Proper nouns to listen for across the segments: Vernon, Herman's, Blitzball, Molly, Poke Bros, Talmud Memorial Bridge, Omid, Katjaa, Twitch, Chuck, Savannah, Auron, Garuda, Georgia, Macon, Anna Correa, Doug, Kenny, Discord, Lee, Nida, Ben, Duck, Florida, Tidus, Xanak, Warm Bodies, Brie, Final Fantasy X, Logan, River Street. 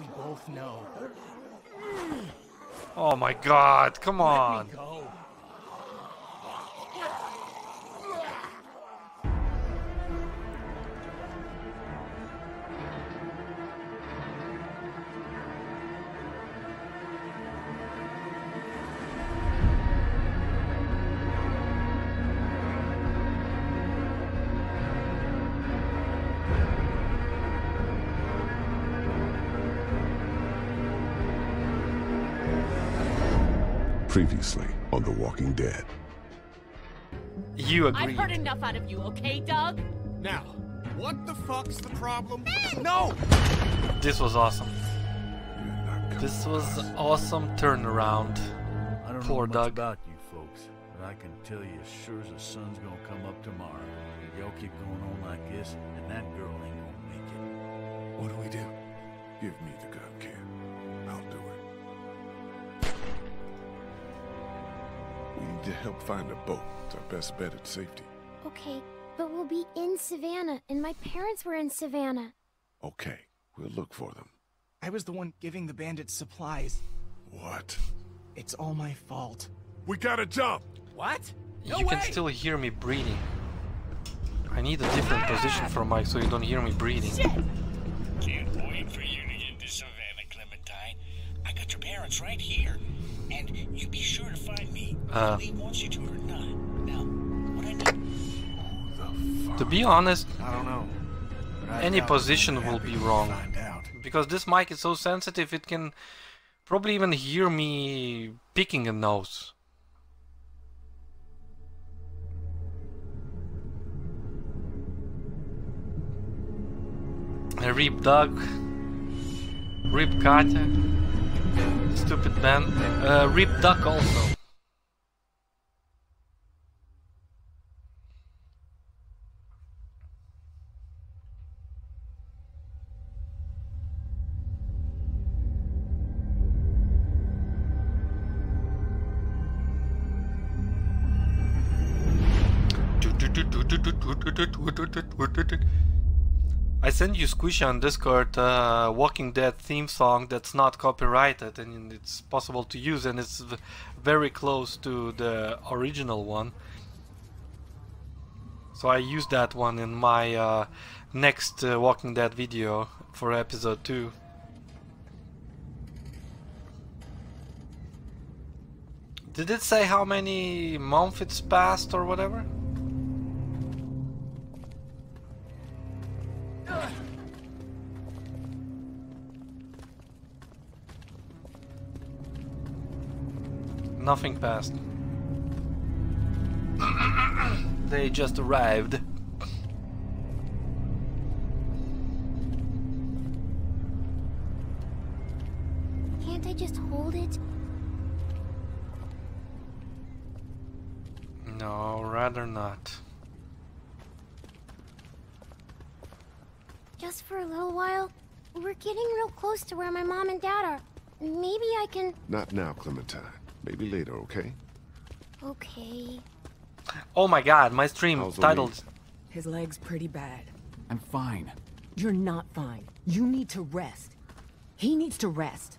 we both know. Oh my God, come on. Let me go. Previously on The Walking Dead. You agreed. I've heard enough out of you, okay, Doug? Now, what the fuck's the problem? Ben! No! This was awesome. This was an awesome turnaround. I don't know much about you folks, but I can tell you as sure as the sun's gonna come up tomorrow. Y'all keep going on like this, and that girl ain't gonna make it. What do we do? Give me the gun, kid. I'll do it. We need to help find a boat. It's our best bet at safety. Okay, but we'll be in Savannah, and my parents were in Savannah. Okay, we'll look for them. I was the one giving the bandits supplies. What? It's all my fault. We gotta jump! What? No way! You can still hear me breathing. I need a different position for Mike so you don't hear me breathing. Shit. Can't wait for you to get to Savannah, Clementine. I got your parents right here. And you be sure to find me, whether he wants you to or not. Now, what I need... To be honest, I don't know. Any position will be wrong. Because this mic is so sensitive, it can probably even hear me picking a nose. Rip Doug. Rip Katjaa. Stupid Ben. Rip Duck also. I sent you Squishy on Discord Walking Dead theme song that's not copyrighted and it's possible to use, and it's very close to the original one. So I used that one in my next Walking Dead video for episode 2. Did it say how many months it's passed or whatever? Nothing passed. They just arrived. Can't I just hold it? No, rather not. Just for a little while. We're getting real close to where my mom and dad are. Maybe I can... Not now, Clementine. Maybe later, okay? Okay. Oh my God, my stream titled... His leg's pretty bad. I'm fine. You're not fine. You need to rest. He needs to rest.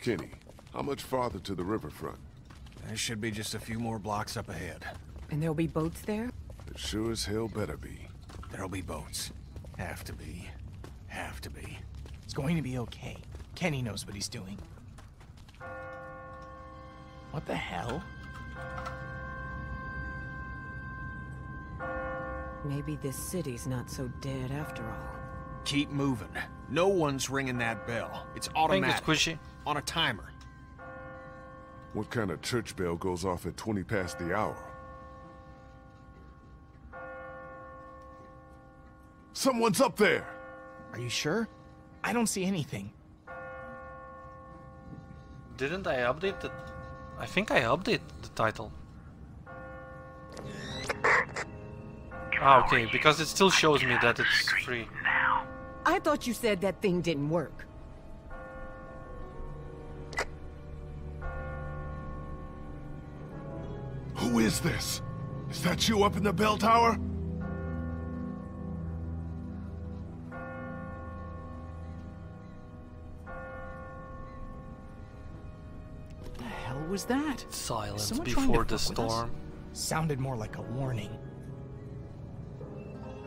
Kenny, how much farther to the riverfront? There should be just a few more blocks up ahead. And there'll be boats there? It sure as hell better be. There'll be boats. Have to be. Have to be. It's going to be okay. Kenny knows what he's doing. What the hell? Maybe this city's not so dead after all. Keep moving. No one's ringing that bell. It's automatic. Squishy. On a timer. What kind of church bell goes off at 20 past the hour? Someone's up there! Are you sure? I don't see anything. Didn't I update the... I think I updated the title. Ah, okay, because it still shows me that it's free. I thought you said that thing didn't work. Who is this? Is that you up in the bell tower? was that? Silence before the storm. Sounded more like a warning.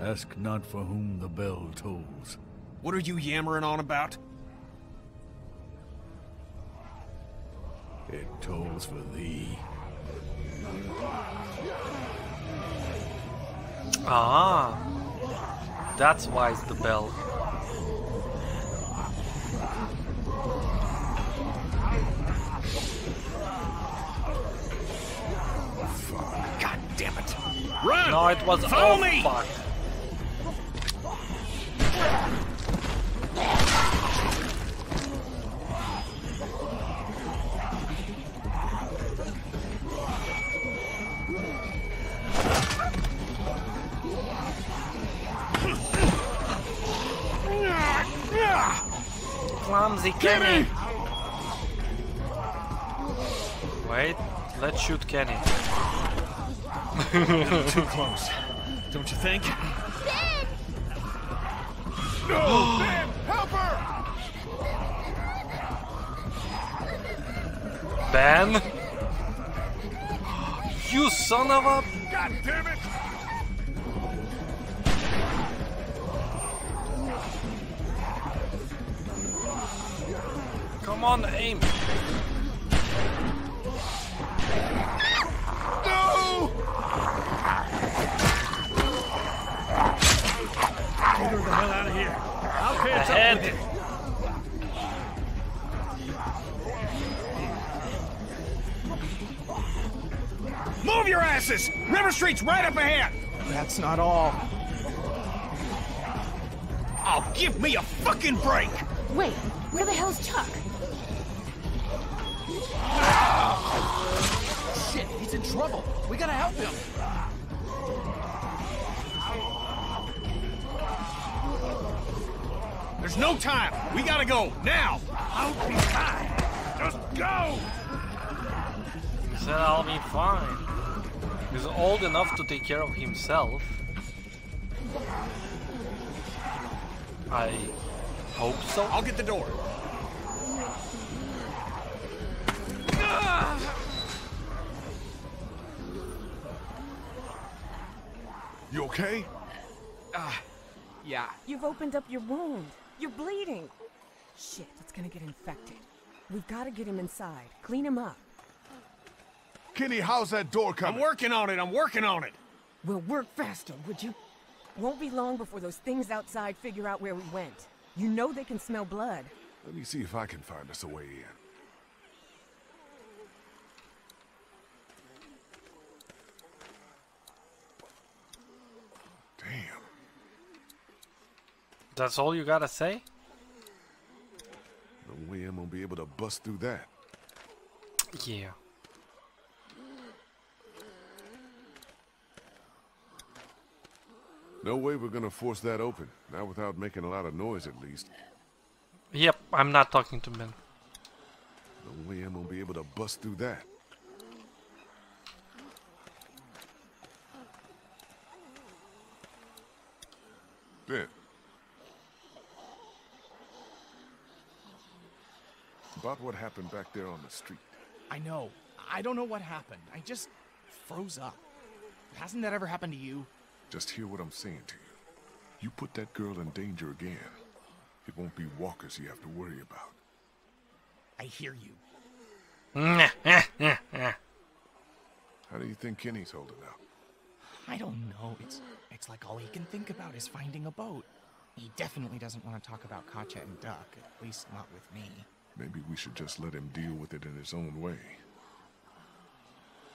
Ask not for whom the bell tolls. What are you yammering on about? It tolls for thee. Ah, that's why it's the bell. Fuck. God damn it! Run! No, it was all fuck. Clumsy Kenny! Wait, let's shoot Kenny. Too close, don't you think? Ben! No! Ben, help her! Ben? You son of a... God damn it! Come on, aim! No! Get her the hell out of here! I'll catch up with you! Move your asses! River Street's right up ahead! That's not all. Oh, give me a fucking break! Wait, where the hell's Chuck? Shit, he's in trouble. We gotta help him. There's no time. We gotta go now. I'll be fine. Just go. He said I'll be fine. He's old enough to take care of himself. I hope so. I'll get the door. You okay? Yeah. You've opened up your wound. You're bleeding. Shit, it's gonna get infected. We've gotta get him inside. Clean him up. Kenny, how's that door coming? I'm working on it. We'll work faster, would you? Won't be long before those things outside figure out where we went. You know they can smell blood. Let me see if I can find us a way in. Damn. That's all you gotta say? No way I'm gonna be able to bust through that. Yeah. No way we're gonna force that open. Not without making a lot of noise, at least. Yep, I'm not talking to Ben. No way I'm gonna be able to bust through that. Ben. About what happened back there on the street. I know. I don't know what happened. I just froze up. Hasn't that ever happened to you? Just hear what I'm saying to you. You put that girl in danger again. It won't be walkers you have to worry about. I hear you. How do you think Kenny's holding up? I don't know. It's like all he can think about is finding a boat. He definitely doesn't want to talk about Katjaa and Duck, at least not with me. Maybe we should just let him deal with it in his own way.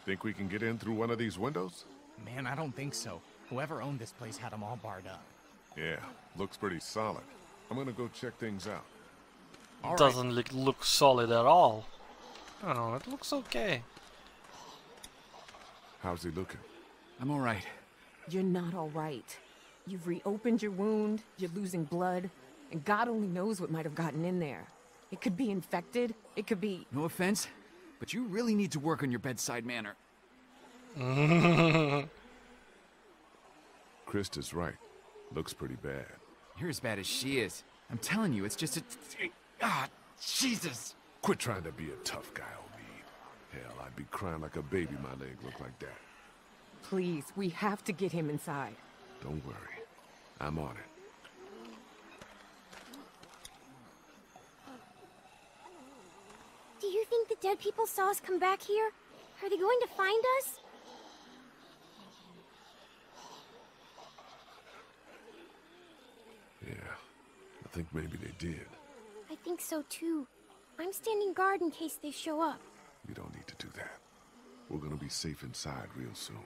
Think we can get in through one of these windows? Man, I don't think so. Whoever owned this place had them all barred up. Yeah, looks pretty solid. I'm gonna go check things out. All doesn't right. look solid at all. Oh, it looks okay. How's he looking? I'm all right. You're not all right. You've reopened your wound, you're losing blood, and God only knows what might have gotten in there. It could be infected, it could be... No offense, but you really need to work on your bedside manner. Krista's right. Looks pretty bad. You're as bad as she is. I'm telling you, it's just a... Ah, Jesus! Quit trying to be a tough guy, Omid. hell, I'd be crying like a baby my leg looked like that. Please, we have to get him inside. Don't worry. I'm on it. Do you think the dead people saw us come back here? Are they going to find us? Yeah, I think maybe they did. I think so too. I'm standing guard in case they show up. You don't need to do that. We're gonna be safe inside real soon.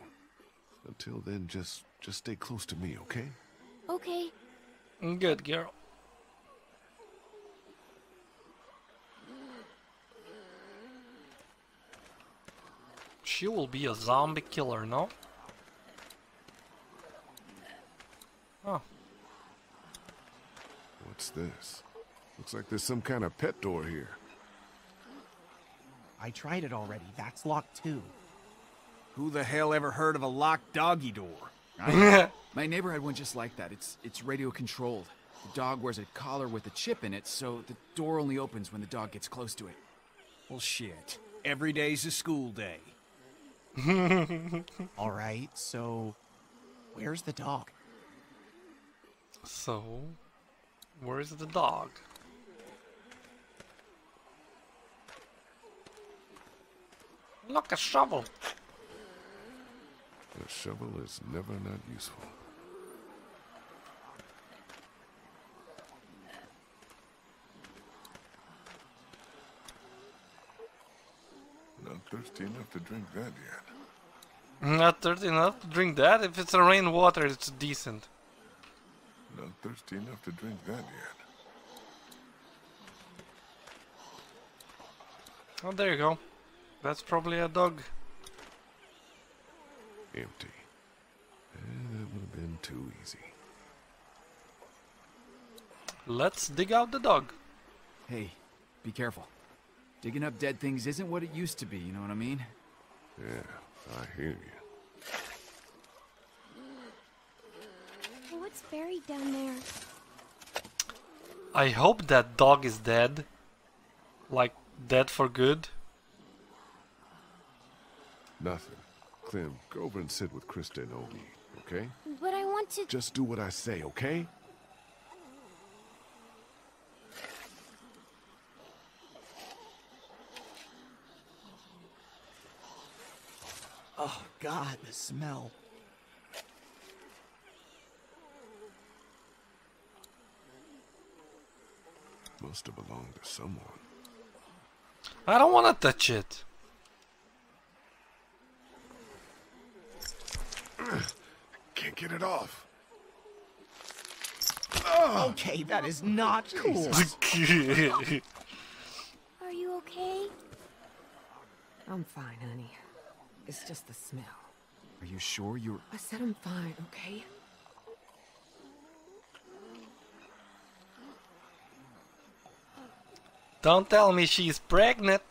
Until then, just stay close to me, okay? Okay. Good girl. She will be a zombie killer, no? Oh. What's this? Looks like there's some kind of pet door here. I tried it already. That's locked too. Who the hell ever heard of a locked doggy door? My neighbor had one just like that. It's radio controlled. The dog wears a collar with a chip in it, so the door only opens when the dog gets close to it. Well, shit. Every day's a school day. All right, so where's the dog? So, where's the dog? Look, a shovel. A shovel is never not useful. Not thirsty enough to drink that yet. Not thirsty enough to drink that? If it's rainwater, it's decent. Not thirsty enough to drink that yet. Oh, there you go. That's probably a dog. Empty. That would have been too easy. Let's dig out the dog. Hey, be careful. Digging up dead things isn't what it used to be, you know what I mean? Yeah, I hear you. What's buried down there? I hope that dog is dead. Like, dead for good. Nothing. Clem, go over and sit with Krista and Omid, okay? But I want to... Just do what I say, okay? Oh, God, the smell. Must have belonged to someone. I don't want to touch it. Can't get it off. Oh. Okay, that is not cool. Are you okay? I'm fine, honey. It's just the smell. Are you sure you're... I said I'm fine, okay? Don't tell me she's pregnant.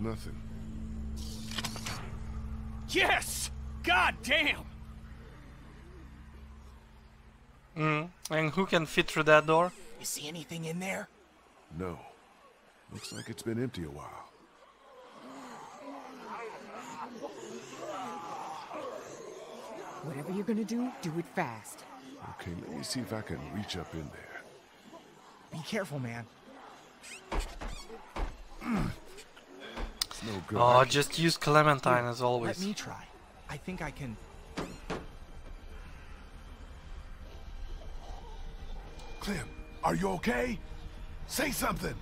Nothing. Yes! God damn! And who can fit through that door? You see anything in there? No. Looks like it's been empty a while. Whatever you're gonna do it fast. Okay, let me see if I can reach up in there. Be careful, man. No good. Oh, just use Clementine as always. Let me try. I think I can. Clem, are you okay? Say something.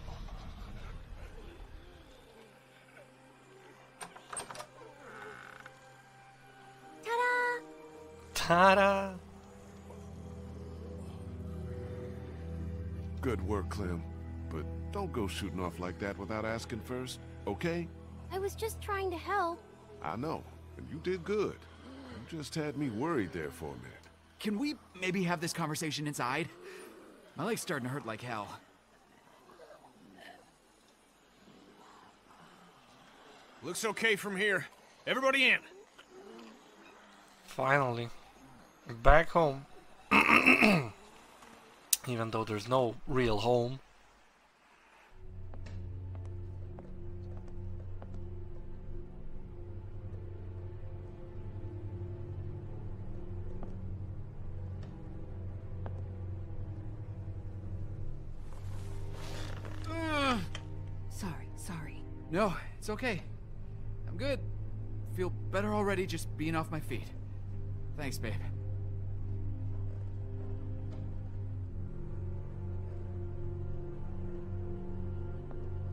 Ta-da! Ta-da! Good work, Clem. But don't go shooting off like that without asking first, okay? I was just trying to help. I know, and you did good. You just had me worried there for a minute. Can we maybe have this conversation inside? My leg's starting to hurt like hell. Looks okay from here. Everybody in. Finally, back home. Even though there's no real home. Sorry. No, it's okay. I'm good. Feel better already just being off my feet. Thanks, babe.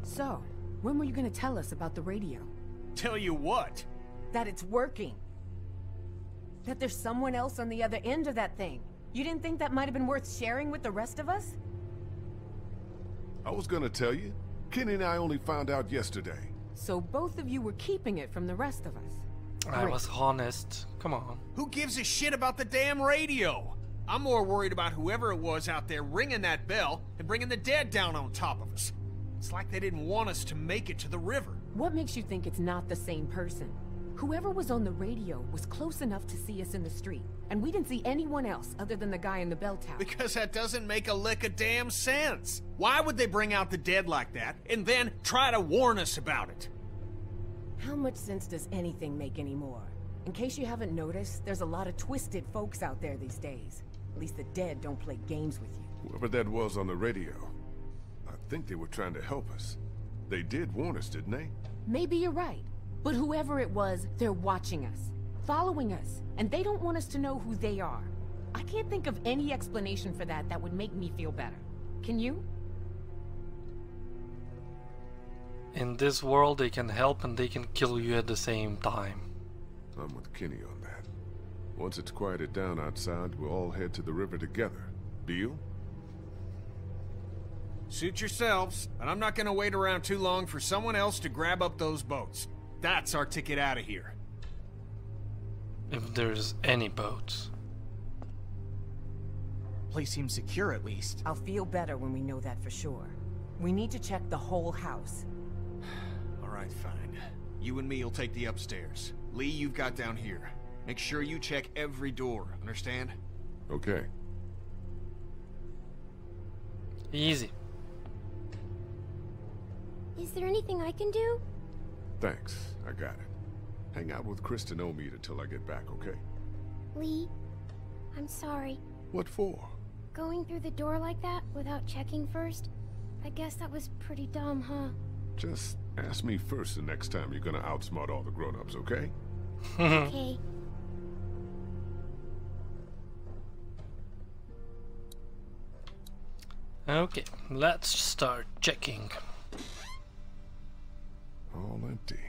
So, when were you gonna tell us about the radio? Tell you what? That it's working. That there's someone else on the other end of that thing. You didn't think that might have been worth sharing with the rest of us? I was gonna tell you. Kenny and I only found out yesterday. So both of you were keeping it from the rest of us. I was honest. Come on. Who gives a shit about the damn radio? I'm more worried about whoever it was out there ringing that bell and bringing the dead down on top of us. It's like they didn't want us to make it to the river. What makes you think it's not the same person? Whoever was on the radio was close enough to see us in the street, and we didn't see anyone else other than the guy in the bell tower. Because that doesn't make a lick of damn sense. Why would they bring out the dead like that and then try to warn us about it? How much sense does anything make anymore? In case you haven't noticed, there's a lot of twisted folks out there these days. At least the dead don't play games with you. Whoever that was on the radio, I think they were trying to help us. They did warn us, didn't they? Maybe you're right. But whoever it was, they're watching us, following us, and they don't want us to know who they are. I can't think of any explanation for that that would make me feel better. Can you? In this world, they can help and they can kill you at the same time. I'm with Kenny on that. Once it's quieted down outside, we'll all head to the river together. Deal? Suit yourselves, and I'm not gonna wait around too long for someone else to grab up those boats. That's our ticket out of here. If there's any boats. Place seems secure at least. I'll feel better when we know that for sure. We need to check the whole house. Alright, fine. You and me will take the upstairs. Lee, you've got down here. Make sure you check every door, understand? Okay. Easy. Is there anything I can do? Thanks, I got it. Hang out with Krista and Omid until I get back, okay? Lee, I'm sorry. What for? Going through the door like that without checking first? I guess that was pretty dumb, huh? Just ask me first the next time you're gonna outsmart all the grown-ups, okay? Okay. Okay, let's start checking. All empty.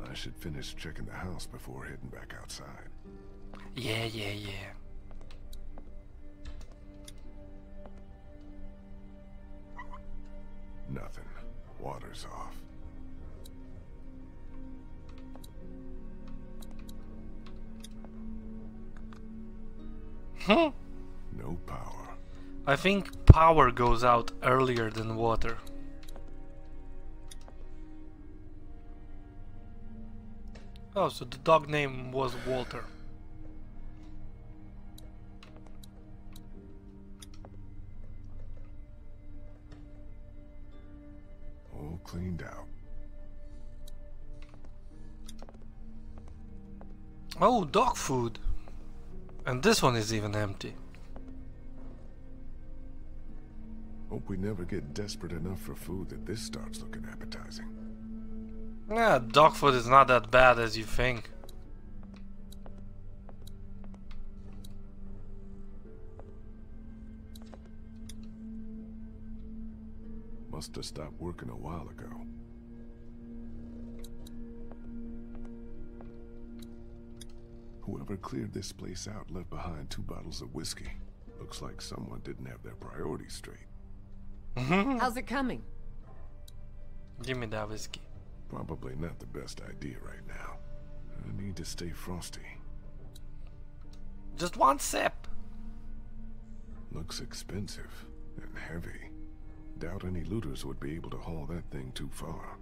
I should finish checking the house before heading back outside. Yeah. Nothing. Water's off. No power. I think power goes out earlier than water. Oh, so the dog name was Walter. All cleaned out. Oh, dog food. And this one is even empty. Hope we never get desperate enough for food that this starts looking appetizing. Yeah, dog food is not that bad as you think. Must have stopped working a while ago. Whoever cleared this place out left behind 2 bottles of whiskey. Looks like someone didn't have their priorities straight. How's it coming? Give me that whiskey. Probably not the best idea right now. I need to stay frosty. Just one sip. Looks expensive and heavy. Doubt any looters would be able to haul that thing too far.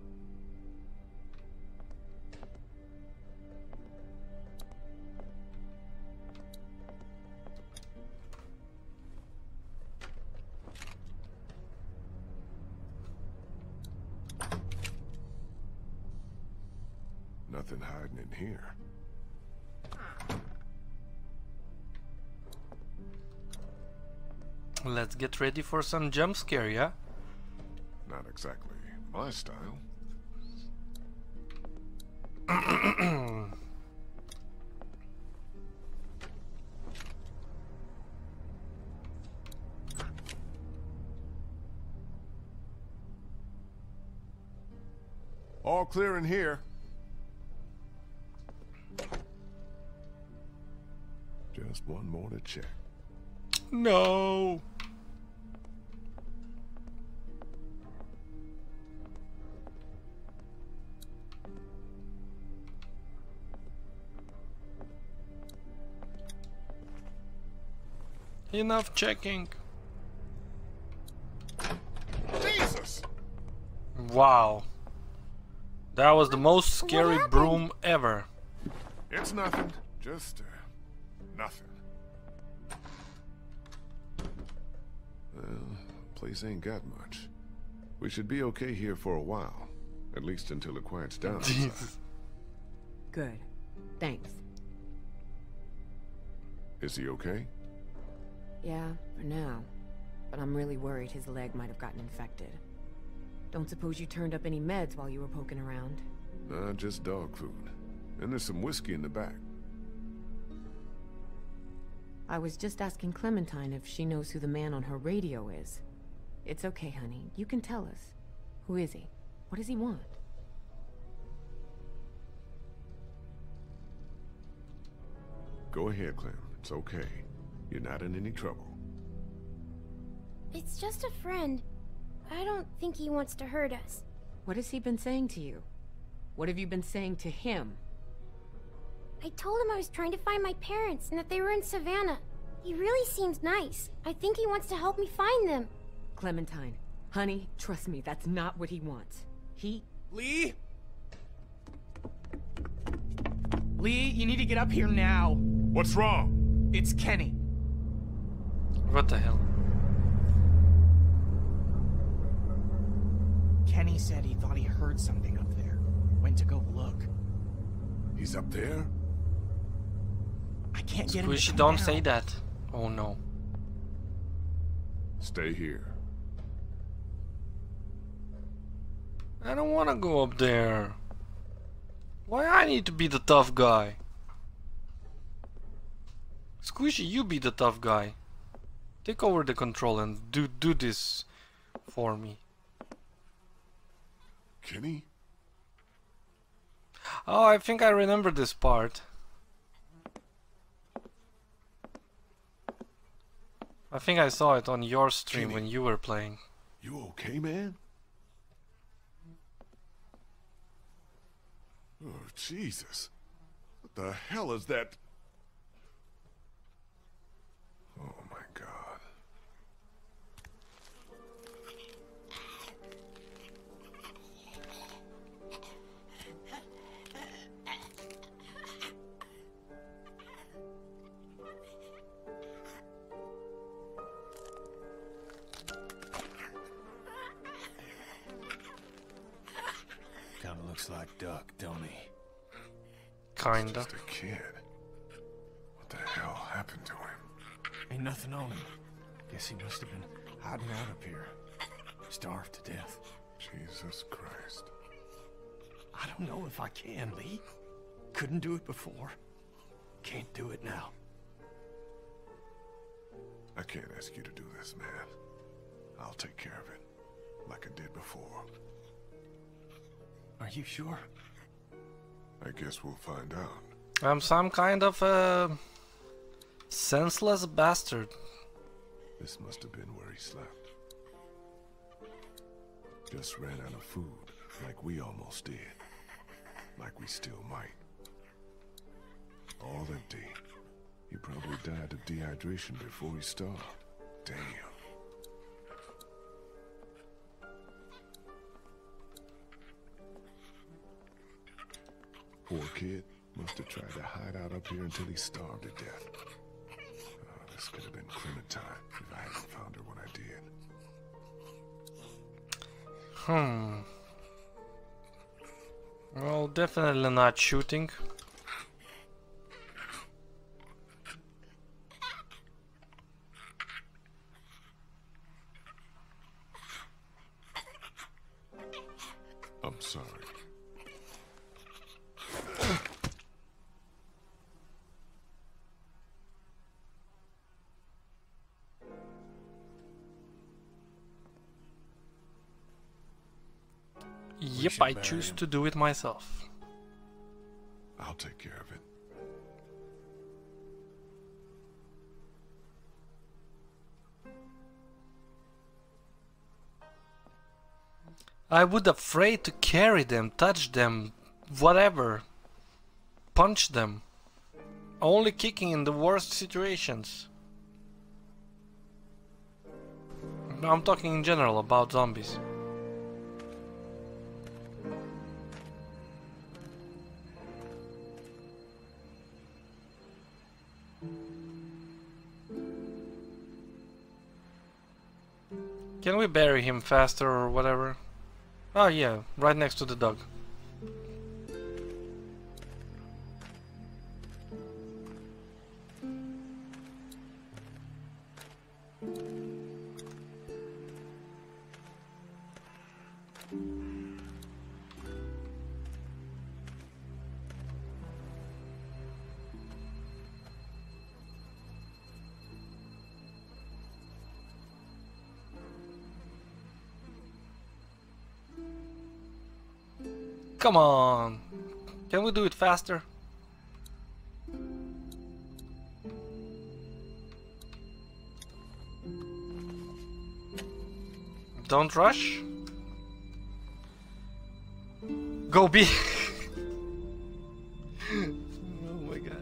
Nothing hiding in here. Let's get ready for some jump scare, yeah? Not exactly my style. All clear in here. Just one more to check. No. Enough checking. Jesus! Wow. That was the most scary broom ever. It's nothing. Just nothing. Well, place ain't got much. We should be okay here for a while. At least until it quiets down. Jesus. Good. Thanks. Is he okay? Yeah, for now. But I'm really worried his leg might have gotten infected. Don't suppose you turned up any meds while you were poking around? Nah, just dog food. And there's some whiskey in the back. I was just asking Clementine if she knows who the man on her radio is. It's okay, honey. You can tell us. Who is he? What does he want? Go ahead, Clem. It's okay. You're not in any trouble. It's just a friend. I don't think he wants to hurt us. What has he been saying to you? What have you been saying to him? I told him I was trying to find my parents and that they were in Savannah. He really seems nice. I think he wants to help me find them. Clementine, honey, trust me, that's not what he wants. He... Lee? Lee, you need to get up here now. What's wrong? It's Kenny. What the hell? Kenny said he thought he heard something up there. Went to go look. He's up there? I can't get him to come down. Don't say that. Oh no. Stay here. I don't want to go up there. Why I need to be the tough guy? Squishy, you be the tough guy. Take over the control and do this for me. Kenny? Oh, I think I remember this part. I think I saw it on your stream, Kenny, when you were playing. You okay, man? Oh, Jesus. What the hell is that? Oh, my God. Looks like Duck, don't he? Kinda. Just a kid. What the hell happened to him? Ain't nothing on him. Guess he must have been hiding out up here. Starved to death. Jesus Christ. I don't know if I can, Lee. Couldn't do it before. Can't do it now. I can't ask you to do this, man. I'll take care of it. Like I did before. Are you sure? I guess we'll find out. I'm some kind of a senseless bastard. This must have been where he slept. Just ran out of food, like we almost did. Like we still might. All empty. He probably died of dehydration before he starved. Damn. Poor kid must have tried to hide out up here until he starved to death. Oh, this could have been Clementine if I hadn't found her when I did. Well, definitely not shooting. I'm sorry. Yep, I choose to do it myself. I'll take care of it. I would afraid to carry them, touch them, whatever, punch them. Only kicking in the worst situations. I'm talking in general about zombies. Can we bury him faster or whatever? Oh yeah, right next to the dog. Come on, can we do it faster? Don't rush. Go be. Oh my god.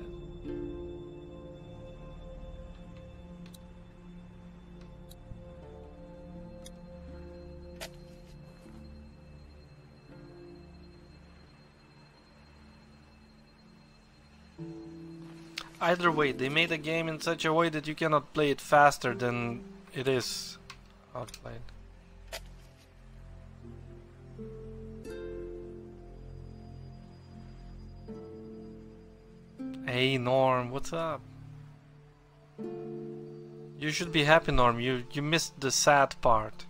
Either way, they made a game in such a way that you cannot play it faster than it is outplayed. Hey Norm, what's up? You should be happy, Norm. You missed the sad part.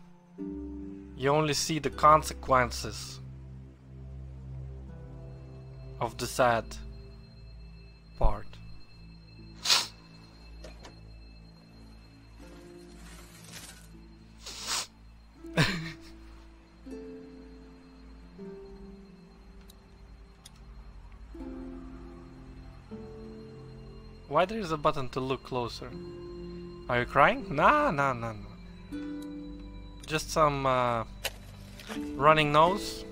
You only see the consequences of the sad part. Why there is a button to look closer? Are you crying? Nah. Just some running nose.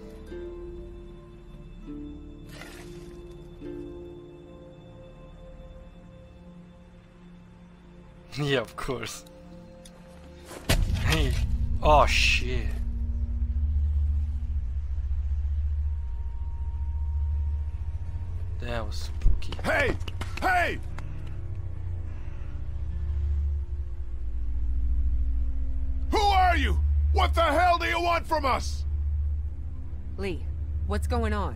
Yeah, of course. Hey, oh shit. That was spooky. Hey, hey. What the hell do you want from us? Lee, what's going on?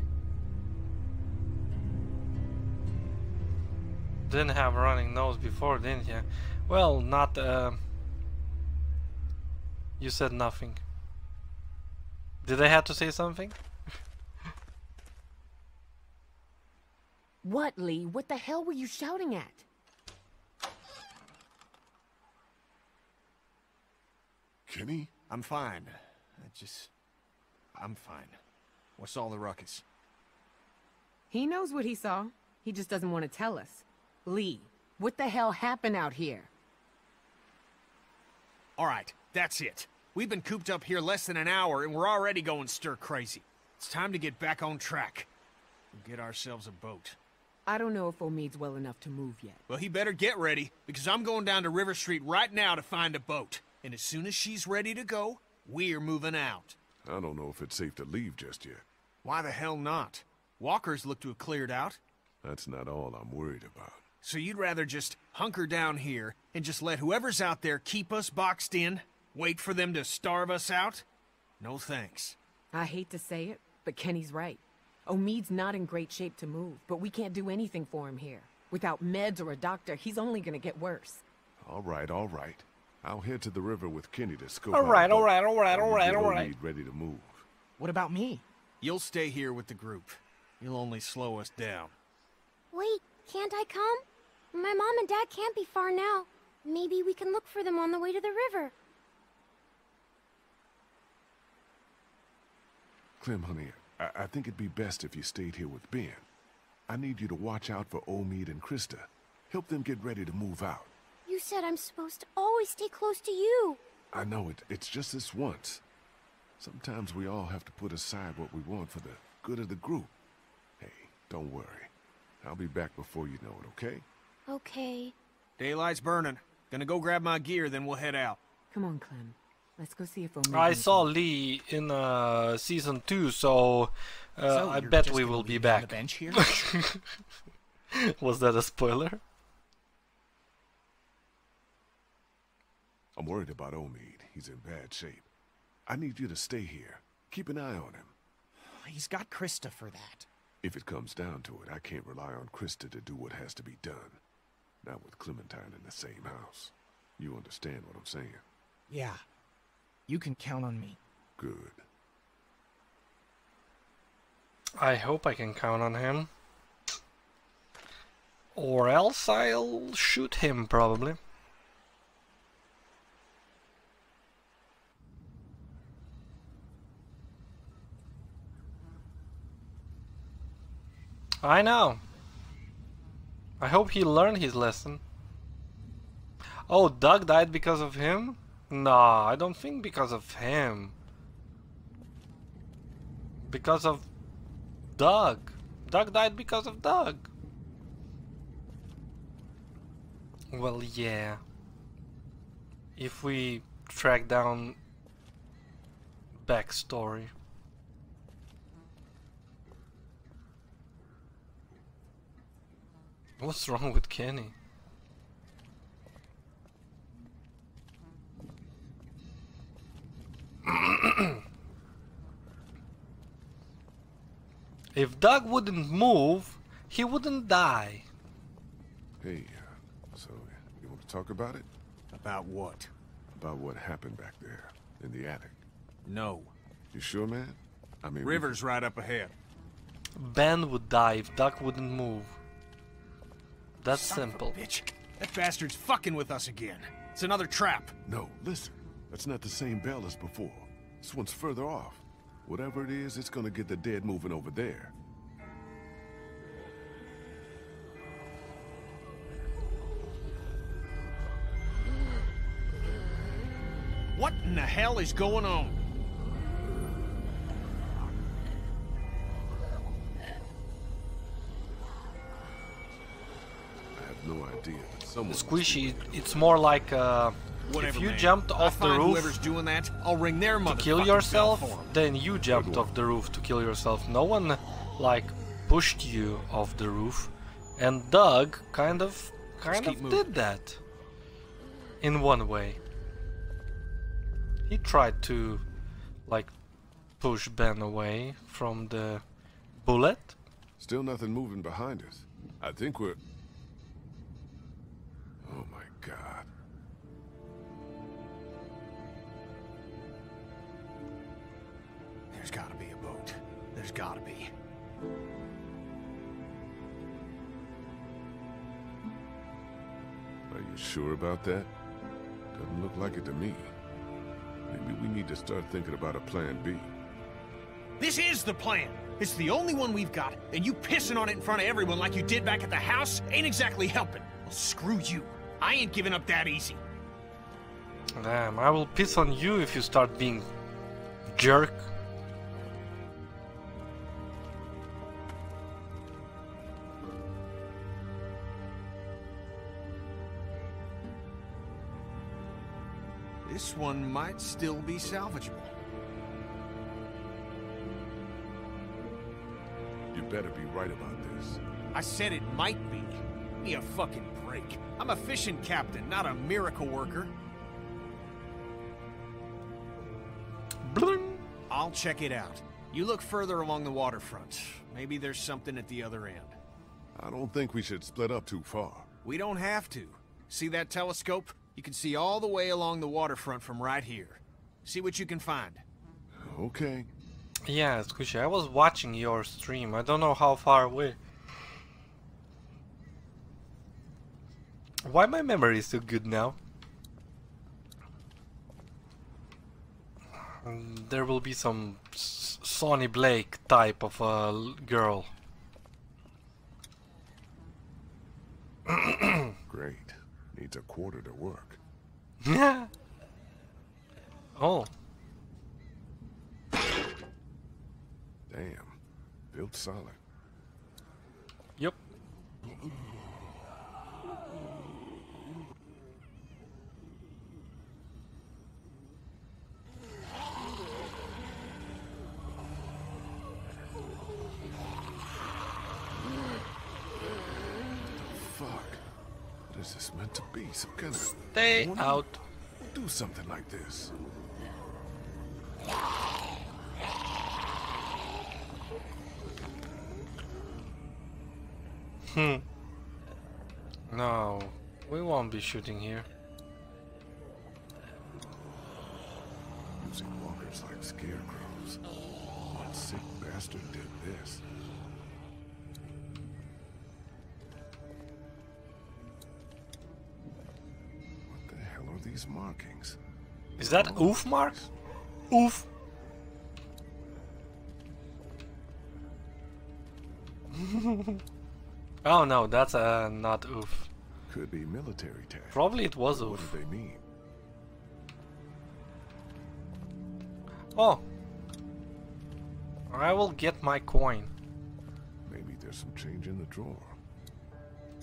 Didn't have a running nose before, didn't you? Well, not... You said nothing. Did I have to say something? What, Lee? What the hell were you shouting at? Kenny? I'm fine. I'm fine. What's all the ruckus? He knows what he saw. He just doesn't want to tell us. Lee, what the hell happened out here? All right, that's it. We've been cooped up here less than an hour and we're already going stir crazy. It's time to get back on track. We'll get ourselves a boat. I don't know if Omid's well enough to move yet. Well, he better get ready because I'm going down to River Street right now to find a boat. And as soon as she's ready to go, we're moving out. I don't know if it's safe to leave just yet. Why the hell not? Walkers look to have cleared out. That's not all I'm worried about. So you'd rather just hunker down here and just let whoever's out there keep us boxed in? Wait for them to starve us out? No thanks. I hate to say it, but Kenny's right. Omid's not in great shape to move, but we can't do anything for him here. Without meds or a doctor, he's only gonna get worse. All right, all right. I'll head to the river with Kenny to scope out. All right. Omid ready to move. What about me? You'll stay here with the group. You'll only slow us down. Wait, can't I come? My mom and dad can't be far now. Maybe we can look for them on the way to the river. Clem, honey, I think it'd be best if you stayed here with Ben. I need you to watch out for Omid and Krista. Help them get ready to move out. You said I'm supposed to always stay close to you. I know, it's just this once. Sometimes we all have to put aside what we want for the good of the group. Hey, don't worry. I'll be back before you know it, okay? Okay. Daylight's burning. Gonna go grab my gear, then we'll head out. Come on, Clem. Let's go see if Omid. I saw Lee in season 2, so I bet we will be back. Bench here? Was that a spoiler? I'm worried about Omid. He's in bad shape. I need you to stay here. Keep an eye on him. He's got Krista for that. If it comes down to it, I can't rely on Krista to do what has to be done. Not with Clementine in the same house. You understand what I'm saying? Yeah. You can count on me. Good. I hope I can count on him. Or else I'll shoot him, probably. I know. I hope he learned his lesson. Oh, Doug died because of him? Nah, I don't think because of him. Because of Doug. Doug died because of Doug. Well, yeah. If we track down backstory. What's wrong with Kenny? If Doug wouldn't move, he wouldn't die. Hey, so you want to talk about it? About what? About what happened back there in the attic. No. You sure, man? I mean, River's right up ahead. Ben would die if Doug wouldn't move. That's simple. Bitch. That bastard's fucking with us again. It's another trap. No, listen. That's not the same bell as before. This one's further off. Whatever it is, it's gonna get the dead moving over there. What in the hell is going on? No idea. Squishy, it's more like whatever, if you jumped off the roof doing that, I'll ring their to kill yourself, then you jumped off the roof to kill yourself. No one like pushed you off the roof, and Doug kind of did that in one way. He tried to like push Ben away from the bullet. Still nothing moving behind us. I think we're... Oh my God. There's gotta be a boat. There's gotta be. Are you sure about that? Doesn't look like it to me. Maybe we need to start thinking about a plan B. This is the plan! It's the only one we've got, and you pissing on it in front of everyone like you did back at the house ain't exactly helping. Well, screw you. I ain't giving up that easy. Damn, I will piss on you if you start being a jerk. This one might still be salvageable. You better be right about this. I said it might be. Give me a fucking break. I'm a fishing captain, not a miracle worker. Bling. I'll check it out. You look further along the waterfront. Maybe there's something at the other end. I don't think we should split up too far. We don't have to. See that telescope? You can see all the way along the waterfront from right here. See what you can find. Okay. Yeah, Squishy, I was watching your stream. I don't know how far away. Why my memory is so good now? There will be some Sonny Blake type of girl. Great. Needs a quarter to work. Yeah. Oh. Damn. Built solid. Yep. This is meant to be some kind of stay out. Do something like this. Hmm. No, we won't be shooting here. Using walkers like scarecrows. That sick bastard did this. These markings. Is that oof mark? Oof. Oh no, that's not oof. Could be military tag. Probably it was oof. What do they mean? Oh. I will get my coin. Maybe there's some change in the drawer.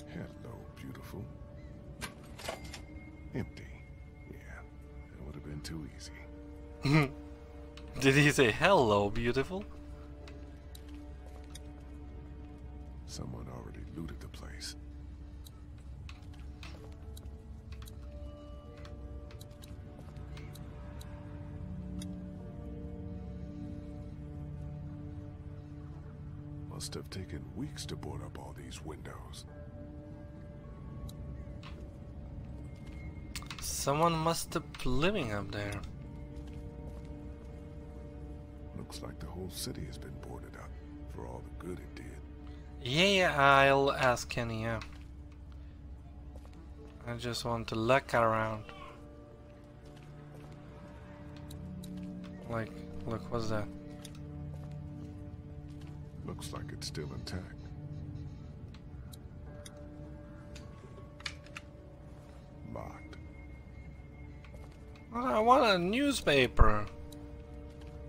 Hello, beautiful. Empty. Been too easy. Did he say hello, beautiful? Someone already looted the place. Must have taken weeks to board up all these windows. Someone must have been living up there. Looks like the whole city has been boarded up for all the good it did. Yeah, I'll ask Kenny. Yeah. I just want to look around. Like, look, what's that? Looks like it's still intact. Locked. I want a newspaper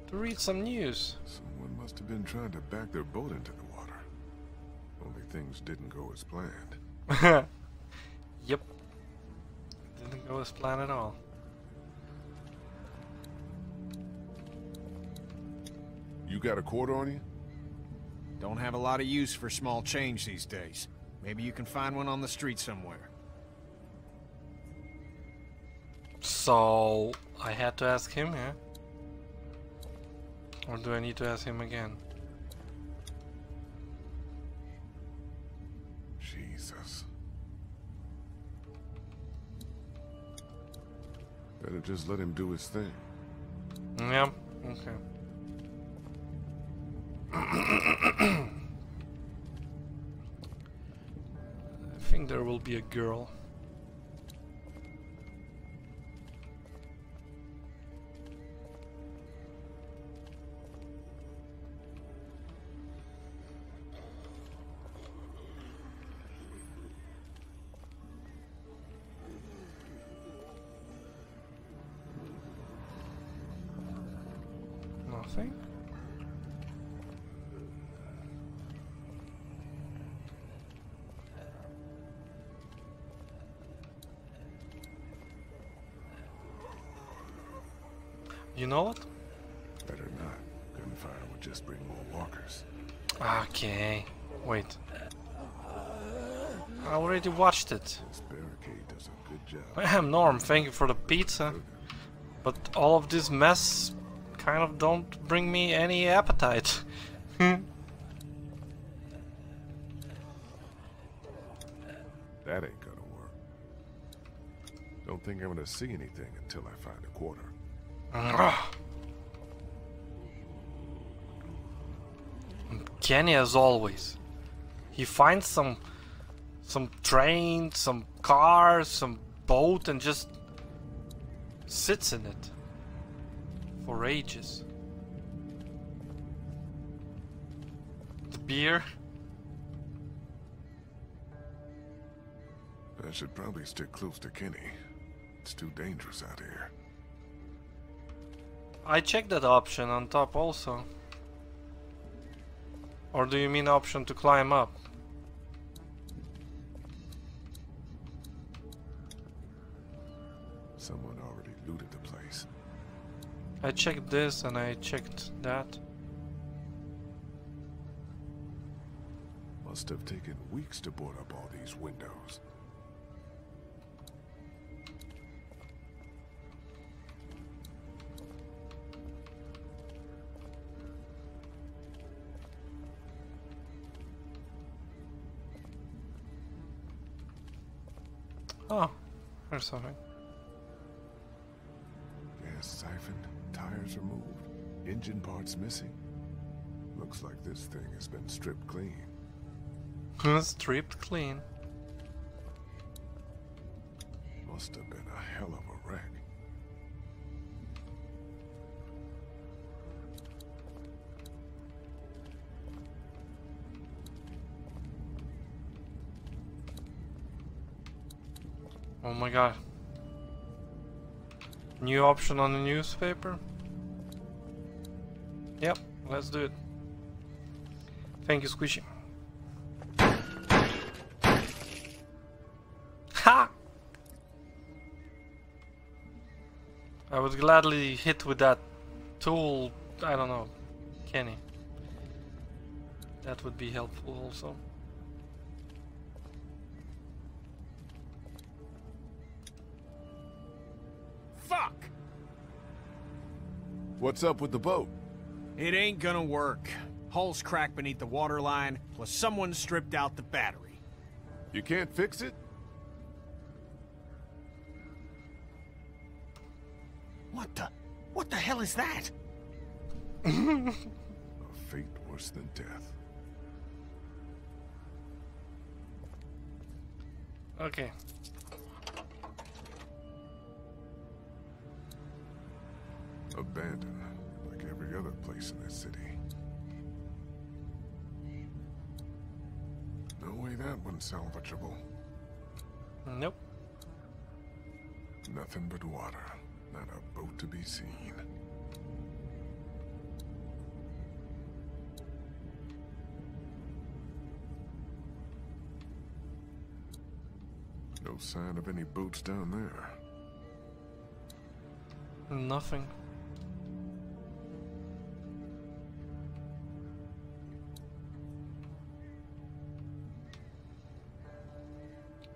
to read some news. Someone must have been trying to back their boat into the water. Only things didn't go as planned. Yep. Didn't go as planned at all. You got a quarter on you? Don't have a lot of use for small change these days. Maybe you can find one on the street somewhere. So I had to ask him, yeah? Or do I need to ask him again? Jesus. Better just let him do his thing. Yeah, okay. I think there will be a girl. You know what? Better not. Gunfire would just bring more walkers. Okay, wait. I already watched it. Bam, Norm, thank you for the pizza. But all of this mess kind of don't bring me any appetite. That ain't gonna work. Don't think I'm gonna see anything until I find a quarter. Kenny, as always, he finds some train, some car, some boat, and just sits in it for ages. The beer. I should probably stick close to Kenny. It's too dangerous out here. I checked that option on top also. Or do you mean option to climb up? Someone already looted the place. I checked this and I checked that. Must have taken weeks to board up all these windows. Oh, there's something. Gas siphoned, tires removed, engine parts missing. Looks like this thing has been stripped clean. Stripped clean. Must have been a hell of a wreck. Oh my god. New option on the newspaper? Yep, let's do it. Thank you, Squishy. Ha! I would gladly hit with that tool, I don't know, Kenny. That would be helpful also. What's up with the boat? It ain't gonna work. Hull's cracked beneath the waterline, plus someone stripped out the battery. You can't fix it? What the hell is that? A fate worse than death. Okay. Abandoned, like every other place in this city. No way that one's salvageable. Nope. Nothing but water, not a boat to be seen. No sign of any boats down there. Nothing.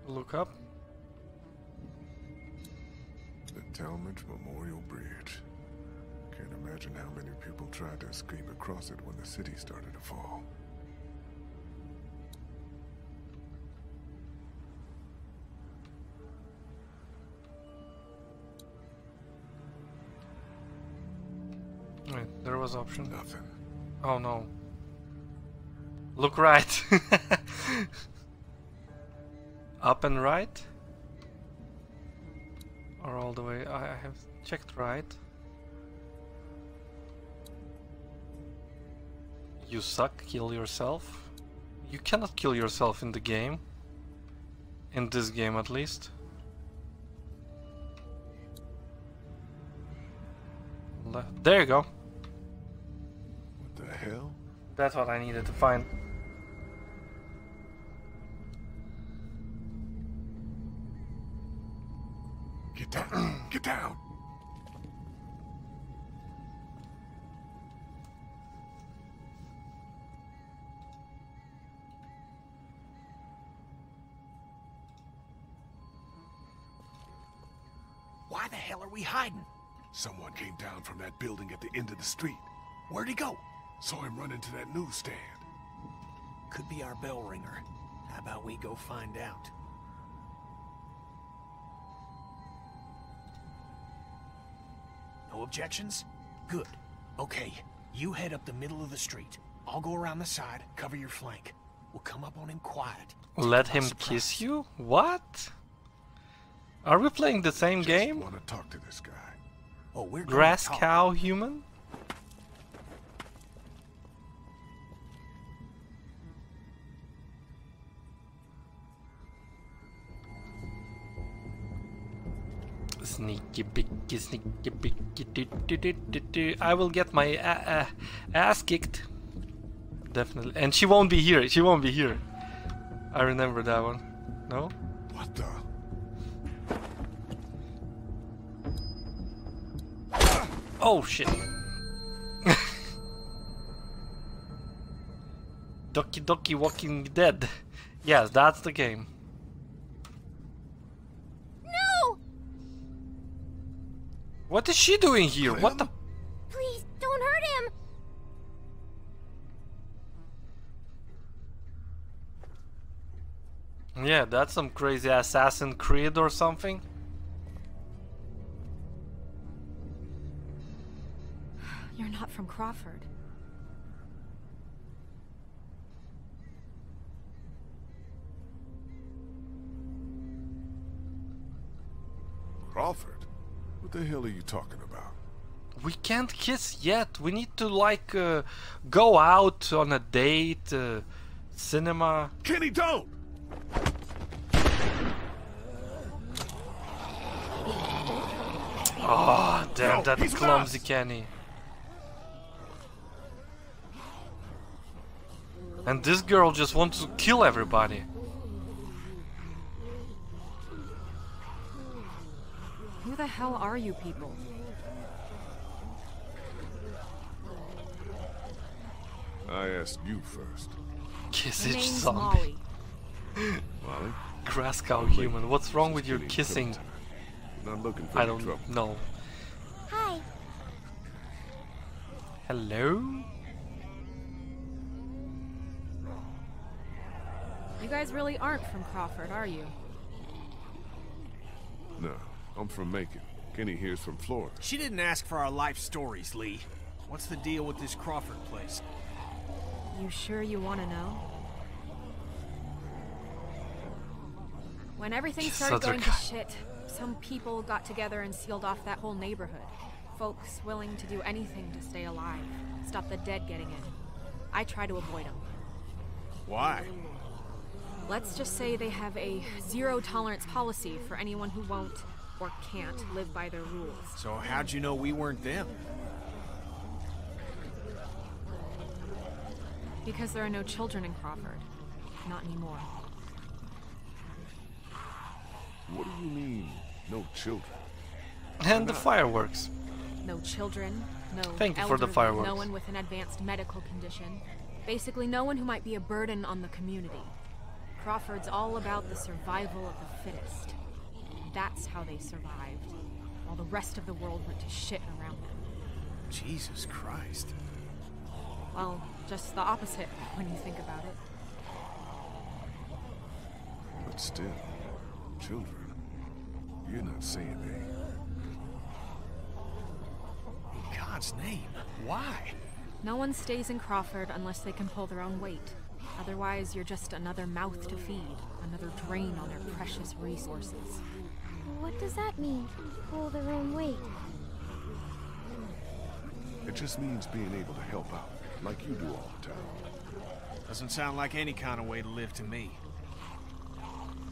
Look up. The Talmud Memorial Bridge. Can't imagine how many people tried to escape across it when the city started to fall. Wait, there was option. Nothing. Oh no. Look right. Up and right? Or all the way? I have checked right. You suck, kill yourself. You cannot kill yourself in the game. In this game at least. Left. There you go. What the hell? That's what I needed to find. Get down! Get down! Why the hell are we hiding? Someone came down from that building at the end of the street. Where'd he go? Saw him run into that newsstand. Could be our bell ringer. How about we go find out? No objections? Good. Okay, you head up the middle of the street. I'll go around the side, cover your flank. We'll come up on him quiet. Let him kiss you? What? Are we playing the same game? Want to talk to this guy. Oh, we're grass cow human? Sneaky, bicky, sneaky, bicky, do, do, do, do, do. I will get my ass kicked. Definitely. And she won't be here. She won't be here. I remember that one. No? What the? Oh shit. Doki Doki Walking Dead. Yes, that's the game. No! What is she doing here? Clem? What the? Please, don't hurt him! Yeah, that's some crazy Assassin's Creed or something. You're not from Crawford. Crawford? What the hell are you talking about? We can't kiss yet. We need to, like, go out on a date, cinema. Kenny, don't! Oh, damn, that clumsy Kenny. And this girl just wants to kill everybody. Who the hell are you people? I asked you first. Kissage zombie. Molly? Grass cow human, what's wrong with your kissing? I'm looking for I don't know. Hi. Hello? You guys really aren't from Crawford, are you? No, I'm from Macon. Kenny here's from Florida. She didn't ask for our life stories, Lee. What's the deal with this Crawford place? You sure you want to know? When everything started going to shit, some people got together and sealed off that whole neighborhood. Folks willing to do anything to stay alive, stop the dead getting in. I try to avoid them. Why? Let's just say they have a zero-tolerance policy for anyone who won't or can't live by their rules. So how'd you know we weren't them? Because there are no children in Crawford. Not anymore. What do you mean, no children? And the fireworks. No children, no Thank you for the fireworks. No one with an advanced medical condition. Basically no one who might be a burden on the community. Crawford's all about the survival of the fittest. That's how they survived, while the rest of the world went to shit around them. Jesus Christ. Well, just the opposite when you think about it. But still... Children, you're not saying that. In God's name, why? No one stays in Crawford unless they can pull their own weight. Otherwise, you're just another mouth to feed, another drain on their precious resources. What does that mean, pull their own weight? It just means being able to help out, like you do all the time. Doesn't sound like any kind of way to live to me.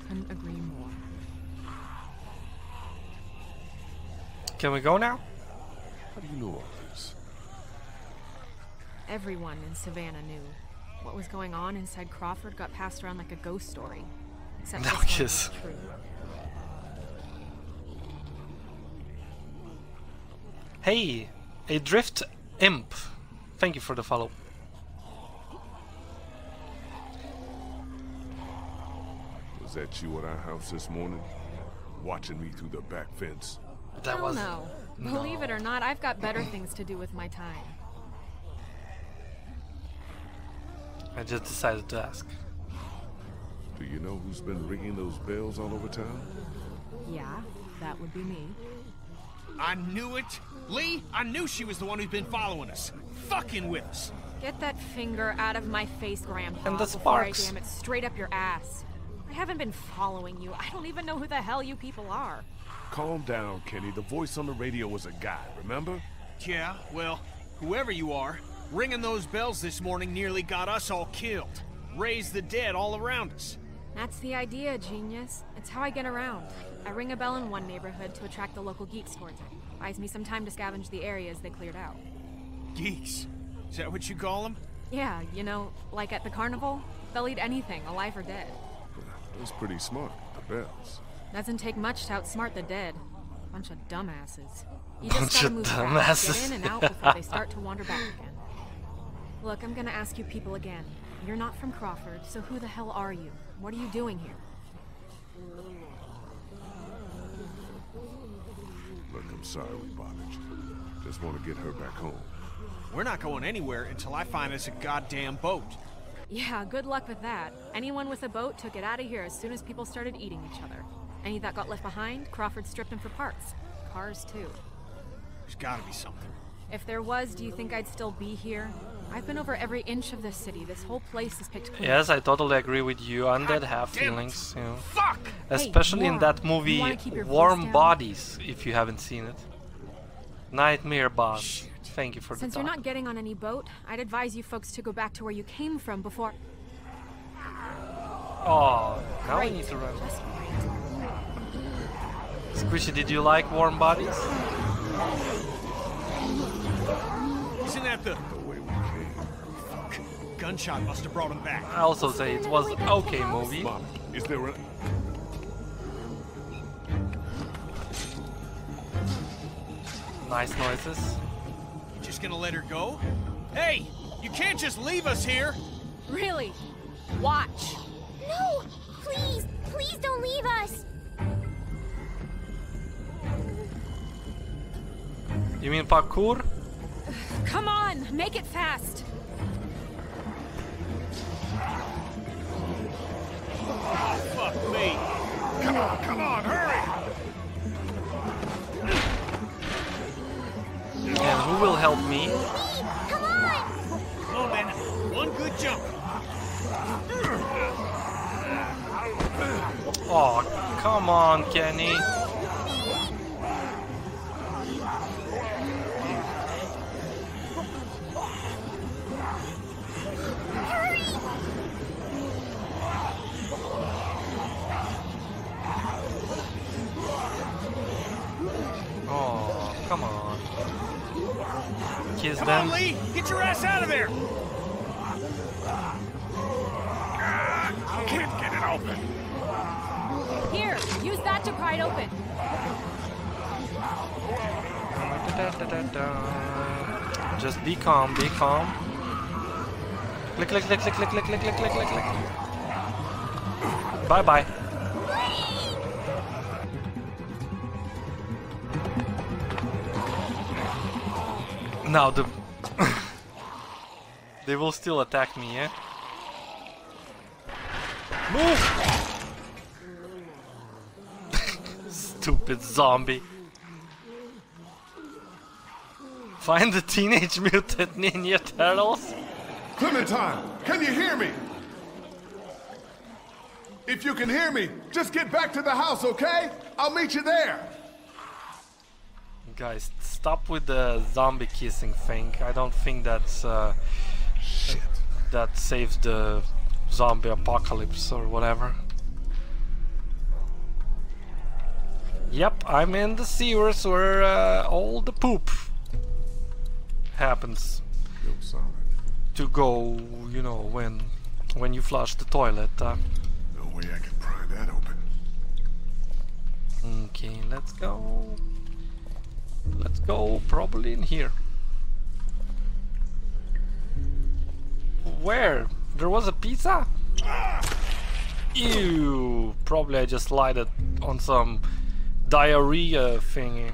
Couldn't agree more. Can we go now? How do you know all this? Everyone in Savannah knew. What was going on inside Crawford got passed around like a ghost story. Except no kiss. True. Hey, a drift imp. Thank you for the follow. Was that you at our house this morning? Watching me through the back fence? That was no. Believe it or not, I've got better things to do with my time. I just decided to ask. Do you know who's been ringing those bells all over town? Yeah, that would be me. I knew it! Lee, I knew she was the one who's been following us. Fucking with us. Get that finger out of my face, Grandpa, and the sparks. Before I jam it straight up your ass. I haven't been following you. I don't even know who the hell you people are. Calm down, Kenny. The voice on the radio was a guy, remember? Yeah, well, whoever you are, ringing those bells this morning nearly got us all killed. Raised the dead all around us. That's the idea, genius. It's how I get around. I ring a bell in one neighborhood to attract the local geeks towards it. Buys me some time to scavenge the areas they cleared out. Geeks? Is that what you call them? Yeah, you know, like at the carnival, they'll eat anything, alive or dead. That's pretty smart, the bells. Doesn't take much to outsmart the dead. Bunch of dumbasses. You just gotta move fast, get in and out before they start to wander back again. Look, I'm gonna ask you people again. You're not from Crawford, so who the hell are you? What are you doing here? Look, I'm sorry we bothered you. Just want to get her back home. We're not going anywhere until I find us a goddamn boat. Yeah, good luck with that. Anyone with a boat took it out of here as soon as people started eating each other. Any that got left behind, Crawford stripped them for parts. Cars, too. There's gotta be something. If there was, do you think I'd still be here? I've been over every inch of this city. This whole place is picked clean. Yes, I totally agree with you. Undead have feelings, you know. Fuck! Especially in that movie, Warm Bodies, if you haven't seen it. Nightmare Boss. Shit. Thank you for the talk. Since you're not getting on any boat, I'd advise you folks to go back to where you came from before... Oh, now I need to run. Squishy, did you like Warm Bodies? Isn't that the... Gunshot must have brought him back. I also say it was an okay movie. Mom, is there a... Nice noises. You just gonna let her go? Hey, you can't just leave us here. Really? Watch. No, please, please don't leave us. You mean parkour? Come on, make it fast. Oh, fuck me. Come on, come on, hurry! And who will help me? Come on! Come on, man. One good jump. Oh, come on, Kenny. Come on. Kiss them. Come on, Lee! Get your ass out of there! I can't get it open. Here, use that to pry it open. Just be calm, be calm. Click, click, click, click, click, click, click, click, click, click, click. Bye-bye. Now the... They will still attack me, yeah? Move! Stupid zombie. Find the Teenage Mutant Ninja Turtles. Clementine, can you hear me? If you can hear me, just get back to the house, okay? I'll meet you there. Guys, stop with the zombie kissing thing. I don't think that's shit. That saves the zombie apocalypse or whatever. Yep, I'm in the sewers where all the poop happens to go. You know, when you flush the toilet. No way I can pry that open. Okay, let's go. Let's go, probably in here. Where? There was a pizza? Ew, probably I just lighted on some diarrhea thingy.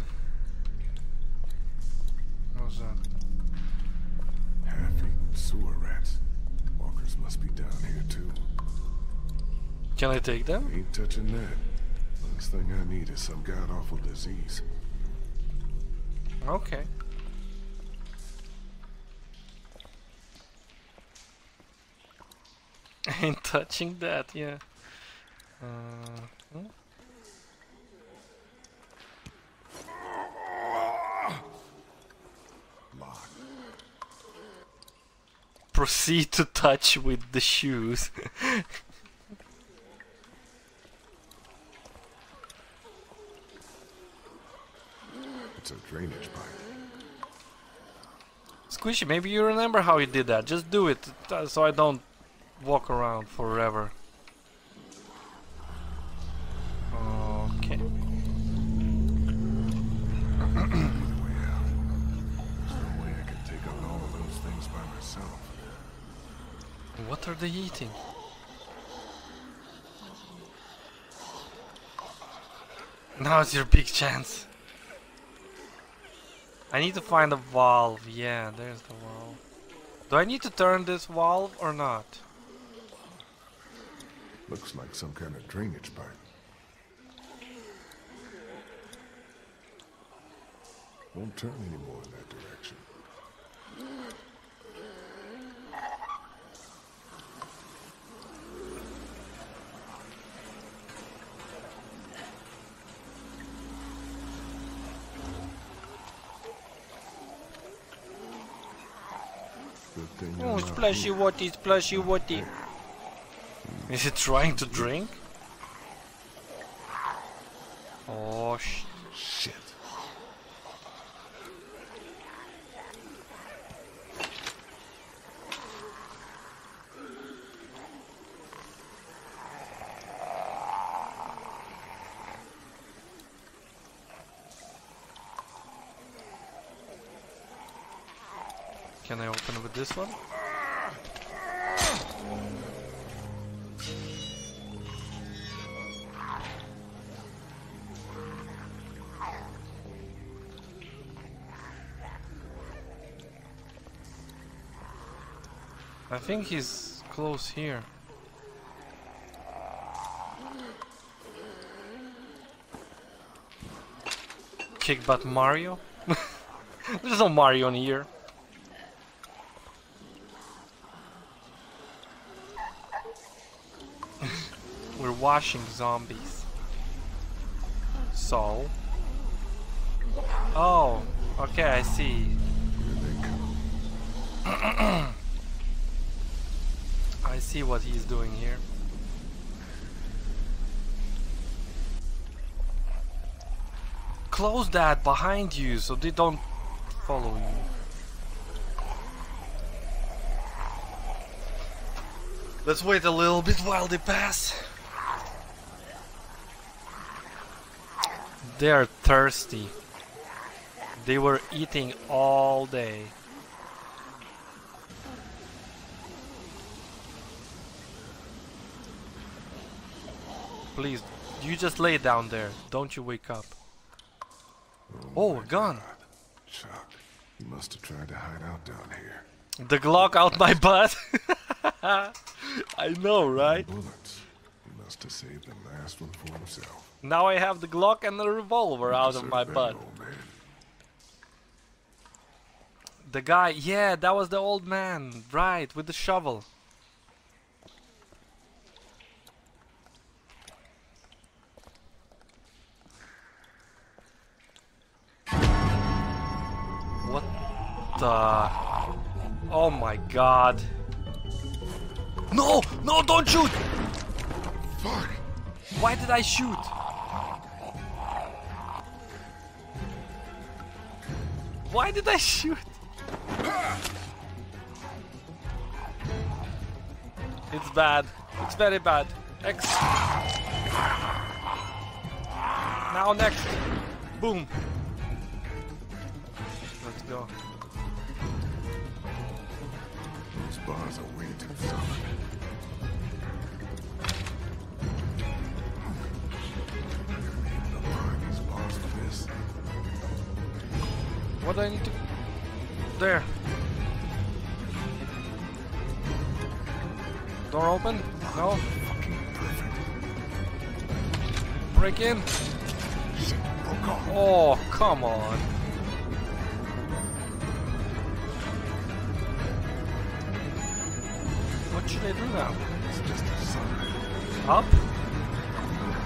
Can I take them? Ain't touching that. Last thing I need is some god-awful disease. Okay. Ain't touching that, yeah. Hmm? Proceed to touch with the shoes. It's a drainage pipe. Squishy, maybe you remember how you did that. Just do it so I don't walk around forever. Okay. What are they eating? Now's your big chance. I need to find a valve. Yeah, there's the valve. Do I need to turn this valve or not? Looks like some kind of drainage pipe. Won't turn anymore in that direction. Oh, splashy water, splashy water. Is it trying to drink? Oh, shit. Can I open with this one? I think he's close here. Kick butt Mario? There's no Mario in here. We're washing zombies. So. Oh, okay, I see. I see what he's doing here. Close that behind you so they don't follow you. Let's wait a little bit while they pass. They are thirsty. They were eating all day. Please, you just lay down there. Don't you wake up. Oh, a gun. Chuck, you must have tried to hide out down here. The Glock out my butt. I know, right? Bullets. He must have saved the last one for himself. Now I have the Glock and the revolver out of my butt. The guy, yeah, that was the old man, right, with the shovel. What the? Oh my god. No! No, don't shoot! Fuck! Why did I shoot? Why did I shoot? It's bad. It's very bad. X. Now next. Boom. Let's go. Those bars are way too solid. What do I need to... There. Door open? No? Fucking perfect. break in? Oh, come on. What should I do now? It's just a sign. Up?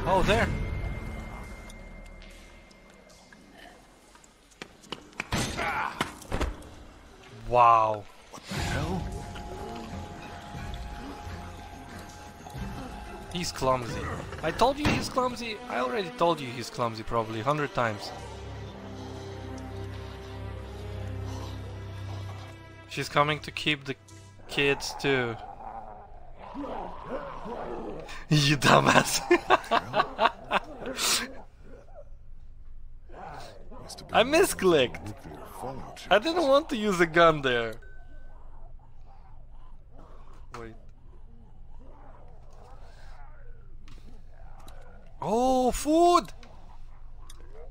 Oh, there. Wow. What the hell? He's clumsy. I told you he's clumsy. I already told you he's clumsy probably 100 times. She's coming to keep the kids too. You dumbass. I misclicked. I didn't want to use a gun there. Wait. Oh, food!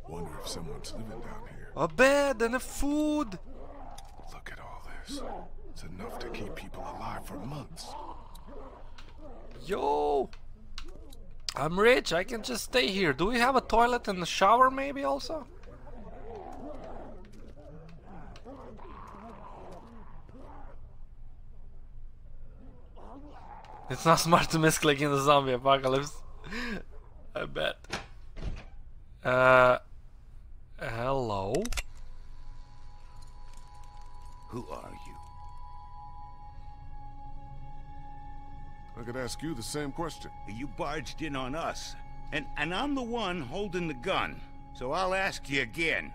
Wonder if someone's living down here. A bed and a food. Look at all this. It's enough to keep people alive for months. Yo, I'm rich. I can just stay here. Do we have a toilet and a shower, maybe also? It's not smart to misclick in the zombie apocalypse. I bet. Hello? Who are you? I could ask you the same question. You barged in on us, and I'm the one holding the gun. So I'll ask you again.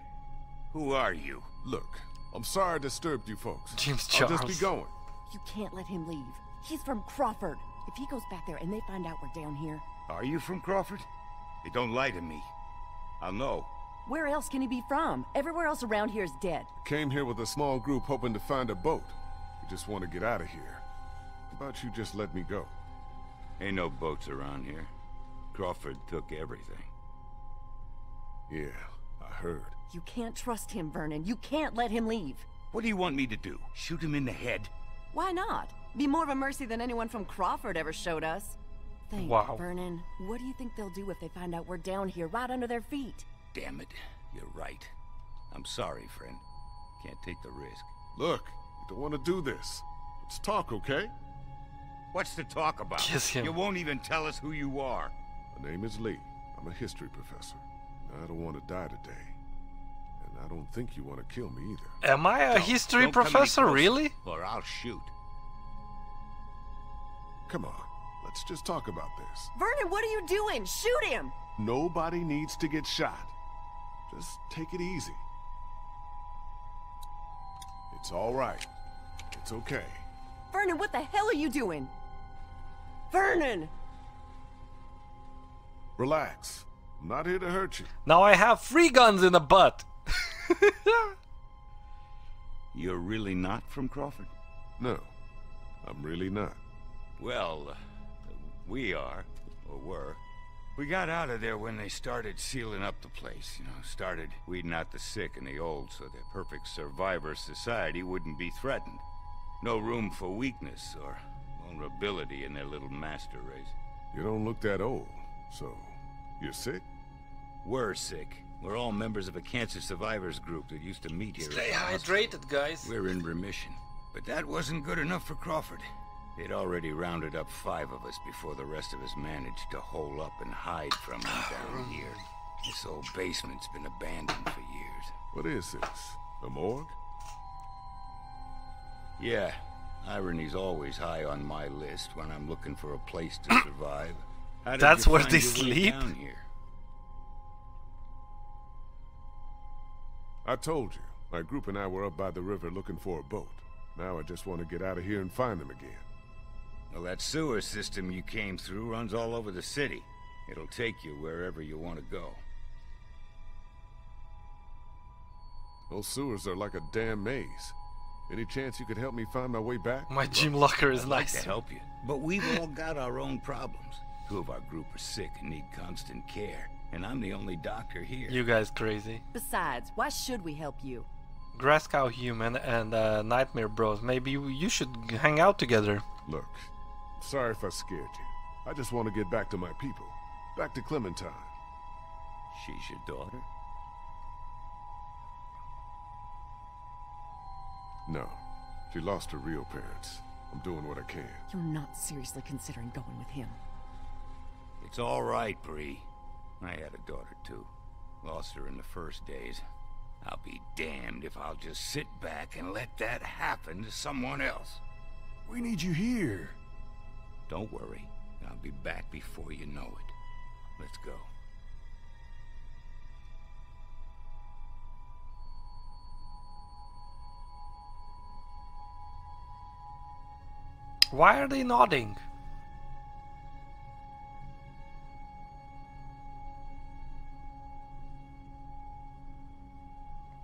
Who are you? Look, I'm sorry I disturbed you folks. James Charles. I'll just be going. You can't let him leave. He's from Crawford. If he goes back there and they find out we're down here... Are you from Crawford? They don't lie to me. I'll know. Where else can he be from? Everywhere else around here is dead. Came here with a small group hoping to find a boat. We just want to get out of here. How about you just let me go? Ain't no boats around here. Crawford took everything. Yeah, I heard. You can't trust him, Vernon. You can't let him leave. What do you want me to do? Shoot him in the head? Why not? Be more of a mercy than anyone from Crawford ever showed us. Think, wow. Vernon, what do you think they'll do if they find out we're down here right under their feet? Damn it, you're right. I'm sorry, friend. Can't take the risk. Look, you don't want to do this. Let's talk, okay? What's to talk about? Kiss him. You won't even tell us who you are. My name is Lee. I'm a history professor. I don't want to die today. And I don't think you want to kill me either. Am I a history professor, really? Or I'll shoot. Come on. Let's just talk about this. Vernon, what are you doing? Shoot him! Nobody needs to get shot. Just take it easy. It's all right. It's okay. Vernon, what the hell are you doing? Vernon! Relax. I'm not here to hurt you. Now I have free guns in the butt. You're really not from Crawford? No, I'm really not. Well... we are, or were. We got out of there when they started sealing up the place, you know, started weeding out the sick and the old so the perfect survivor society wouldn't be threatened. No room for weakness or vulnerability in their little master race. You don't look that old, so you're sick? We're sick. We're all members of a cancer survivors group that used to meet here. Stay hydrated, guys. We're in remission. But that wasn't good enough for Crawford. They'd already rounded up 5 of us before the rest of us managed to hole up and hide from them down here. This old basement's been abandoned for years. What is this? A morgue? Yeah. Irony's always high on my list when I'm looking for a place to survive. That's where they sleep? Down here? I told you. My group and I were up by the river looking for a boat. Now I just want to get out of here and find them again. Well, that sewer system you came through runs all over the city. It'll take you wherever you want to go. Those sewers are like a damn maze. Any chance you could help me find my way back? My gym locker is nice. I'd like to help you. But we've all got our own problems. 2 of our group are sick and need constant care. And I'm the only doctor here. You guys crazy. Besides, why should we help you? Grass Cow Human and Nightmare Bros. Maybe you should hang out together. Look. Sorry if I scared you. I just want to get back to my people. Back to Clementine. She's your daughter? No. She lost her real parents. I'm doing what I can. You're not seriously considering going with him. It's all right, Brie. I had a daughter, too. Lost her in the first days. I'll be damned if I'll just sit back and let that happen to someone else. We need you here. Don't worry. I'll be back before you know it. Let's go. Why are they nodding?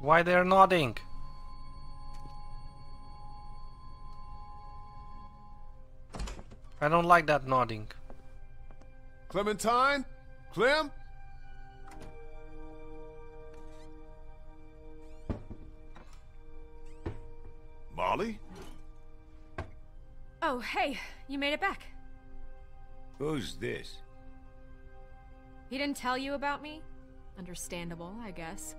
Why they're nodding? I don't like that nodding. Clementine? Clem? Molly? Oh, hey, you made it back. Who's this? He didn't tell you about me? Understandable, I guess.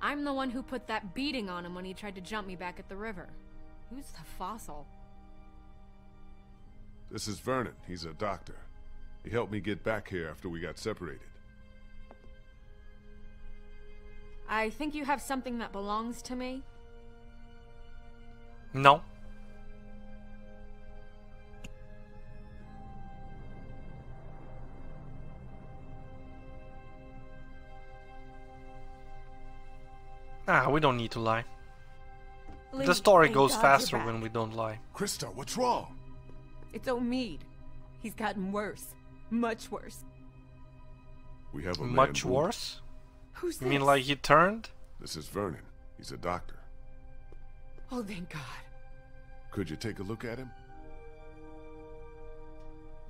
I'm the one who put that beating on him when he tried to jump me back at the river. Who's the fossil? This is Vernon. He's a doctor. He helped me get back here after we got separated. I think you have something that belongs to me. No. Ah, we don't need to lie. Lee, the story goes faster when we don't lie. Krista, what's wrong? It's Omid. He's gotten worse. Much worse. We have a much worse? Who's this? You mean like he turned? This is Vernon. He's a doctor. Oh, thank God. Could you take a look at him?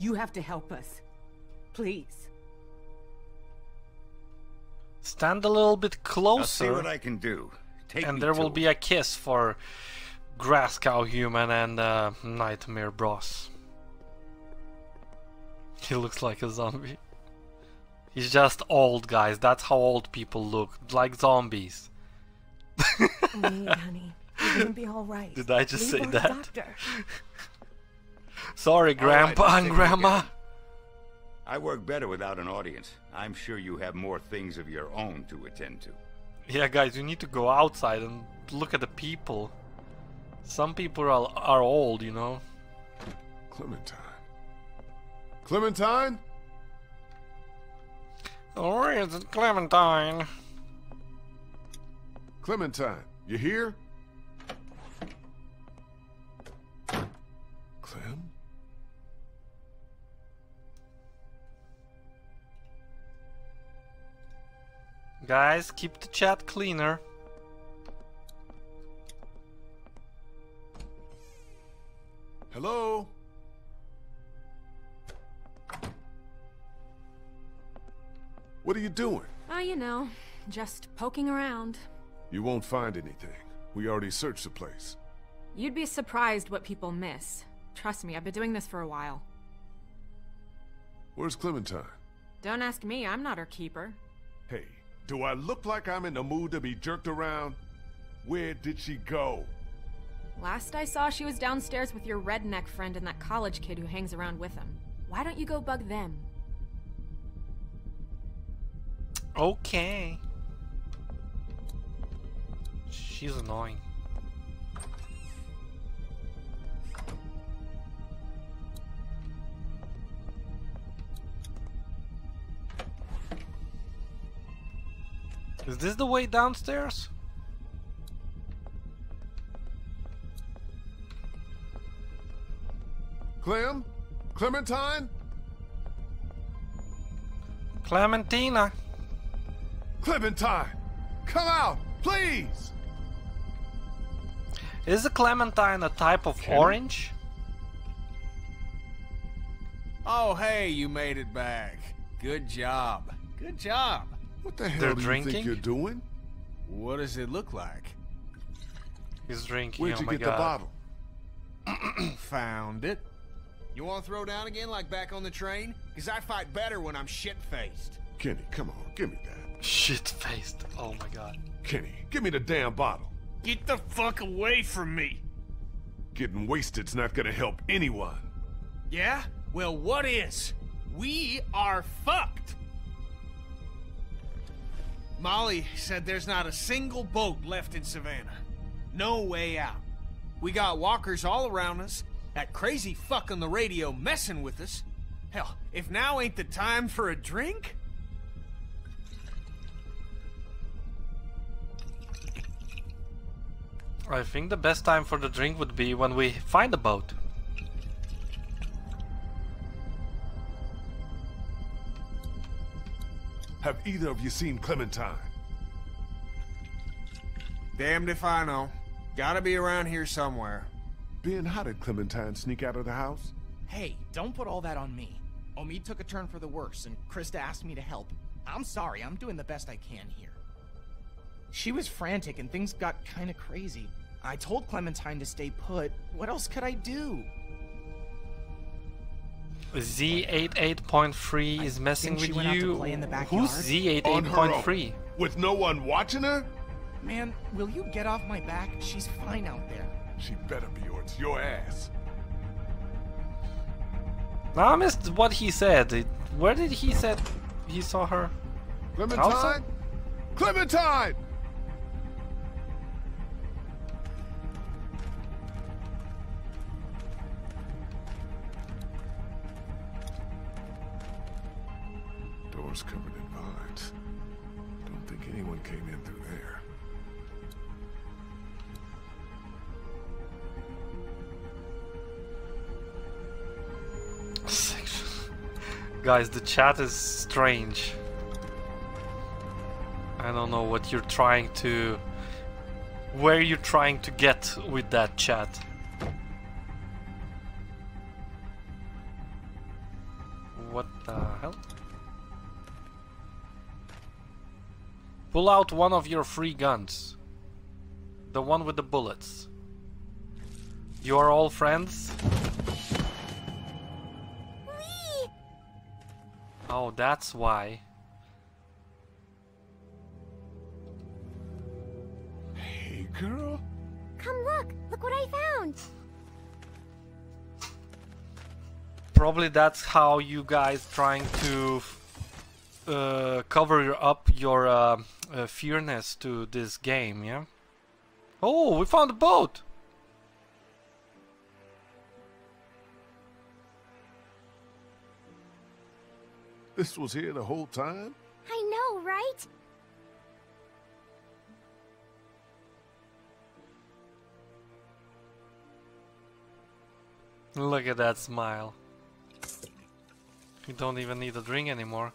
You have to help us. Please. Stand a little bit closer. I'll see what I can do. And there will be a kiss for Grass Cow Human and Nightmare Bros. He looks like a zombie. He's just old, guys. That's how old people look, like zombies. Wait, honey, you're gonna be all right. Did I just say that? Sorry, Grandpa and Grandma. I work better without an audience. I'm sure you have more things of your own to attend to. Yeah, guys, you need to go outside and look at the people. Some people are old, you know. Clementine. Clementine? Where is it, Clementine? Clementine, you here? Clem? Guys, keep the chat cleaner. Hello? What are you doing? Oh, you know, just poking around. You won't find anything. We already searched the place. You'd be surprised what people miss. Trust me, I've been doing this for a while. Where's Clementine? Don't ask me, I'm not her keeper. Hey. Do I look like I'm in the mood to be jerked around? Where did she go? Last I saw, she was downstairs with your redneck friend and that college kid who hangs around with him. Why don't you go bug them? Okay. She's annoying. Is this the way downstairs? Clem? Clementine? Clementina. Clementine! Come out, please! Is a clementine a type of orange? Oh, hey, you made it back. Good job. Good job. What the hell do you think you're doing? What does it look like? He's drinking. Where'd you get the bottle? Found it. You want to throw down again like back on the train? Because I fight better when I'm shit-faced. Kenny, come on, give me that. Shit-faced. Oh my god. Kenny, give me the damn bottle. Get the fuck away from me. Getting wasted's not gonna help anyone. Yeah? Well, what is? We are fucked. Molly said there's not a single boat left in Savannah. No way out. We got walkers all around us, that crazy fuck on the radio messing with us. Hell, if now ain't the time for a drink? I think the best time for the drink would be when we find a boat. Have either of you seen Clementine? Damned if I know. Gotta be around here somewhere. Ben, how did Clementine sneak out of the house? Hey, don't put all that on me. Omid took a turn for the worse, and Krista asked me to help. I'm sorry, I'm doing the best I can here. She was frantic, and things got kinda crazy. I told Clementine to stay put. What else could I do? Z88.3 is messing with you. Who's Z88.3? With no one watching her? Man, will you get off my back? She's fine out there. She better be, or it's your ass. Now I missed what he said. Where did he say he saw her? Clementine? Outside? Clementine! Doors covered in vines. Don't think anyone came in through there. Guys, the chat is strange. I don't know what you're trying to... where you're trying to get with that chat. What the hell? Pull out one of your free guns. The one with the bullets. You are all friends? Whee! Oh, that's why. Girl? Come look! Look what I found! Probably that's how you guys trying to cover up your fearness to this game, yeah? Oh, we found a boat! This was here the whole time? I know, right? Look at that smile. You don't even need a drink anymore.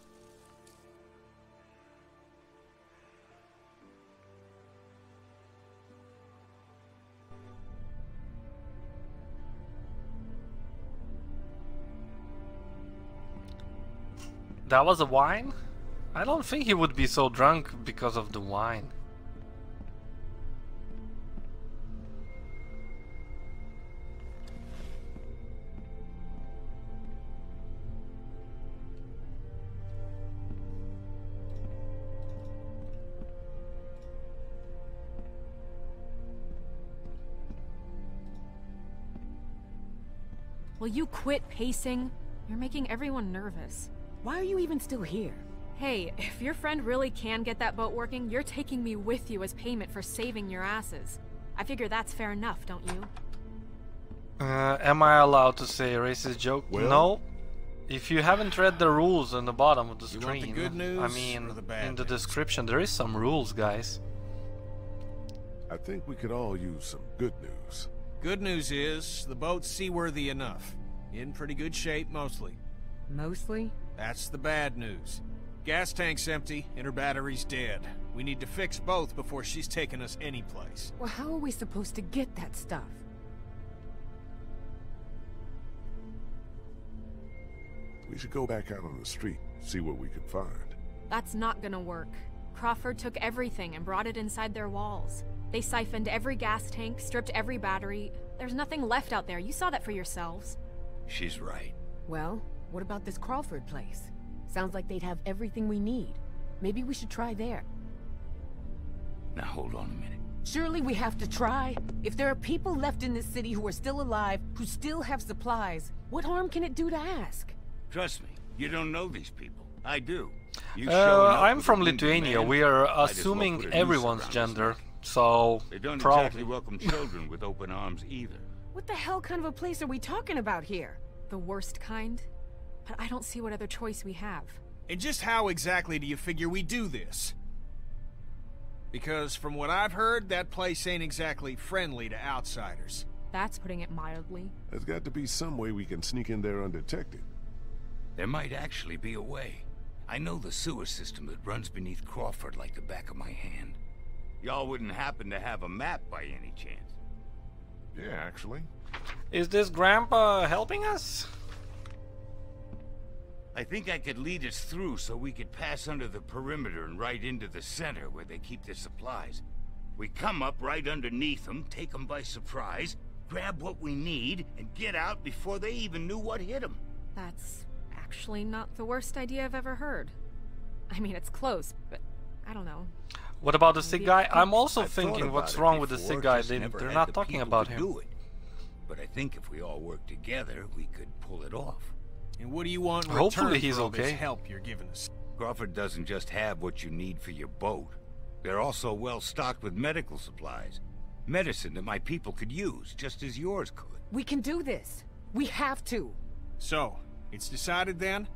That was a wine? I don't think he would be so drunk because of the wine. Will you quit pacing? You're making everyone nervous. Why are you even still here? Hey, if your friend really can get that boat working, you're taking me with you as payment for saving your asses. I figure that's fair enough, don't you? Am I allowed to say a racist joke? Well, no. If you haven't read the rules on the bottom of the screen, in the description, there is some rules, guys. I think we could all use some good news. Good news is, the boat's seaworthy enough. In pretty good shape, mostly. Mostly? That's the bad news. Gas tank's empty, and her battery's dead. We need to fix both before she's taking us anyplace. Well, how are we supposed to get that stuff? We should go back out on the street, see what we can find. That's not gonna work. Crawford took everything and brought it inside their walls. They siphoned every gas tank, stripped every battery. There's nothing left out there. You saw that for yourselves. She's right. Well, what about this Crawford place? Sounds like they'd have everything we need. Maybe we should try there. Now hold on a minute. Surely we have to try. If there are people left in this city who are still alive, who still have supplies, what harm can it do to ask? Trust me, you don't know these people. I do. I'm from Lithuania. We are assuming everyone's gender, so they don't exactly welcome children with open arms either. What the hell kind of a place are we talking about here? The worst kind? But I don't see what other choice we have. And just how exactly do you figure we do this? Because from what I've heard, that place ain't exactly friendly to outsiders. That's putting it mildly. There's got to be some way we can sneak in there undetected. There might actually be a way. I know the sewer system that runs beneath Crawford like the back of my hand. Y'all wouldn't happen to have a map by any chance? Yeah, actually. Is this Grandpa helping us? I think I could lead us through so we could pass under the perimeter and right into the center where they keep their supplies. We come up right underneath them, take them by surprise, grab what we need, and get out before they even knew what hit them. That's actually not the worst idea I've ever heard. I mean, it's close, but I don't know. What about the sick guy? I'm also thinking what's wrong with the sick guy. They're not talking about him. But I think if we all work together, we could pull it off. And what do you want in return? Hopefully he's okay. Help you're giving us. Crawford doesn't just have what you need for your boat. They're also well stocked with medical supplies. Medicine that my people could use, just as yours could. We can do this. We have to. So, it's decided then?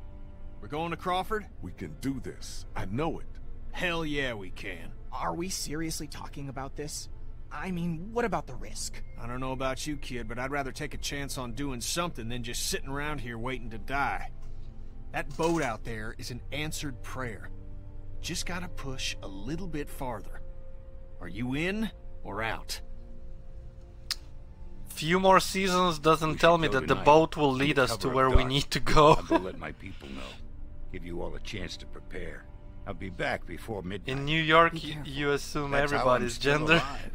We're going to Crawford? We can do this. I know it. Hell yeah, we can. Are we seriously talking about this? I mean, what about the risk? I don't know about you, kid, but I'd rather take a chance on doing something than just sitting around here waiting to die. That boat out there is an answered prayer. Just gotta push a little bit farther. Are you in or out? Few more seasons doesn't tell me that the boat will lead us to where we need to go. I will let my people know. Give you all a chance to prepare. I'll be back before midnight. In New York, you assume everybody's gender. Alive.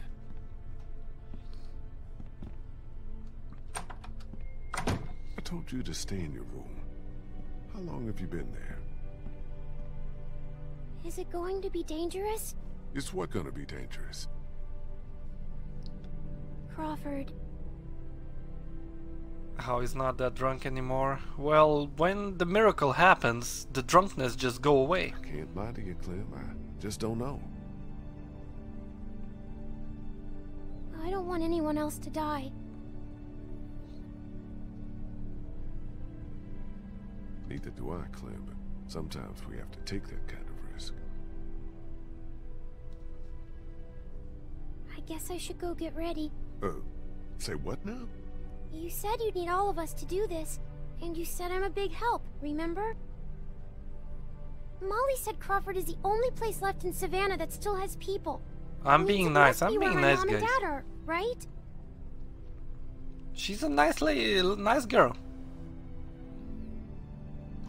I told you to stay in your room. How long have you been there? Is it going to be dangerous? It's what gonna be dangerous? Crawford. How he's not that drunk anymore. Well, when the miracle happens, the drunkenness just go away. I can't lie to you, Clem. I just don't know. I don't want anyone else to die. Neither do I, Clem, but sometimes we have to take that kind of risk. I guess I should go get ready. Say what now? You said you'd need all of us to do this, and you said I'm a big help, remember? Molly said Crawford is the only place left in Savannah that still has people. I'm being nice, I'm being nice, guys. Mom and Dad are, right? She's a nice lady, nice girl.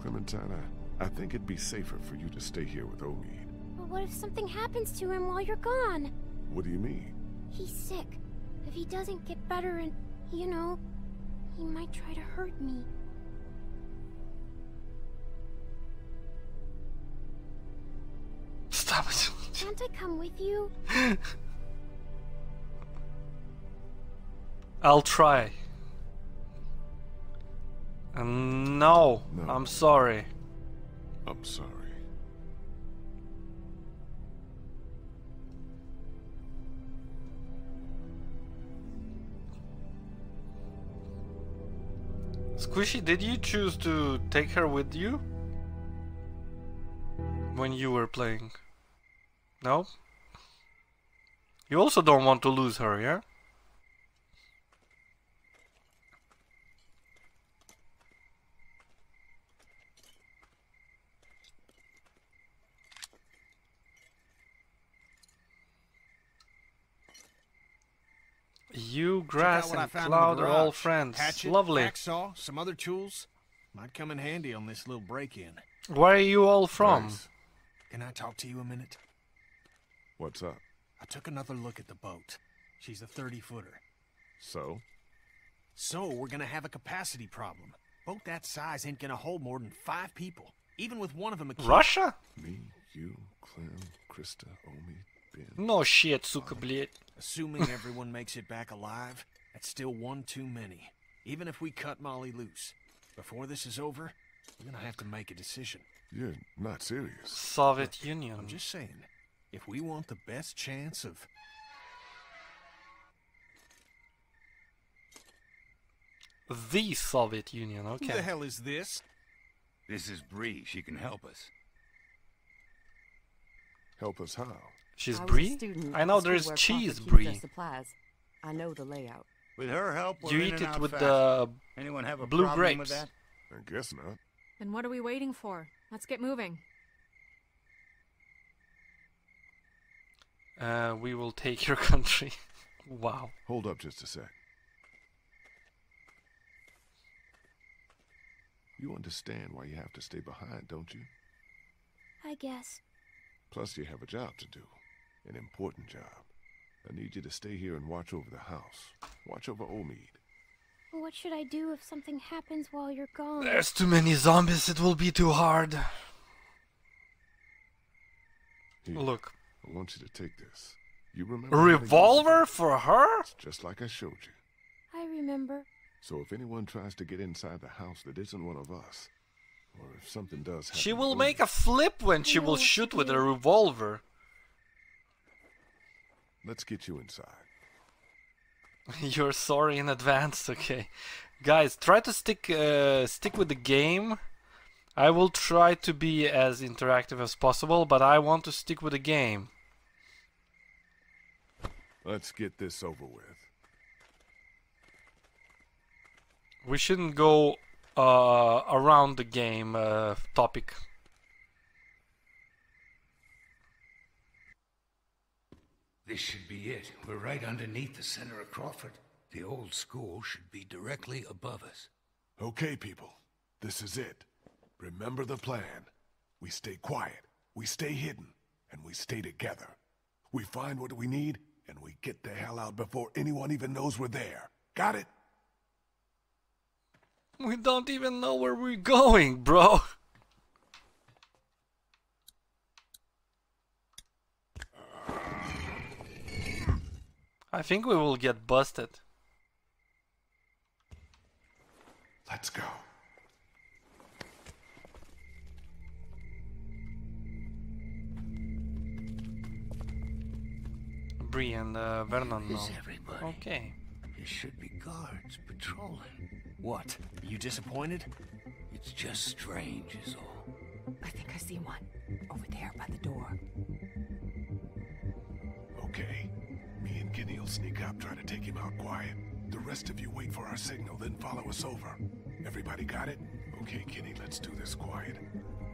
Clementine, I think it'd be safer for you to stay here with Omid. But what if something happens to him while you're gone? What do you mean? He's sick. If he doesn't get better and, you know, he might try to hurt me. Stop it. Can't I come with you? I'll try. No, I'm sorry. I'm sorry. Squishy, did you choose to take her with you when you were playing? No? You also don't want to lose her, yeah? You, grass, and cloud are all friends. Hatchet, lovely. Hacksaw, some other tools might come in handy on this little break-in. Where are you all from? Grace, can I talk to you a minute? What's up? I took another look at the boat. She's a 30-footer. So? So we're gonna have a capacity problem. Boat that size ain't gonna hold more than 5 people, even with one of them a kid. Russia? Me? You, Clem, Krista, Omid, Ben. No shit, suka, bled. Assuming everyone makes it back alive, that's still one too many. Even if we cut Molly loose. Before this is over, we're gonna have to make a decision. You're not serious. Soviet Union. I'm just saying, if we want the best chance of... The Soviet Union, okay. Who the hell is this? This is Brie. She can help us. Help us how? She's Brie? I know there's cheese, Brie. Supplies. I know the layout. With her help, you eat it with the blue grapes. I guess not. Then what are we waiting for? Let's get moving. We will take your country. Wow. Hold up just a sec. You understand why you have to stay behind, don't you? I guess. Plus, you have a job to do. An important job. I need you to stay here and watch over the house. Watch over Omid. What should I do if something happens while you're gone? There's too many zombies. It will be too hard. Here, look. I want you to take this. You remember? A revolver for her? It's just like I showed you. I remember. So if anyone tries to get inside the house that isn't one of us, or if something does happen... She will make a flip when she will shoot with a revolver. Let's get you inside. You're sorry in advance, okay. Guys, try to stick with the game. I will try to be as interactive as possible, but I want to stick with the game. Let's get this over with. We shouldn't go around the game topic. This should be it. We're right underneath the center of Crawford. The old school should be directly above us. Okay, people. This is it. Remember the plan. We stay quiet, we stay hidden, and we stay together. We find what we need, and we get the hell out before anyone even knows we're there. Got it? We don't even know where we're going, bro. I think we will get busted. Let's go. Brie and Vernon. Is everybody? Okay. There should be guards patrolling. What? Are you disappointed? It's just strange is all. I think I see one. Over there by the door. Okay. Me and Kenny will sneak up, try to take him out quiet. The rest of you wait for our signal, then follow us over. Everybody got it? Okay, Kenny, let's do this quiet.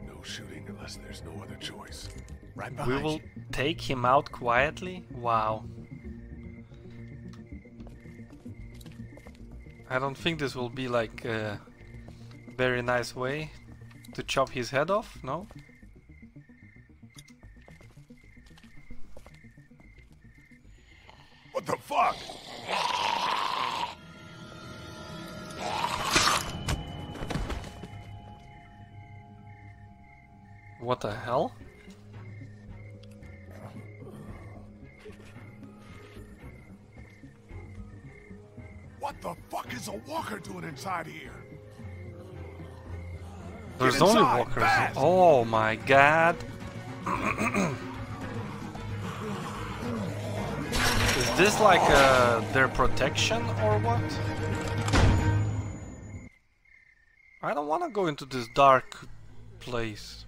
No shooting unless there's no other choice. Right behind you. We will take him out quietly? Wow. I don't think this will be like a very nice way to chop his head off, no? What the fuck? What the hell? What the fuck is a walker doing inside here? There's inside, only walkers. Fast. Oh my god. Is this like their protection or what? I don't want to go into this dark place.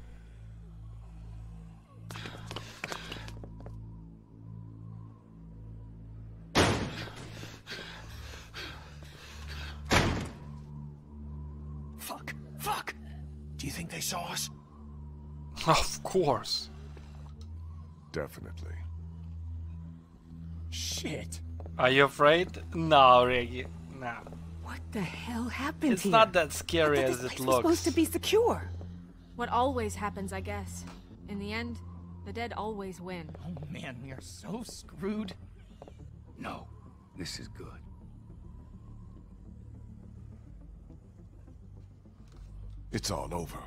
Of course. Definitely. Shit. Are you afraid? No, Reggie. No. What the hell happened here? It's not that scary as it looks. This place was supposed to be secure. What always happens, I guess. In the end, the dead always win. Oh man, we are so screwed. No, this is good. It's all over.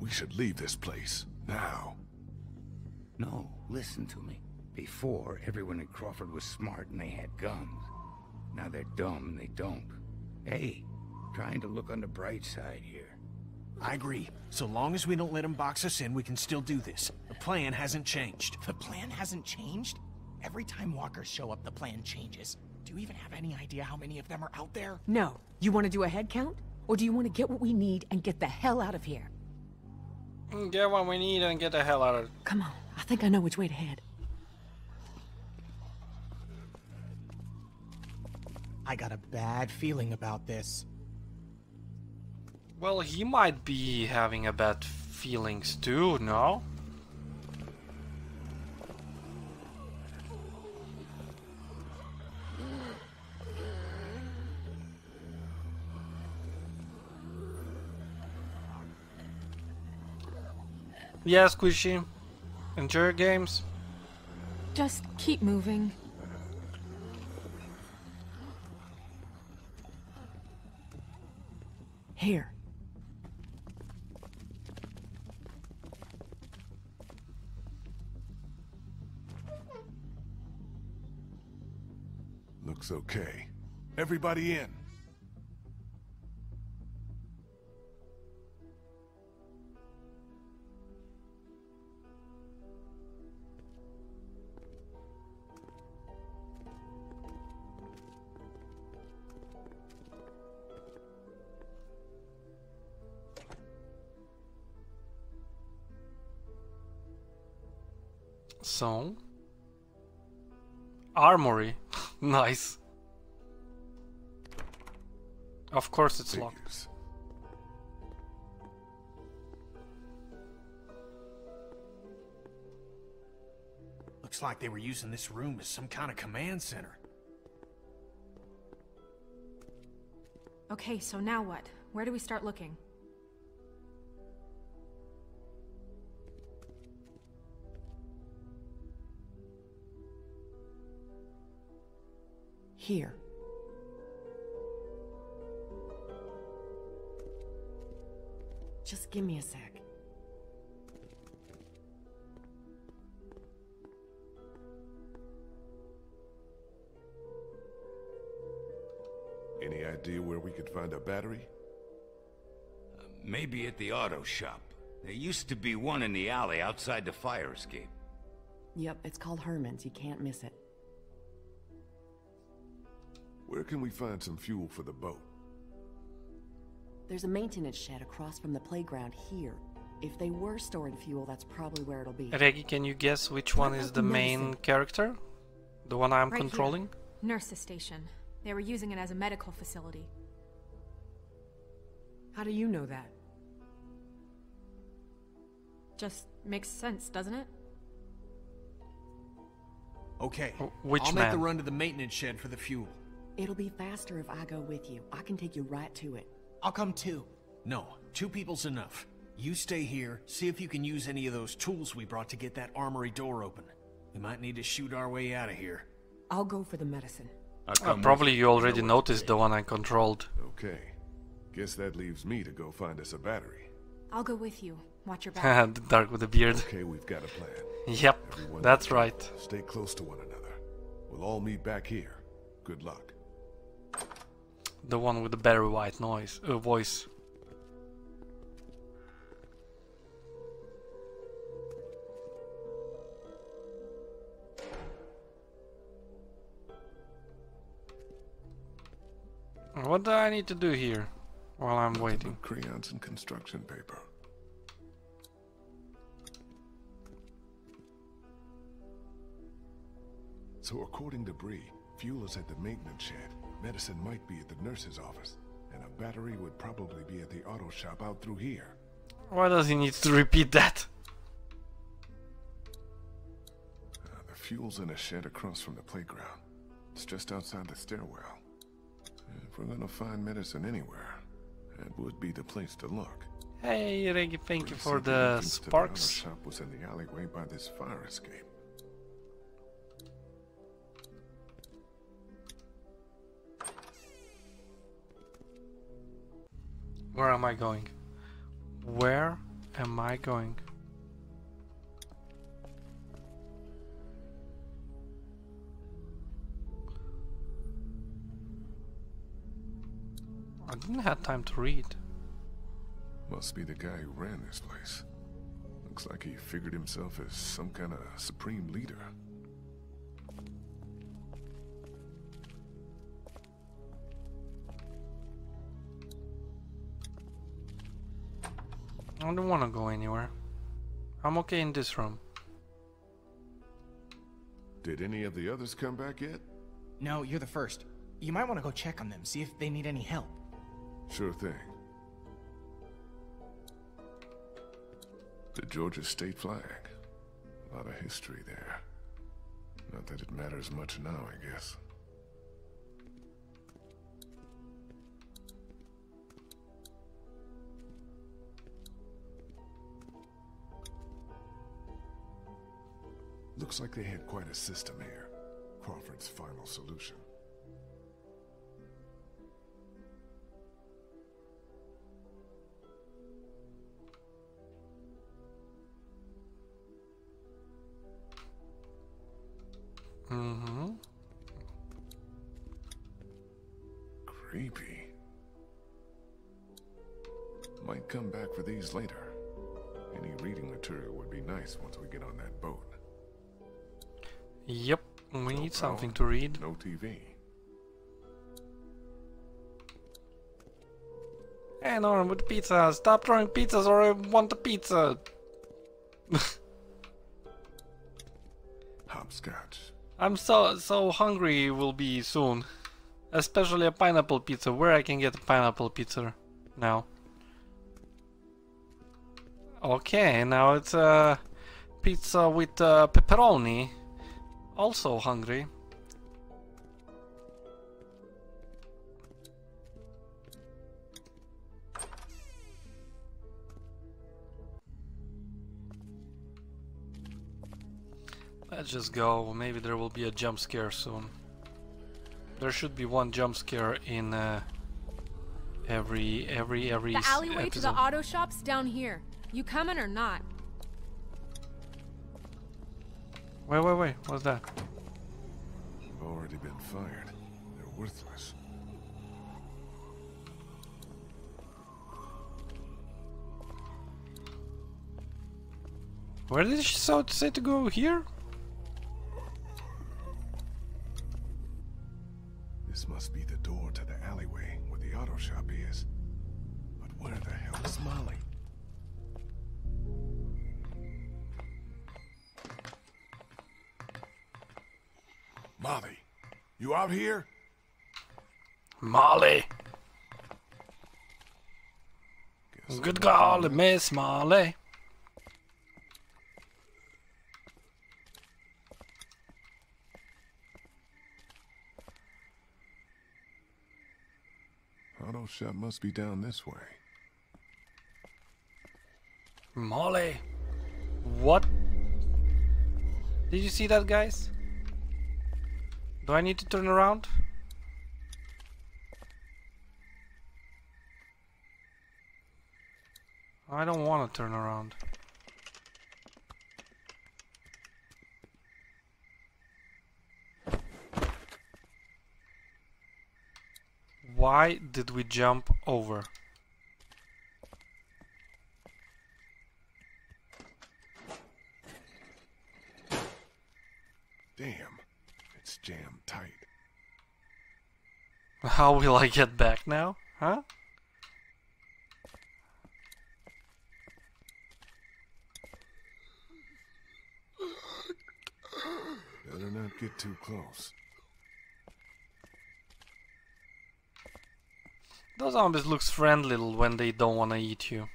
We should leave this place, now. No, listen to me. Before, everyone in Crawford was smart and they had guns. Now they're dumb and they don't. Hey, trying to look on the bright side here. I agree. So long as we don't let them box us in, we can still do this. The plan hasn't changed. The plan hasn't changed? Every time walkers show up, the plan changes. Do you even have any idea how many of them are out there? No. You want to do a head count? Or do you want to get what we need and get the hell out of here? Get what we need and get the hell out of... Come on. I think I know which way to head. I got a bad feeling about this. Well, he might be having a bad feelings too, no? Yeah, Squishy. Enjoy your games. Just keep moving. Here. Looks okay. Everybody in. So, armory. Nice. Of course it's locked. Looks like they were using this room as some kind of command center. Okay, so now what? Where do we start looking? Here. Just give me a sec. Any idea where we could find a battery? Maybe at the auto shop. There used to be one in the alley outside the fire escape. Yep, it's called Herman's. You can't miss it. Where can we find some fuel for the boat? There's a maintenance shed across from the playground here. If they were storing fuel, that's probably where it'll be. Reggie, can you guess which one is the main character? The one I'm controlling? Here. Nurse's station. They were using it as a medical facility. How do you know that? Just makes sense, doesn't it? Okay, I'll make the run to the maintenance shed for the fuel. It'll be faster if I go with you. I can take you right to it. I'll come too. No, two people's enough. You stay here, see if you can use any of those tools we brought to get that armory door open. We might need to shoot our way out of here. I'll go for the medicine. Probably you already noticed the one I controlled. Okay. Guess that leaves me to go find us a battery. I'll go with you. Watch your back. The dark with the beard. Okay, we've got a plan. Yep, everyone that's right. Stay close to one another. We'll all meet back here. Good luck. The one with the very white noise, voice. What do I need to do here while I'm waiting? Crayons and construction paper. So according to Brie, fuel is at the maintenance shed. Medicine might be at the nurse's office, and a battery would probably be at the auto shop out through here. Why does he need to repeat that? The fuel's in a shed across from the playground. It's just outside the stairwell. If we're gonna find medicine anywhere, that would be the place to look. Hey, Reggie, thank you for the sparks. The auto shop was in the alleyway by this fire escape. Where am I going? Where am I going? I didn't have time to read. Must be the guy who ran this place. Looks like he figured himself as some kind of supreme leader. I don't want to go anywhere. I'm okay in this room. Did any of the others come back yet? No, you're the first. You might want to go check on them, see if they need any help. Sure thing. The Georgia state flag. A lot of history there. Not that it matters much now, I guess. Looks like they had quite a system here. Crawford's final solution. Mm-hmm. Creepy. Might come back for these later. Any reading material would be nice once we get on that boat. Yep, we need something to read. No TV. Hey Norm, with pizza, stop throwing pizzas or I want the pizza. Hopscotch. I'm so hungry will be soon. Especially a pineapple pizza. Where I can get a pineapple pizza now. Okay, now it's pizza with pepperoni. Also hungry. Let's just go. Maybe there will be a jump scare soon. There should be one jump scare in every the alleyway episode. To the auto shops down here. You coming or not? Wait, what's that? I've already been fired. They're worthless. Where did she say to go here? This must be the door to the alleyway where the auto shop is. But where the hell is Molly? Molly, you out here? Molly. Good golly, Miss Molly. Auto shop must be down this way. Molly, what? Did you see that, guys? Do I need to turn around? I don't want to turn around. Why did we jump over? Damn. It's jammed tight. How will I get back now? Huh? Better not get too close. Those zombies look friendly when they don't want to eat you.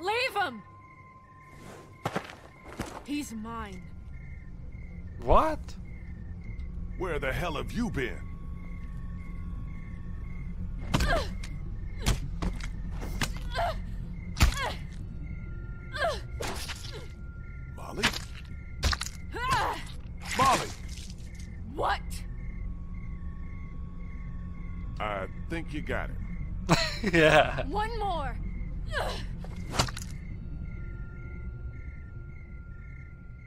Leave him! He's mine. What? Where the hell have you been? Molly? Molly! What? I think you got him. Yeah. One more.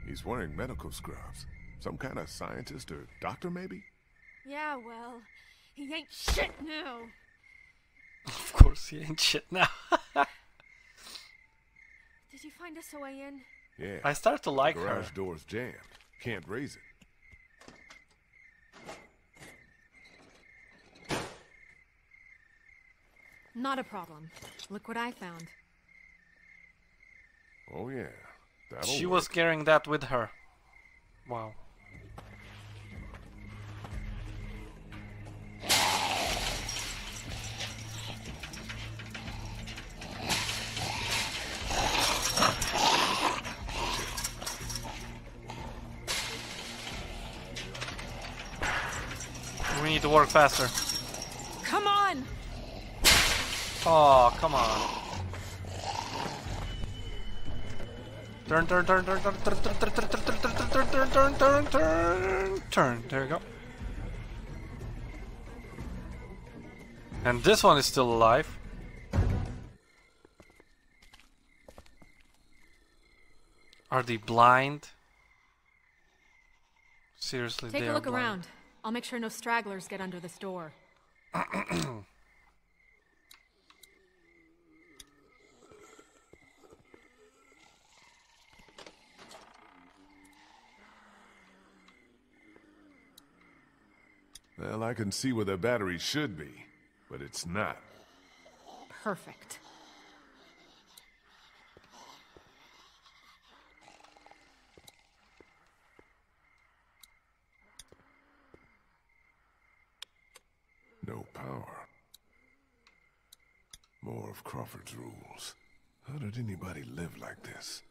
He's wearing medical scrubs. Some kind of scientist or doctor, maybe? Yeah, well, he ain't shit now. Of course he ain't shit now. Did you find us a way in? Yeah. I start to like her. Garage door's jammed. Can't raise it. Not a problem. Look what I found. Oh yeah. She was carrying that with her. Wow. We need to work faster. Come on. Oh, come on. Turn. There we go. And this one is still alive. Are they blind? Seriously, take a look around. I'll make sure no stragglers get under this door. Well, I can see where the battery should be, but it's not. Perfect. No power. More of Crawford's rules. How did anybody live like this?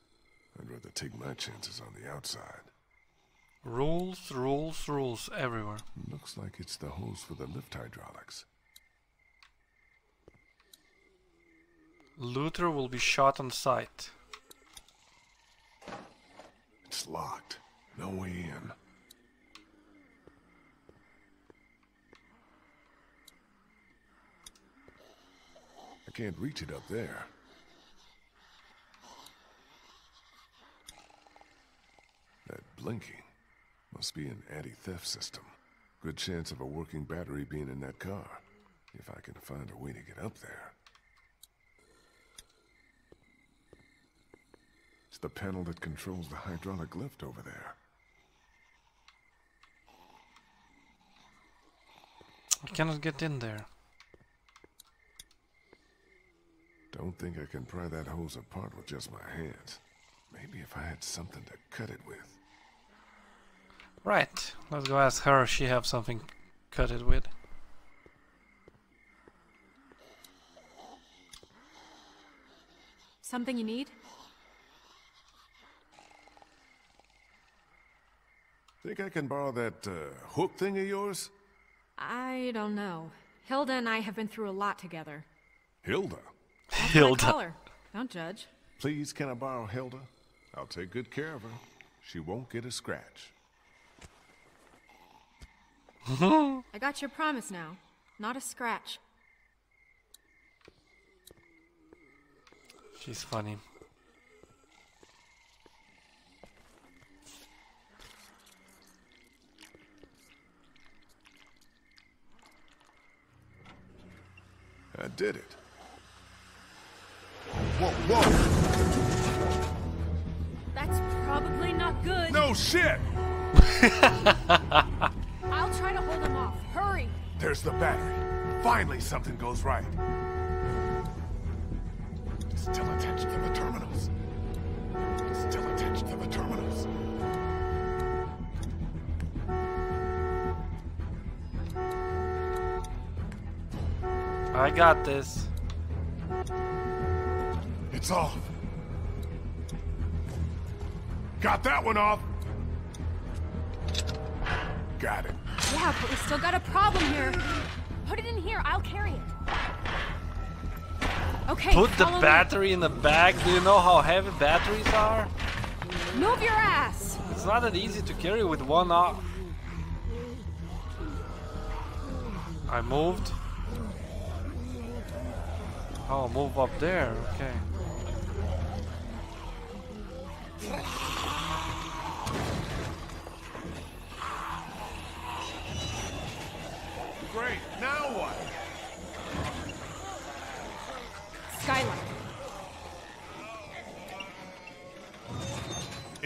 I'd rather take my chances on the outside. Rules, rules, rules everywhere. Looks like it's the hose for the lift hydraulics. Luther will be shot on sight. It's locked. No way in. I can't reach it up there. That blinking. Must be an anti-theft system. Good chance of a working battery being in that car. If I can find a way to get up there. It's the panel that controls the hydraulic lift over there. I cannot get in there. Don't think I can pry that hose apart with just my hands. Maybe if I had something to cut it with. Right, let's go ask her if she have something cut it with. Something you need? Think I can borrow that hook thing of yours? I don't know. Hilda and I have been through a lot together. Hilda? That's Hilda. My color. Don't judge. Please, can I borrow Hilda? I'll take good care of her. She won't get a scratch. I got your promise now. Not a scratch. She's funny. I did it. Whoa, whoa! That's probably not good. No shit! Try to hold him off. Hurry! There's the battery. Finally something goes right. Still attached to the terminals. Still attached to the terminals. I got this. It's off. Got that one off. Got it. Yeah, but we still got a problem here. Put it in here. I'll carry it. Okay. Put the battery in the bag. Do you know how heavy batteries are? Move your ass. It's not that easy to carry with one arm. I moved. Oh, move up there. Okay.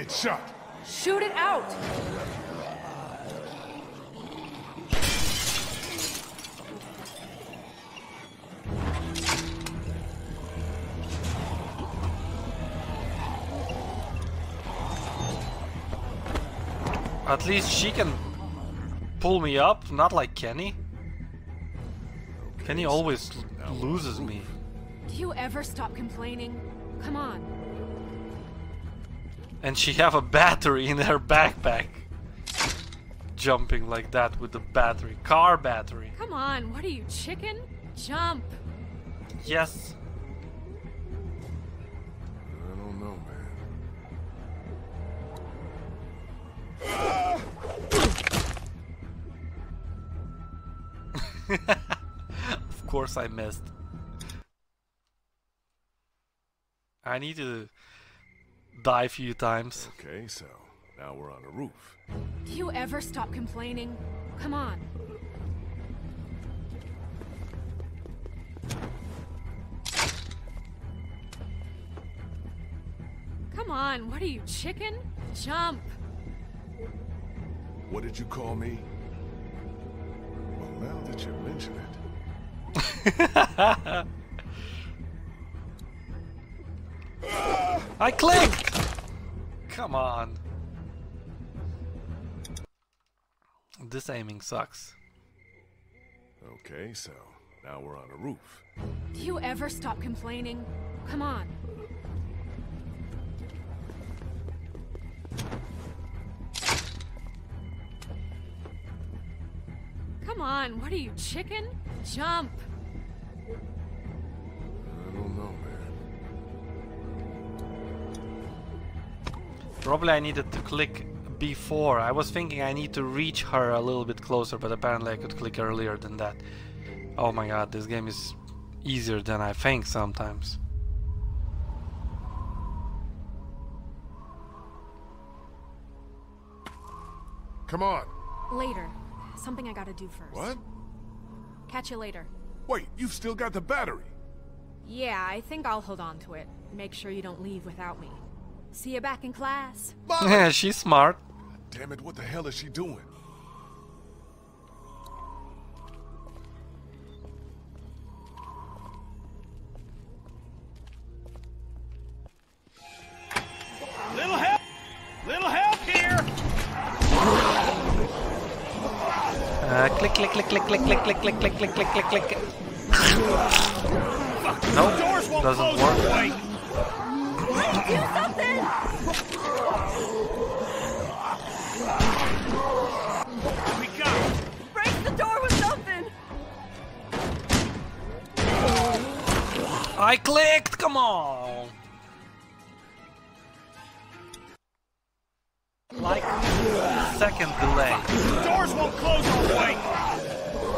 It's shut. Shoot it out! At least she can pull me up, not like Kenny. Okay, Kenny always loses me. Do you ever stop complaining? Come on. And she have a battery in her backpack. Jumping like that with the battery. Car battery. Come on, what are you, chicken? Jump. Yes. I don't know, man. Of course I missed. I need to die a few times. Okay, so now we're on a roof. Do you ever stop complaining? Come on. Come on, what are you, chicken? Jump. What did you call me? Well, now that you mention it. I clicked! Come on. This aiming sucks. Okay, so now we're on a roof. Do you ever stop complaining? Come on. Come on, what are you, chicken? Jump! I don't know, man. Probably I needed to click before. I was thinking I need to reach her a little bit closer, but apparently I could click earlier than that. Oh my god, this game is easier than I think sometimes. Come on. Later. Something I gotta do first. What? Catch you later. Wait, you've still got the battery? Yeah, I think I'll hold on to it. Make sure you don't leave without me. See you back in class. Yeah, she's smart. Damn it, what the hell is she doing? Little help here. Click, click, click, click, click, click, click, click, click, click, click, click, click. No, doesn't work. Do something! We got it. Break the door with something. I clicked. Come on. Like second delay. The doors won't close all the way.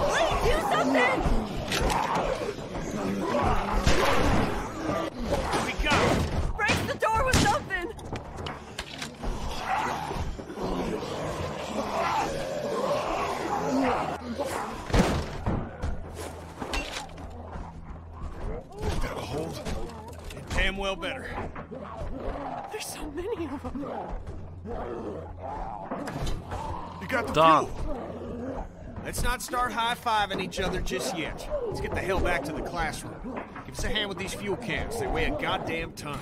Please do something. We got it. Break the door with something. Got a hold. It damn well better. There's so many of them. You got the Doug. Fuel. Let's not start high-fiving each other just yet. Let's get the hell back to the classroom. Give us a hand with these fuel cans. They weigh a goddamn ton.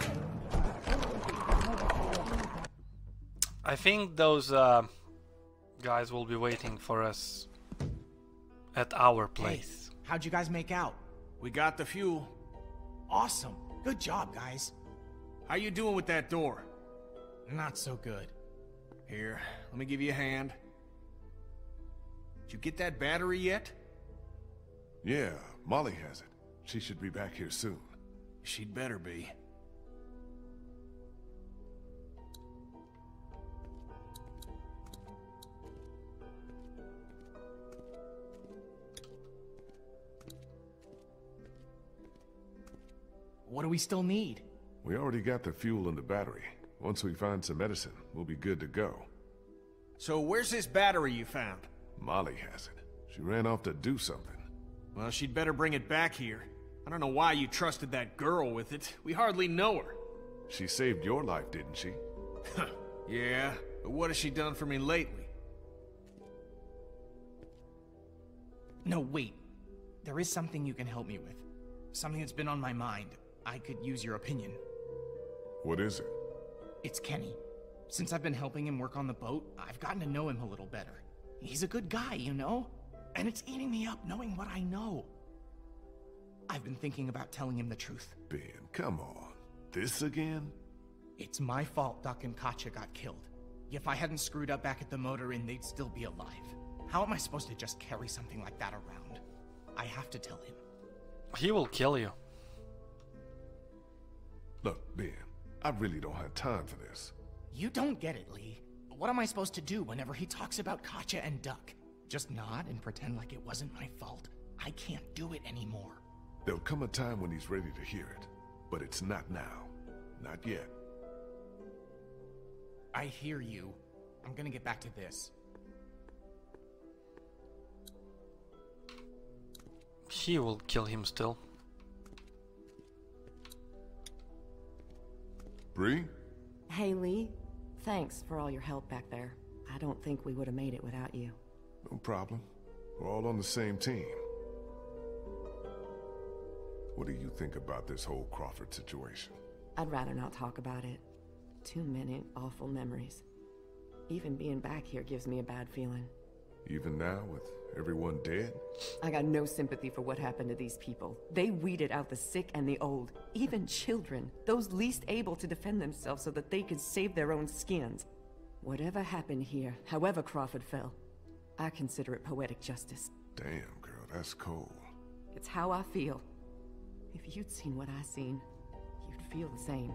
I think those guys will be waiting for us at our place. Hey, how'd you guys make out? We got the fuel. Awesome. Good job, guys. How you doing with that door? Not so good. Here, let me give you a hand. Did you get that battery yet? Yeah, Molly has it. She should be back here soon. She'd better be. What do we still need? We already got the fuel and the battery. Once we find some medicine, we'll be good to go. So where's this battery you found? Molly has it. She ran off to do something. Well, she'd better bring it back here. I don't know why you trusted that girl with it. We hardly know her. She saved your life, didn't she? Yeah, but what has she done for me lately? No, wait. There is something you can help me with. Something that's been on my mind. I could use your opinion. What is it? It's Kenny. Since I've been helping him work on the boat, I've gotten to know him a little better. He's a good guy, you know? And it's eating me up knowing what I know. I've been thinking about telling him the truth. Ben, come on. This again? It's my fault Duck and Katjaa got killed. If I hadn't screwed up back at the motor inn, they'd still be alive. How am I supposed to just carry something like that around? I have to tell him. He will kill you. Look, Ben, I really don't have time for this. You don't get it, Lee. What am I supposed to do whenever he talks about Katjaa and Duck? Just nod and pretend like it wasn't my fault. I can't do it anymore. There'll come a time when he's ready to hear it, but it's not now. Not yet. I hear you. I'm gonna get back to this. She will kill him still. Brie? Hey, Lee. Thanks for all your help back there. I don't think we would have made it without you. No problem. We're all on the same team. What do you think about this whole Crawford situation? I'd rather not talk about it. Too many awful memories. Even being back here gives me a bad feeling. Even now, with everyone dead? I got no sympathy for what happened to these people. They weeded out the sick and the old, even children, those least able to defend themselves so that they could save their own skins. Whatever happened here, however Crawford fell, I consider it poetic justice. Damn, girl, that's cold. It's how I feel. If you'd seen what I seen, you'd feel the same.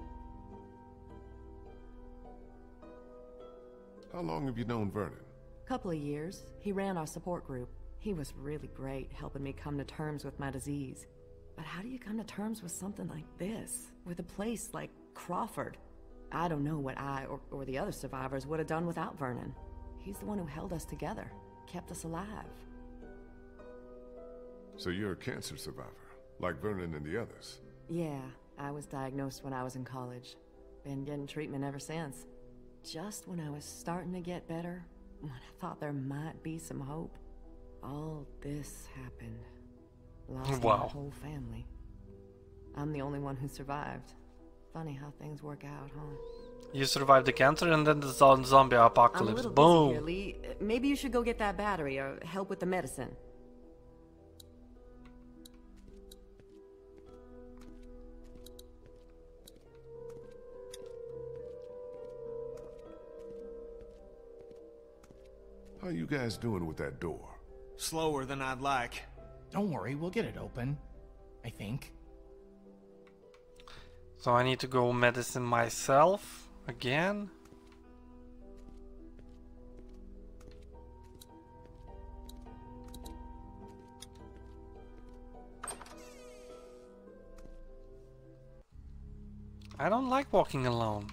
How long have you known Vernon? Couple of years. He ran our support group. He was really great, helping me come to terms with my disease. But how do you come to terms with something like this? With a place like Crawford? I don't know what I or the other survivors would have done without Vernon. He's the one who held us together, kept us alive. So you're a cancer survivor, like Vernon and the others? Yeah, I was diagnosed when I was in college. Been getting treatment ever since. Just when I was starting to get better, when I thought there might be some hope, all this happened. Lost my whole family. I'm the only one who survived. Funny how things work out, huh? You survived the cancer and then the zombie apocalypse. I'm a little busy here, Lee. Maybe you should go get that battery or help with the medicine. How are you guys doing with that door? Slower than I'd like. Don't worry, we'll get it open. I think. So I need to go medicine myself again. I don't like walking alone.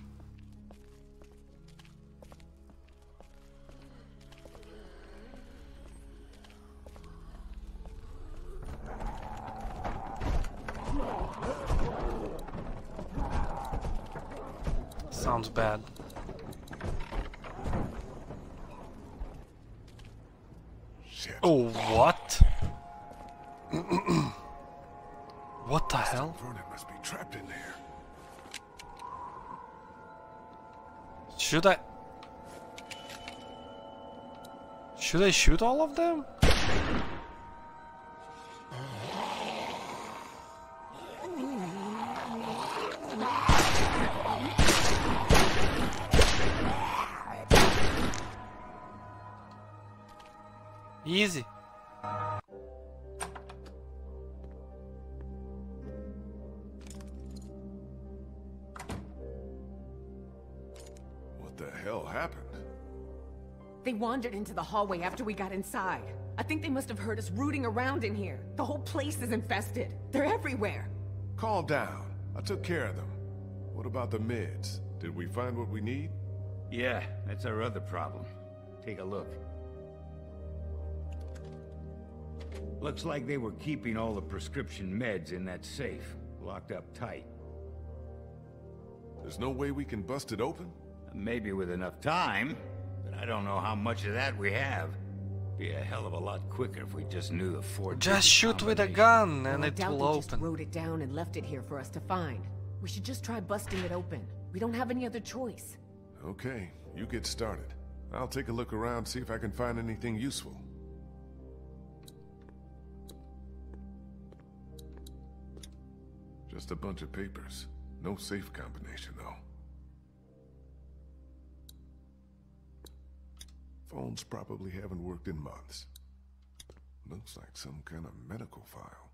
Sounds bad. Shit. Oh, what? What the hell? Vernon must be trapped in there. Should I shoot all of them? Easy. What the hell happened? They wandered into the hallway after we got inside. I think they must have heard us rooting around in here. The whole place is infested. They're everywhere. Calm down. I took care of them. What about the meds? Did we find what we need? Yeah, that's our other problem. Take a look. Looks like they were keeping all the prescription meds in that safe, locked up tight. There's no way we can bust it open? Maybe with enough time, but I don't know how much of that we have. Be a hell of a lot quicker if we just knew the fort. Just shoot with a gun and it will open. Just wrote it down and left it here for us to find. We should just try busting it open. We don't have any other choice. Okay, you get started. I'll take a look around, see if I can find anything useful. Just a bunch of papers. No safe combination, though. Phones probably haven't worked in months. Looks like some kind of medical file.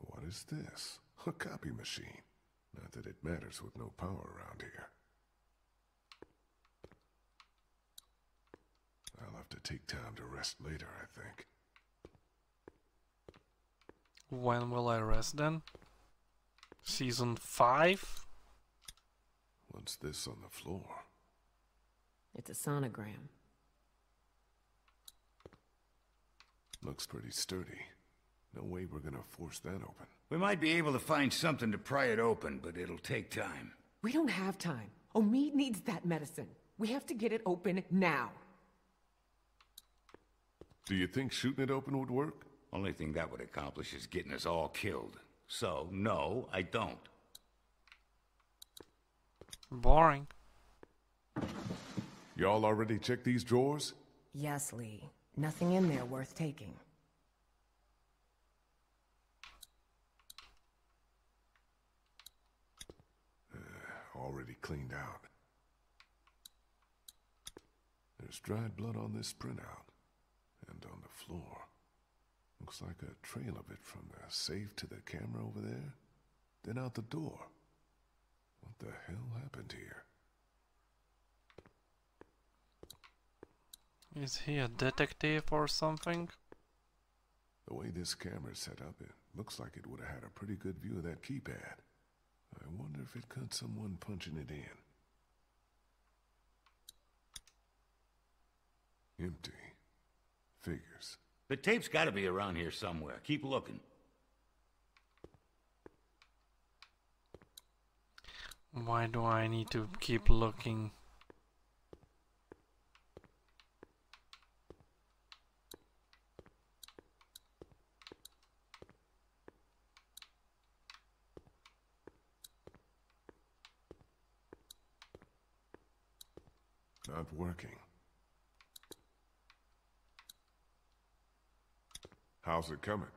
What is this? A copy machine. Not that it matters with no power around here. I'll have to take time to rest later, I think. When will I rest then? Season 5? What's this on the floor? It's a sonogram. Looks pretty sturdy. No way we're gonna force that open. We might be able to find something to pry it open, but it'll take time. We don't have time. Omid needs that medicine. We have to get it open now. Do you think shooting it open would work? Only thing that would accomplish is getting us all killed. So, no, I don't. Boring. Y'all already checked these drawers? Yes, Lee. Nothing in there worth taking. Already cleaned out. There's dried blood on this printout and on the floor. Looks like a trail of it from the safe to the camera over there, then out the door. What the hell happened here? Is he a detective or something? The way this camera's set up, it looks like it would have had a pretty good view of that keypad. I wonder if it caught someone punching it in. Empty. Figures. The tape's gotta be around here somewhere. Keep looking. Why do I need to keep looking? Not working. How's it coming?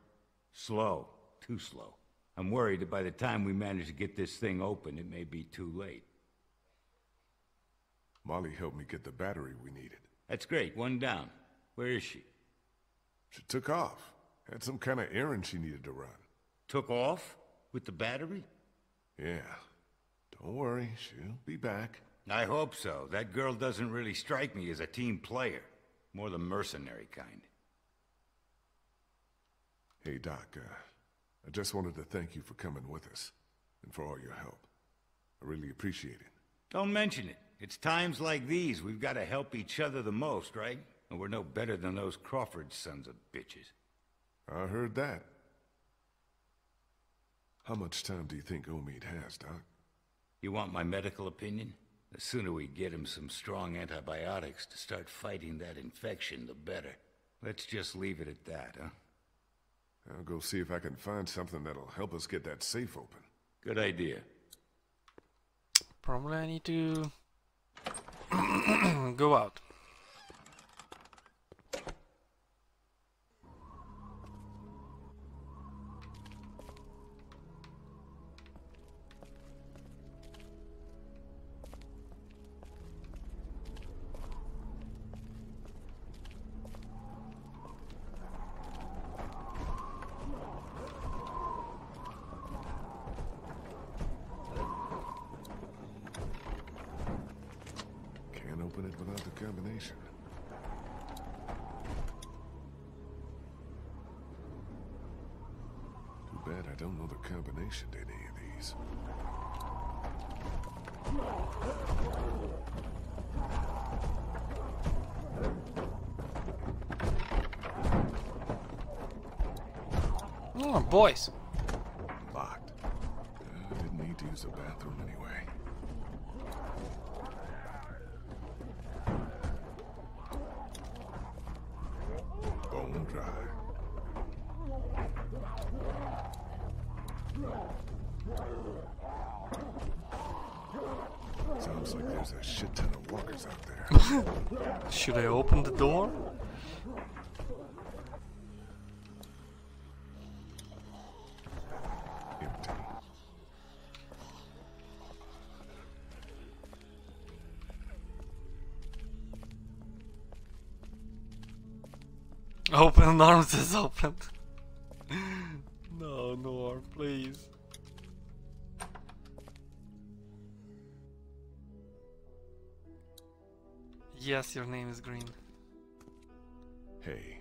Slow. Too slow. I'm worried that by the time we manage to get this thing open, it may be too late. Molly helped me get the battery we needed. That's great. One down. Where is she? She took off. Had some kind of errand she needed to run. Took off? With the battery? Yeah. Don't worry. She'll be back. I hope so. That girl doesn't really strike me as a team player. More the mercenary kind. Hey, Doc, I just wanted to thank you for coming with us and for all your help. I really appreciate it. Don't mention it. It's times like these we've got to help each other the most, right? And we're no better than those Crawford sons of bitches. I heard that. How much time do you think Omid has, Doc? You want my medical opinion? The sooner we get him some strong antibiotics to start fighting that infection, the better. Let's just leave it at that, huh? I'll go see if I can find something that'll help us get that safe open. Good idea. Probably I need to go out. Boys. Locked. I didn't need to use the bathroom anyway. Bone dry. Sounds like there's a shit ton of walkers out there. Should I open the door? Open arms is open. No, no arm, please. Yes, your name is green. Hey,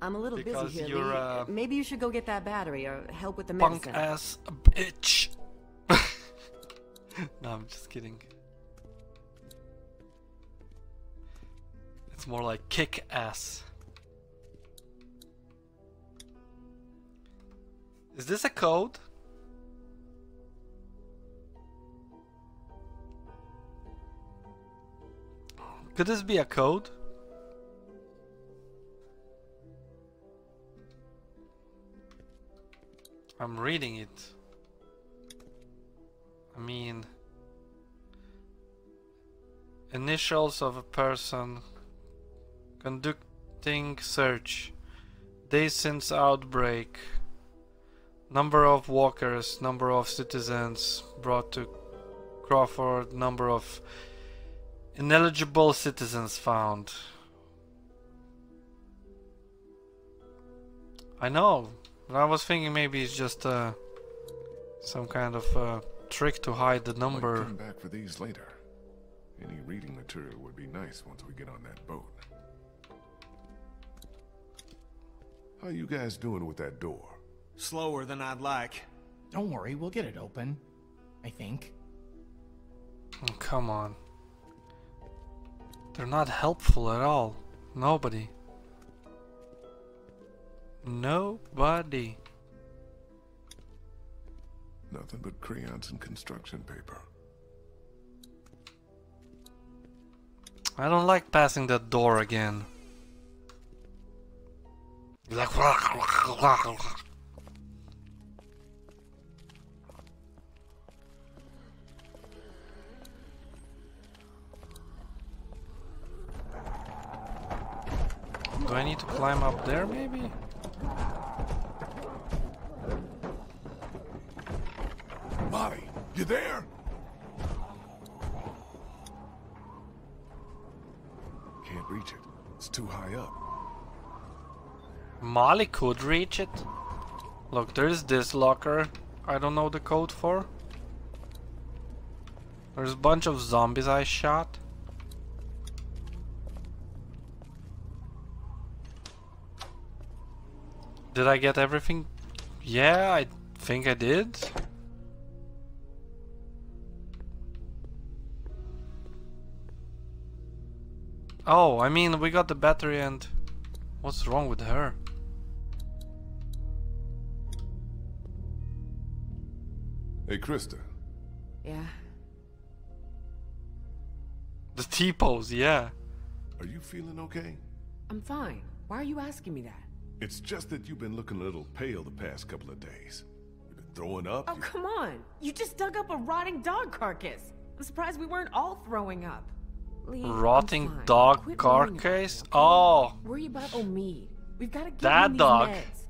I'm a little busy here, Lee. Maybe you should go get that battery or help with the medicine. Punk ass bitch. No, I'm just kidding. It's more like kick ass. Is this a code? Could this be a code? I'm reading it. I mean, initials of a person conducting search. Days since outbreak. Number of walkers, number of citizens brought to Crawford, number of ineligible citizens found. I know, but I was thinking maybe it's just some kind of trick to hide the number. I'll come back for these later. Any reading material would be nice once we get on that boat. How you guys doing with that door? Slower than I'd like. Don't worry, we'll get it open. I think. Oh, come on. They're not helpful at all. Nobody. Nobody. Nothing but crayons and construction paper. I don't like passing that door again. Like do I need to climb up there, maybe? Molly, you there? Can't reach it. It's too high up. Molly could reach it. Look, there's this locker. I don't know the code for. There's a bunch of zombies I shot. Did I get everything? Yeah, I think I did. Oh, I mean, we got the battery and... What's wrong with her? Hey, Krista. Yeah? The T-pose, yeah. Are you feeling okay? I'm fine. Why are you asking me that? It's just that you've been looking a little pale the past couple of days. You've been throwing up. Oh, come on. You just dug up a rotting dog carcass. I'm surprised we weren't all throwing up. Lee, rotting dog carcass? Oh. Worry about Omid. We've got to get that dog. Meds.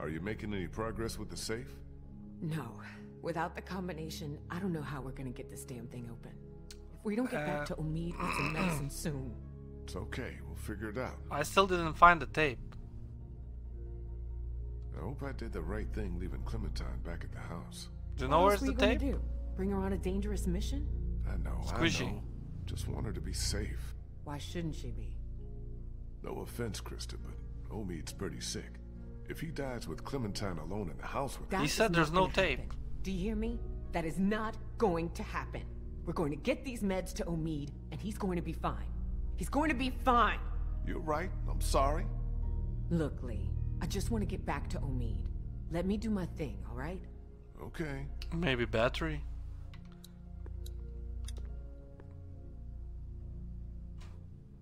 Are you making any progress with the safe? No. Without the combination, I don't know how we're going to get this damn thing open. If we don't get back to Omid with some medicine soon. It's okay, we'll figure it out. I still didn't find the tape. I hope I did the right thing leaving Clementine back at the house. Do you know where's the tape? Do? Bring her on a dangerous mission? I know, Squishy. I know. Just want her to be safe. Why shouldn't she be? No offense, Krista, but Omid's pretty sick. If he dies with Clementine alone in the house with him... He said there's no tape. Happen. Do you hear me? That is not going to happen. We're going to get these meds to Omid, and he's going to be fine. He's going to be fine. You're right. I'm sorry. Look, Lee, I just want to get back to Omid. Let me do my thing, all right? Okay. Maybe battery?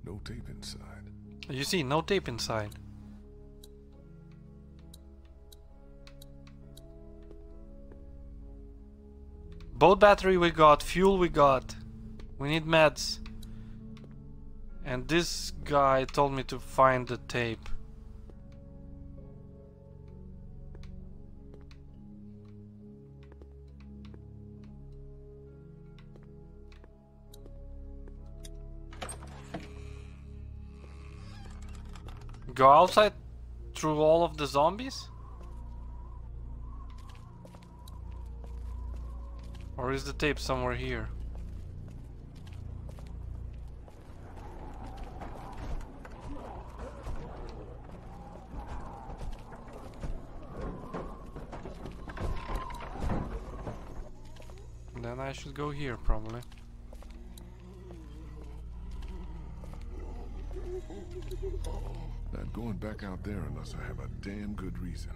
No tape inside. You see, no tape inside. Boat battery we got, fuel we got. We need meds. And this guy told me to find the tape. Go outside through all of the zombies? Or is the tape somewhere here? Then I should go here probably. Not going back out there unless I have a damn good reason.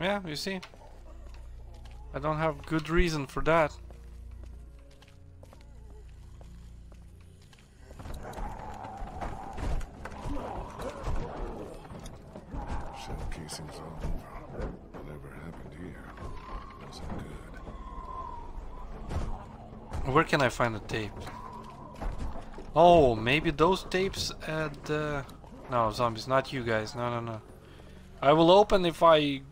Yeah, you see? I don't have good reason for that. Shell casings all over. Whatever happened here wasn't good. Where can I find the tape? Oh, maybe those tapes at the... No, zombies, not you guys. No, no, no. I will open if I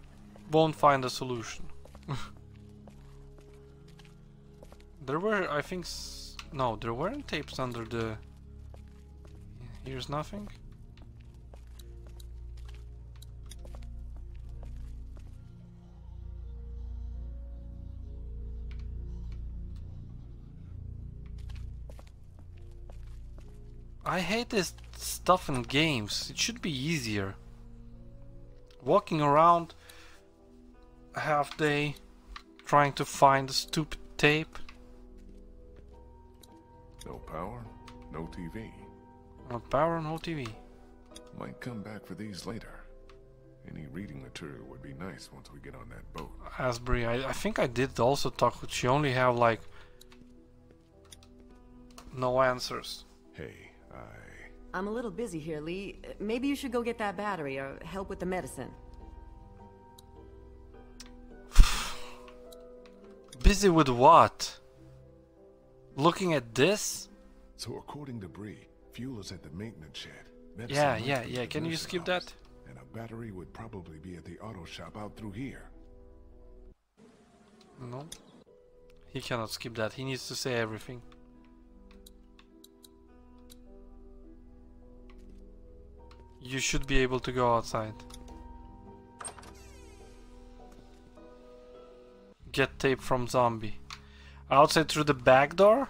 won't find a solution. There were, I think... No, there weren't tapes under the... Here's nothing. I hate this stuff in games. It should be easier. Walking around half day trying to find a stupid tape. No power, no TV. No power, no TV. Might come back for these later. Any reading material would be nice once we get on that boat. Ask Brie. I think I did also talk with she only have like no answers. Hey, I'm a little busy here, Lee. Maybe you should go get that battery or help with the medicine. Busy with what? Looking at this? So according to Brie, fuel is at the maintenance shed. Medicine yeah. Can you skip that? And a battery would probably be at the auto shop out through here. No. He cannot skip that. He needs to say everything. You should be able to go outside. Get tape from zombie. Outside through the back door?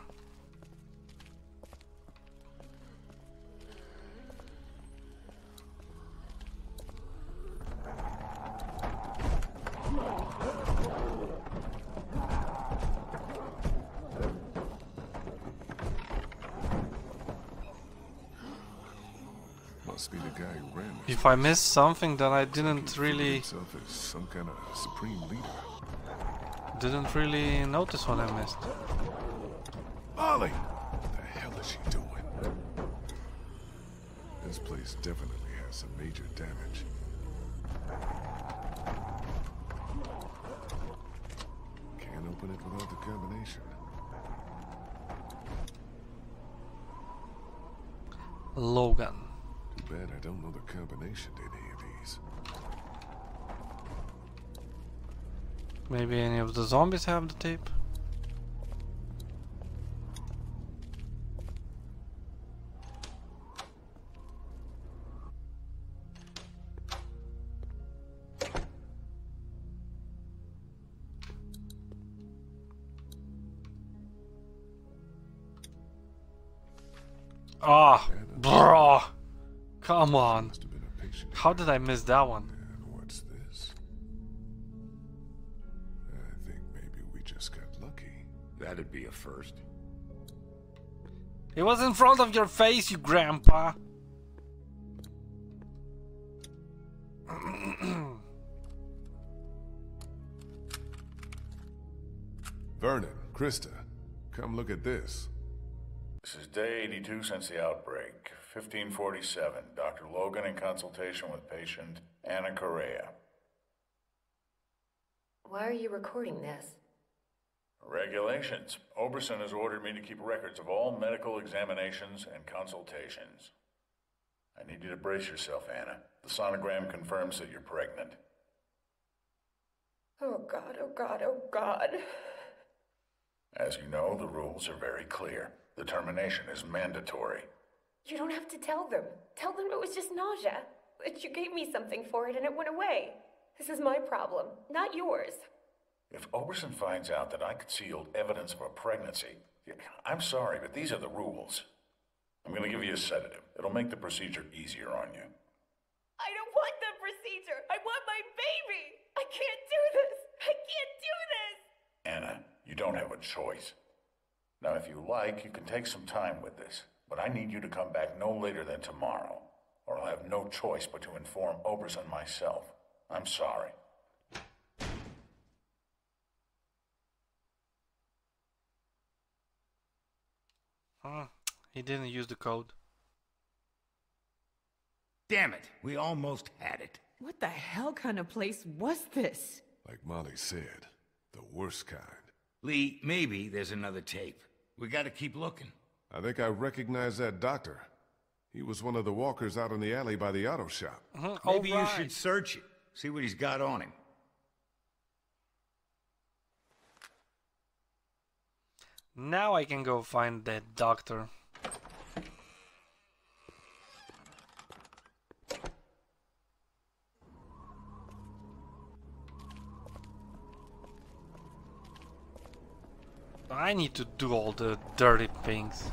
Must be the guy who ran. If I missed something that I didn't really... Some kind of supreme leader. Didn't really notice what I missed. Molly! What the hell is she doing? This place definitely has some major damage. Can't open it without the combination. Logan. Too bad I don't know the combination to any of these. Maybe any of the zombies have the tape? Ah, bro! Come on! How did I miss that one? That'd be a first. It was in front of your face, you grandpa. Vernon, Krista, come look at this. This is day 82 since the outbreak, 1547. Dr. Logan in consultation with patient Anna Correa. Why are you recording this? Regulations. Oberson has ordered me to keep records of all medical examinations and consultations. I need you to brace yourself, Anna. The sonogram confirms that you're pregnant. Oh God, oh God, oh God. As you know, the rules are very clear. The termination is mandatory. You don't have to tell them. Tell them it was just nausea. That you gave me something for it and it went away. This is my problem, not yours. If Oberson finds out that I concealed evidence of a pregnancy, I'm sorry, but these are the rules. I'm going to give you a sedative. It'll make the procedure easier on you. I don't want the procedure. I want my baby. I can't do this. I can't do this. Anna, you don't have a choice. Now, if you like, you can take some time with this, but I need you to come back no later than tomorrow, or I'll have no choice but to inform Oberson myself. I'm sorry. He didn't use the code. Damn it, we almost had it. What the hell kind of place was this? Like Molly said, the worst kind. Lee, maybe there's another tape. We gotta keep looking. I think I recognize that doctor. He was one of the walkers out in the alley by the auto shop. Maybe you should search it. See what he's got on him. Now I can go find that doctor. I need to do all the dirty things.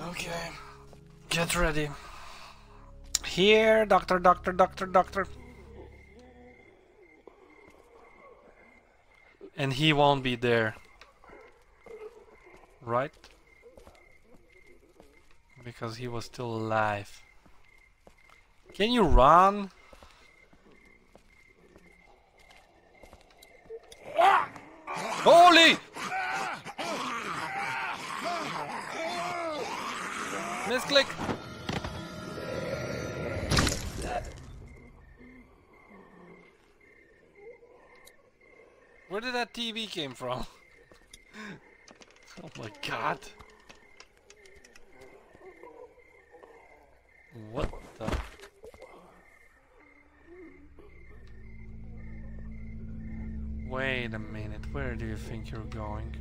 Okay, get ready. Here, doctor, doctor, doctor, doctor. And he won't be there. Right? Because he was still alive. Can you run? Holy! Misclick! Where did that TV came from? Oh my God! What the? Wait a minute, where do you think you're going?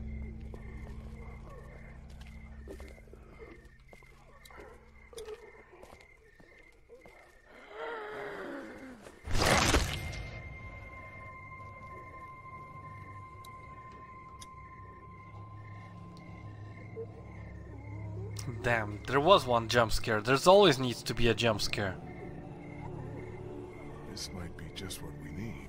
Damn, there was one jump scare. There's always needs to be a jump scare. This might be just what we need.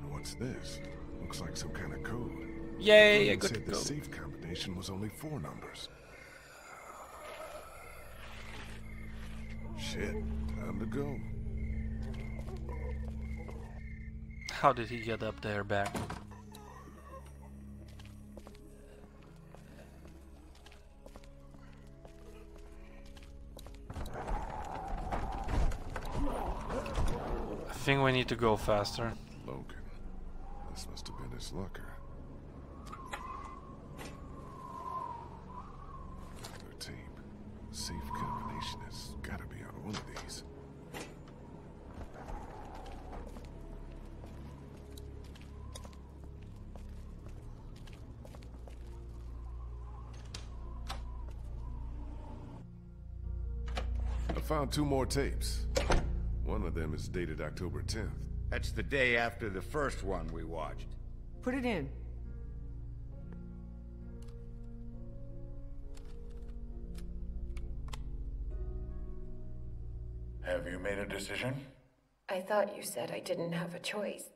And what's this? Looks like some kind of code. Yay, a good code. Said the safe combination was only 4 numbers. Shit, time to go. How did he get up there back? I think we need to go faster. Logan, this must have been his locker. 13. Safe combination has got to be on one of these. I found 2 more tapes. One of them is dated October 10th. That's the day after the first one we watched. Put it in. Have you made a decision? I thought you said I didn't have a choice.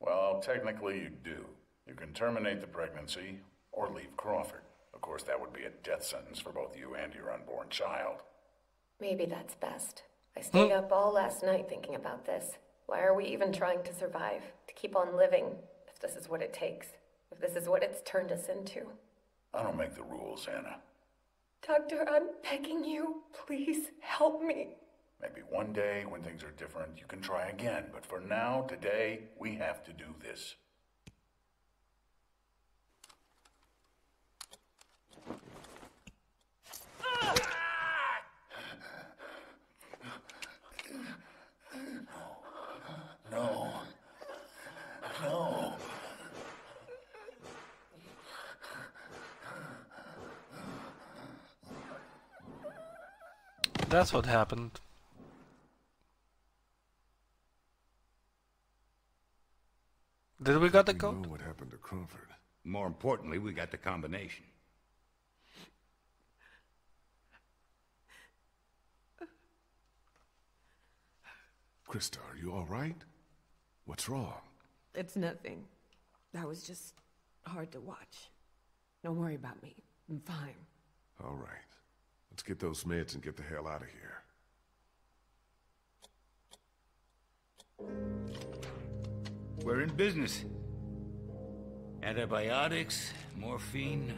Well, technically you do. You can terminate the pregnancy, or leave Crawford. Of course, that would be a death sentence for both you and your unborn child. Maybe that's best. I stayed up all last night thinking about this. Why are we even trying to survive, to keep on living, if this is what it takes, if this is what it's turned us into? I don't make the rules, Anna. Doctor, I'm begging you, please help me. Maybe one day, when things are different, you can try again. But for now, today, we have to do this. No. That's what happened. Did we got the code? We know what happened to Crawford. More importantly, we got the combination. Krista, are you all right? What's wrong? It's nothing. That was just hard to watch. Don't worry about me. I'm fine. All right. Let's get those meds and get the hell out of here. We're in business. Antibiotics, morphine.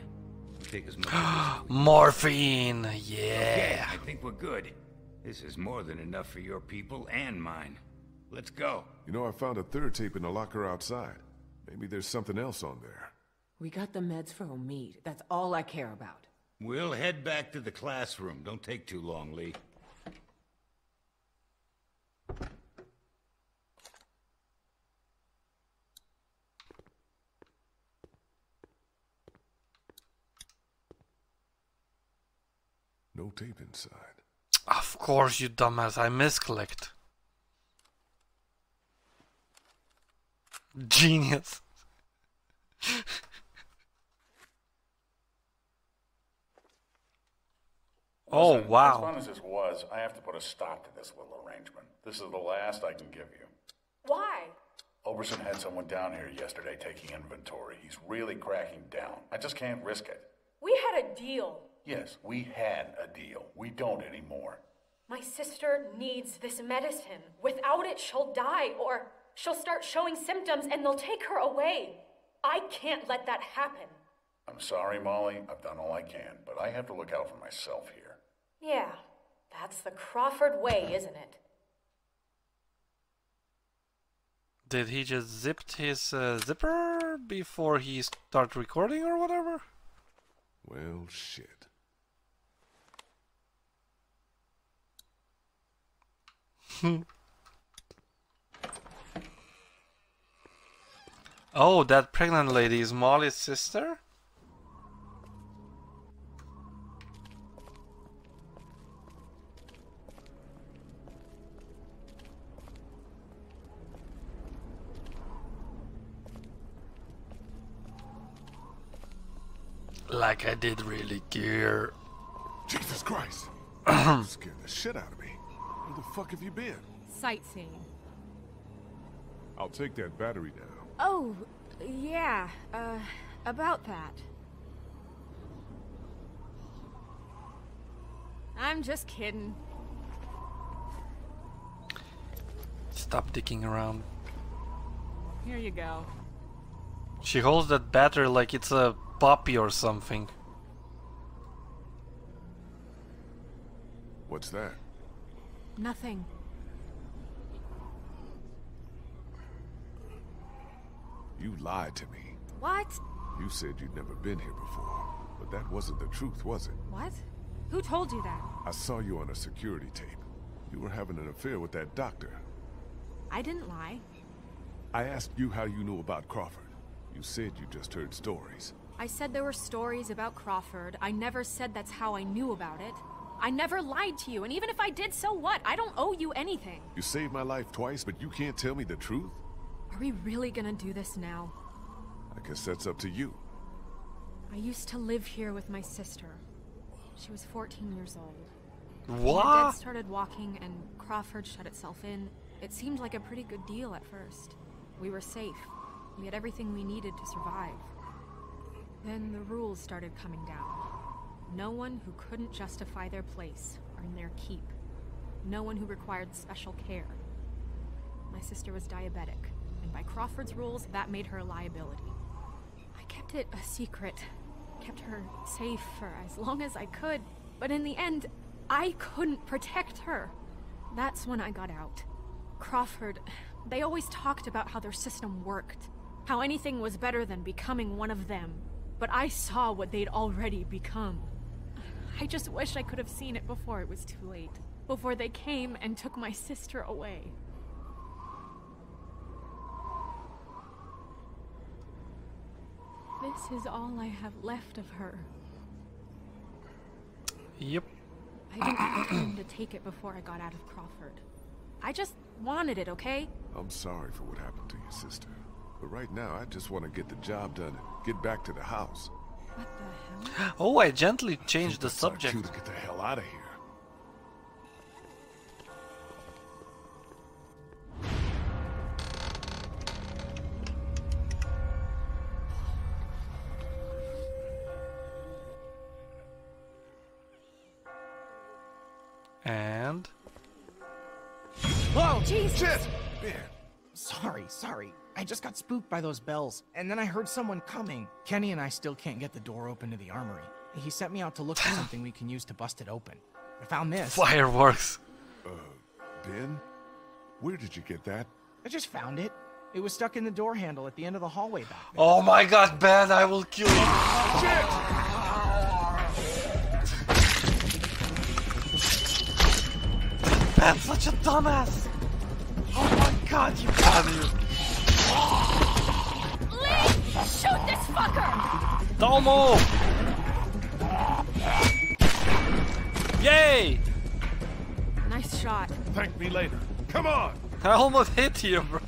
We'll take as much as we can. Morphine, yeah. Okay, I think we're good. This is more than enough for your people and mine. Let's go. You know, I found a third tape in the locker outside. Maybe there's something else on there. We got the meds for Omid. That's all I care about. We'll head back to the classroom. Don't take too long, Lee. No tape inside. Of course, you dumbass. I misclicked. Genius. Oh, listen, wow. As fun as this was, I have to put a stop to this little arrangement. This is the last I can give you. Why? Oberson had someone down here yesterday taking inventory. He's really cracking down. I just can't risk it. We had a deal. Yes, we had a deal. We don't anymore. My sister needs this medicine. Without it, she'll die, or she'll start showing symptoms and they'll take her away. I can't let that happen. I'm sorry, Molly. I've done all I can, but I have to look out for myself here. Yeah, that's the Crawford way, isn't it? Did he just zipped his zipper before he started recording or whatever? Well, shit. Oh, that pregnant lady is Molly's sister? Like I did really care. Jesus Christ! You scared the shit out of me. Where the fuck have you been? Sightseeing. I'll take that battery now. Oh, yeah. About that. I'm just kidding. Stop dicking around. Here you go. She holds that battery like it's a puppy or something. What's that? Nothing. You lied to me. What? You said you'd never been here before, but that wasn't the truth, was it? What? Who told you that? I saw you on a security tape. You were having an affair with that doctor. I didn't lie. I asked you how you knew about Crawford. You said you just heard stories. I said there were stories about Crawford. I never said that's how I knew about it. I never lied to you, and even if I did, so what? I don't owe you anything. You saved my life twice, but you can't tell me the truth? Are we really gonna do this now? I guess that's up to you. I used to live here with my sister. She was 14 years old. What? My dad started walking, and Crawford shut itself in. It seemed like a pretty good deal at first. We were safe. We had everything we needed to survive. Then the rules started coming down. No one who couldn't justify their place or their keep. No one who required special care. My sister was diabetic, and by Crawford's rules, that made her a liability. I kept it a secret, kept her safe for as long as I could, but in the end, I couldn't protect her. That's when I got out. Crawford, they always talked about how their system worked, how anything was better than becoming one of them, but I saw what they'd already become. I just wish I could have seen it before it was too late, before they came and took my sister away. This is all I have left of her. Yep. I didn't intend to take it before I got out of Crawford. I just wanted it, okay? I'm sorry for what happened to your sister. But right now, I just want to get the job done. Get back to the house. What the hell? Oh, I gently changed the subject. To get the hell out of here. And... Whoa! Jesus! Shit! Man. Sorry. I just got spooked by those bells, and then I heard someone coming. Kenny and I still can't get the door open to the armory. He sent me out to look for something we can use to bust it open. I found this. Fireworks. Ben? Where did you get that? I just found it. It was stuck in the door handle at the end of the hallway back there. Oh my god, Ben, I will kill you. Shit! I'm such a dumbass! Oh my god, you got me! Lee! Shoot this fucker! Don't move! Yay! Nice shot. Thank me later. Come on! I almost hit you, bro.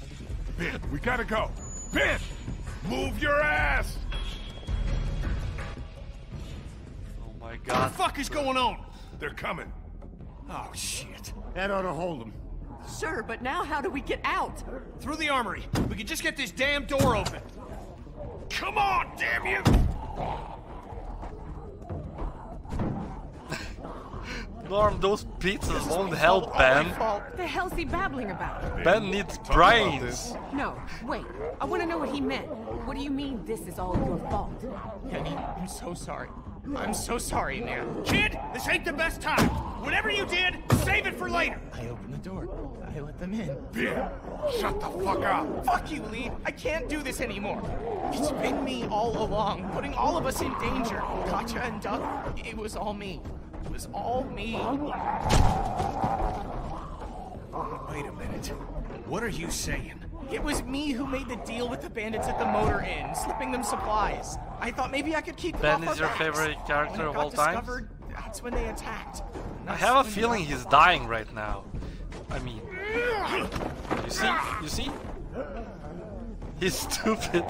Ben, we gotta go. Ben! Move your ass! Oh my god. What the fuck is going on? They're coming. Oh shit. That ought to hold them. Sure, but now how do we get out? Through the armory. We can just get this damn door open. Come on, damn you! Norm, those pizzas won't help, Ben. What the hell's he babbling about? Ben needs brains. No, wait. I want to know what he meant. What do you mean this is all your fault? Kenny, I'm so sorry. I'm so sorry, man. Kid, this ain't the best time. Whatever you did, save it for later. I opened the door. I let them in. Ben, shut the fuck up. Fuck you, Lee. I can't do this anymore. It's been me all along, putting all of us in danger. Katjaa and Doug, it was all me. It was all me. Wait a minute. What are you saying? It was me who made the deal with the bandits at the motor inn, slipping them supplies. I thought maybe I could keep them off our backs. Ben is your favorite character of all time? That's when they attacked. I have a feeling he's dying right now. I mean... You see? He's stupid.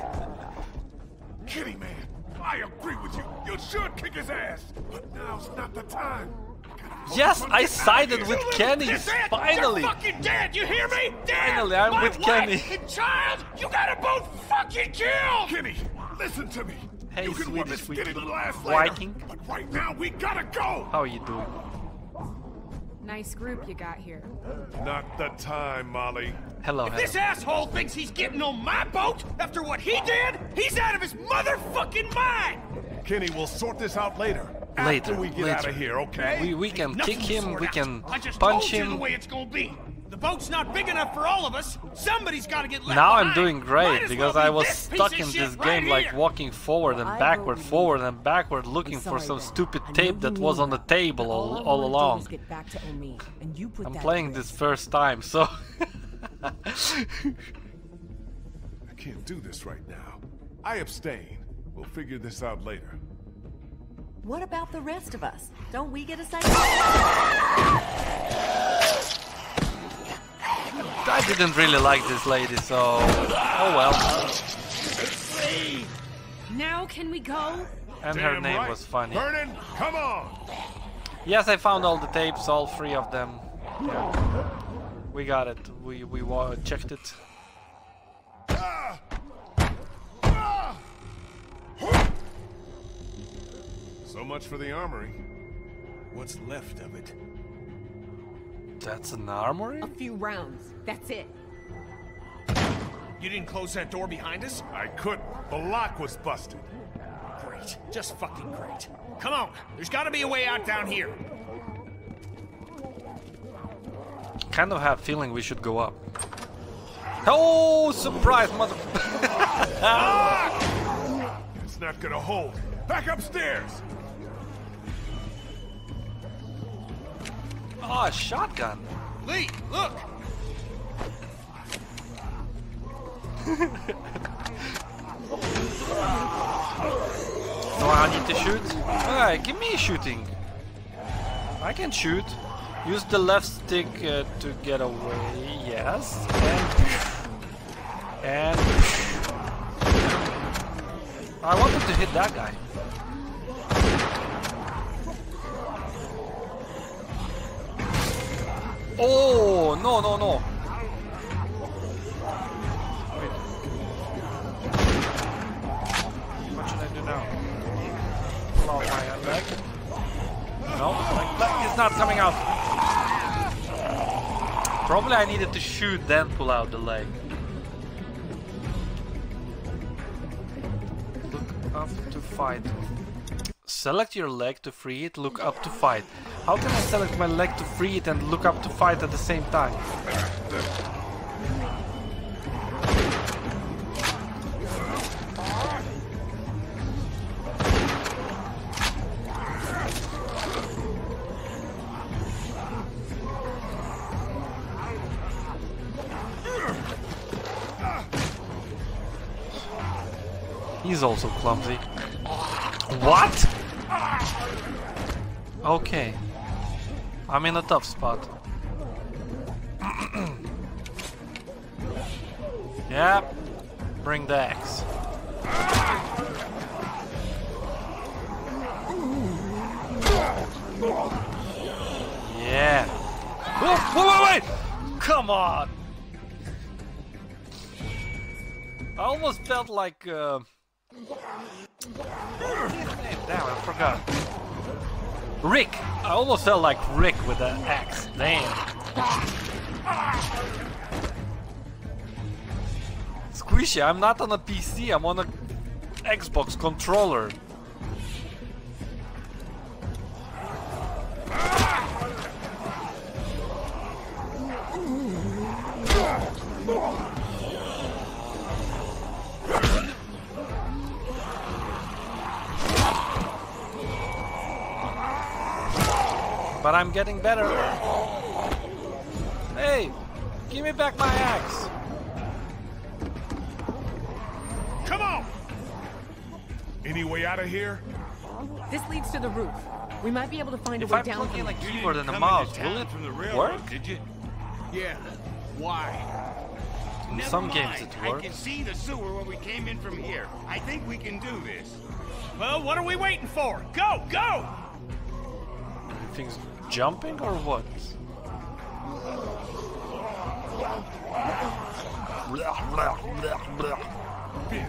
Kitty man, I agree with you. You should kick his ass. But now's not the time. Yes, I sided with Kenny. Finally, you're fucking dead. You hear me? Dead. Finally, I'm with Kenny. Child, you gotta both fucking kill. Kenny, listen to me. Hey, Swedish Viking. But right now, we gotta go. How are you doing? Nice group you got here. Not the time, Molly. Hello. If this asshole thinks he's getting on my boat after what he did, he's out of his motherfucking mind. Kenny, we'll sort this out later. After we get out of here, okay? We can kick him, we can punch him. The way it's gonna be. The boat's not big enough for all of us. Somebody's gotta get left. Now behind. I'm doing great because I was stuck in this game, like walking forward and backward, forward and backward, looking for some stupid tape that was on the table all along. I'm playing this first time, so I can't do this right now. I abstain. We'll figure this out later. What about the rest of us? Don't we get a say? I didn't really like this lady, so... Oh well. Now can we go? And her name was funny. Vernon, come on! Yes, I found all the tapes, all three of them. Yeah. We got it. We checked it. So much for the armory. What's left of it? That's an armory? A few rounds. That's it. You didn't close that door behind us? I couldn't. The lock was busted. Great. Just fucking great. Come on. There's got to be a way out down here. Kind of have feeling we should go up. Oh, surprise, mother... It's not gonna hold. Back upstairs. Ah, oh, shotgun. Lee, look. Do I need to shoot? Alright, give me shooting. I can shoot. Use the left stick to get away. Yes. And I wanted to hit that guy. Oh no no no! Wait. What should I do now? Pull out my handbag. No, my back is not coming out. Probably I needed to shoot then pull out the leg. Up to fight. Select your leg to free it, look up to fight. How can I select my leg to free it and look up to fight at the same time? He's also clumsy. What? Okay. I'm in a tough spot. Yep. Bring the axe. Yeah. Oh, wait, wait, wait! Come on! I almost felt like... Damn, I forgot. Rick! I almost felt like Rick with an axe. Damn. Squishy, I'm not on a PC, I'm on a Xbox controller. But I'm getting better. Hey, give me back my axe. Come on! Any way out of here? This leads to the roof. We might be able to find a way down. If I plug in a keyboard and a mouse, will it work? Did you? Yeah. Why? In some games it works. I can see the sewer when we came in from here. I think we can do this. Well, what are we waiting for? Go, go! Things jumping or what?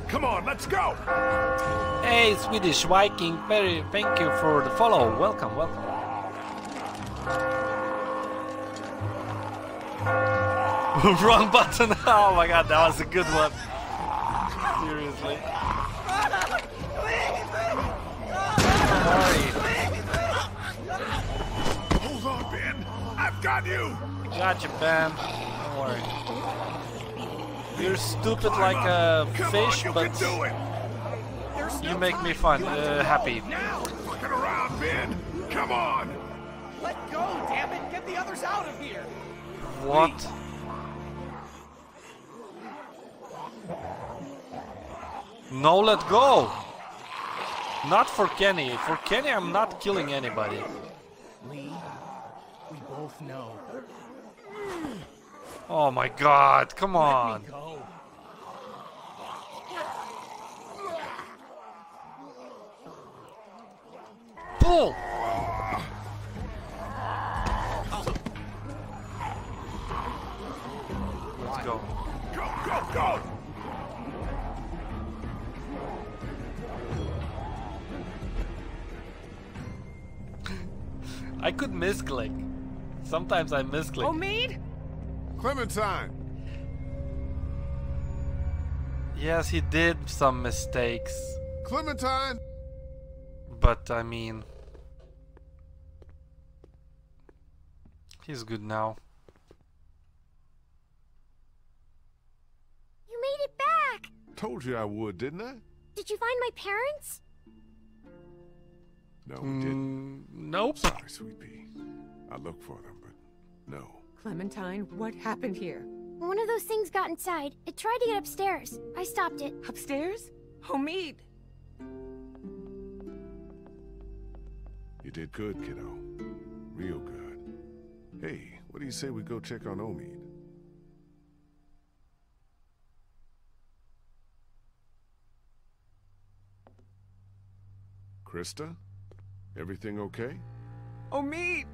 Come on, let's go! Hey, Swedish Viking, very thank you for the follow. Welcome, welcome. Wrong button! Oh my god, that was a good one. Seriously. Sorry. Got you! Gotcha, Ben. Don't worry. You're stupid like a fish, but you make me fun, happy. Now, fucking around, Ben. Come on! Let go, damn it! Get the others out of here. What? No, let go. Not for Kenny. For Kenny, I'm not killing anybody. No. Oh my god, come on. Go. Pull. Let's go. Go, go, go. I could misclick. Sometimes I misclick. Omid? Clementine! Yes, he did some mistakes. Clementine! But I mean... he's good now. You made it back! Told you I would, didn't I? Did you find my parents? No, we didn't. Nope. Sorry, sweet pea. I looked for them, but no. Clementine, what happened here? One of those things got inside. It tried to get upstairs. I stopped it. Upstairs? Omid! You did good, kiddo. Real good. Hey, what do you say we go check on Omid? Krista? Everything okay? Omid!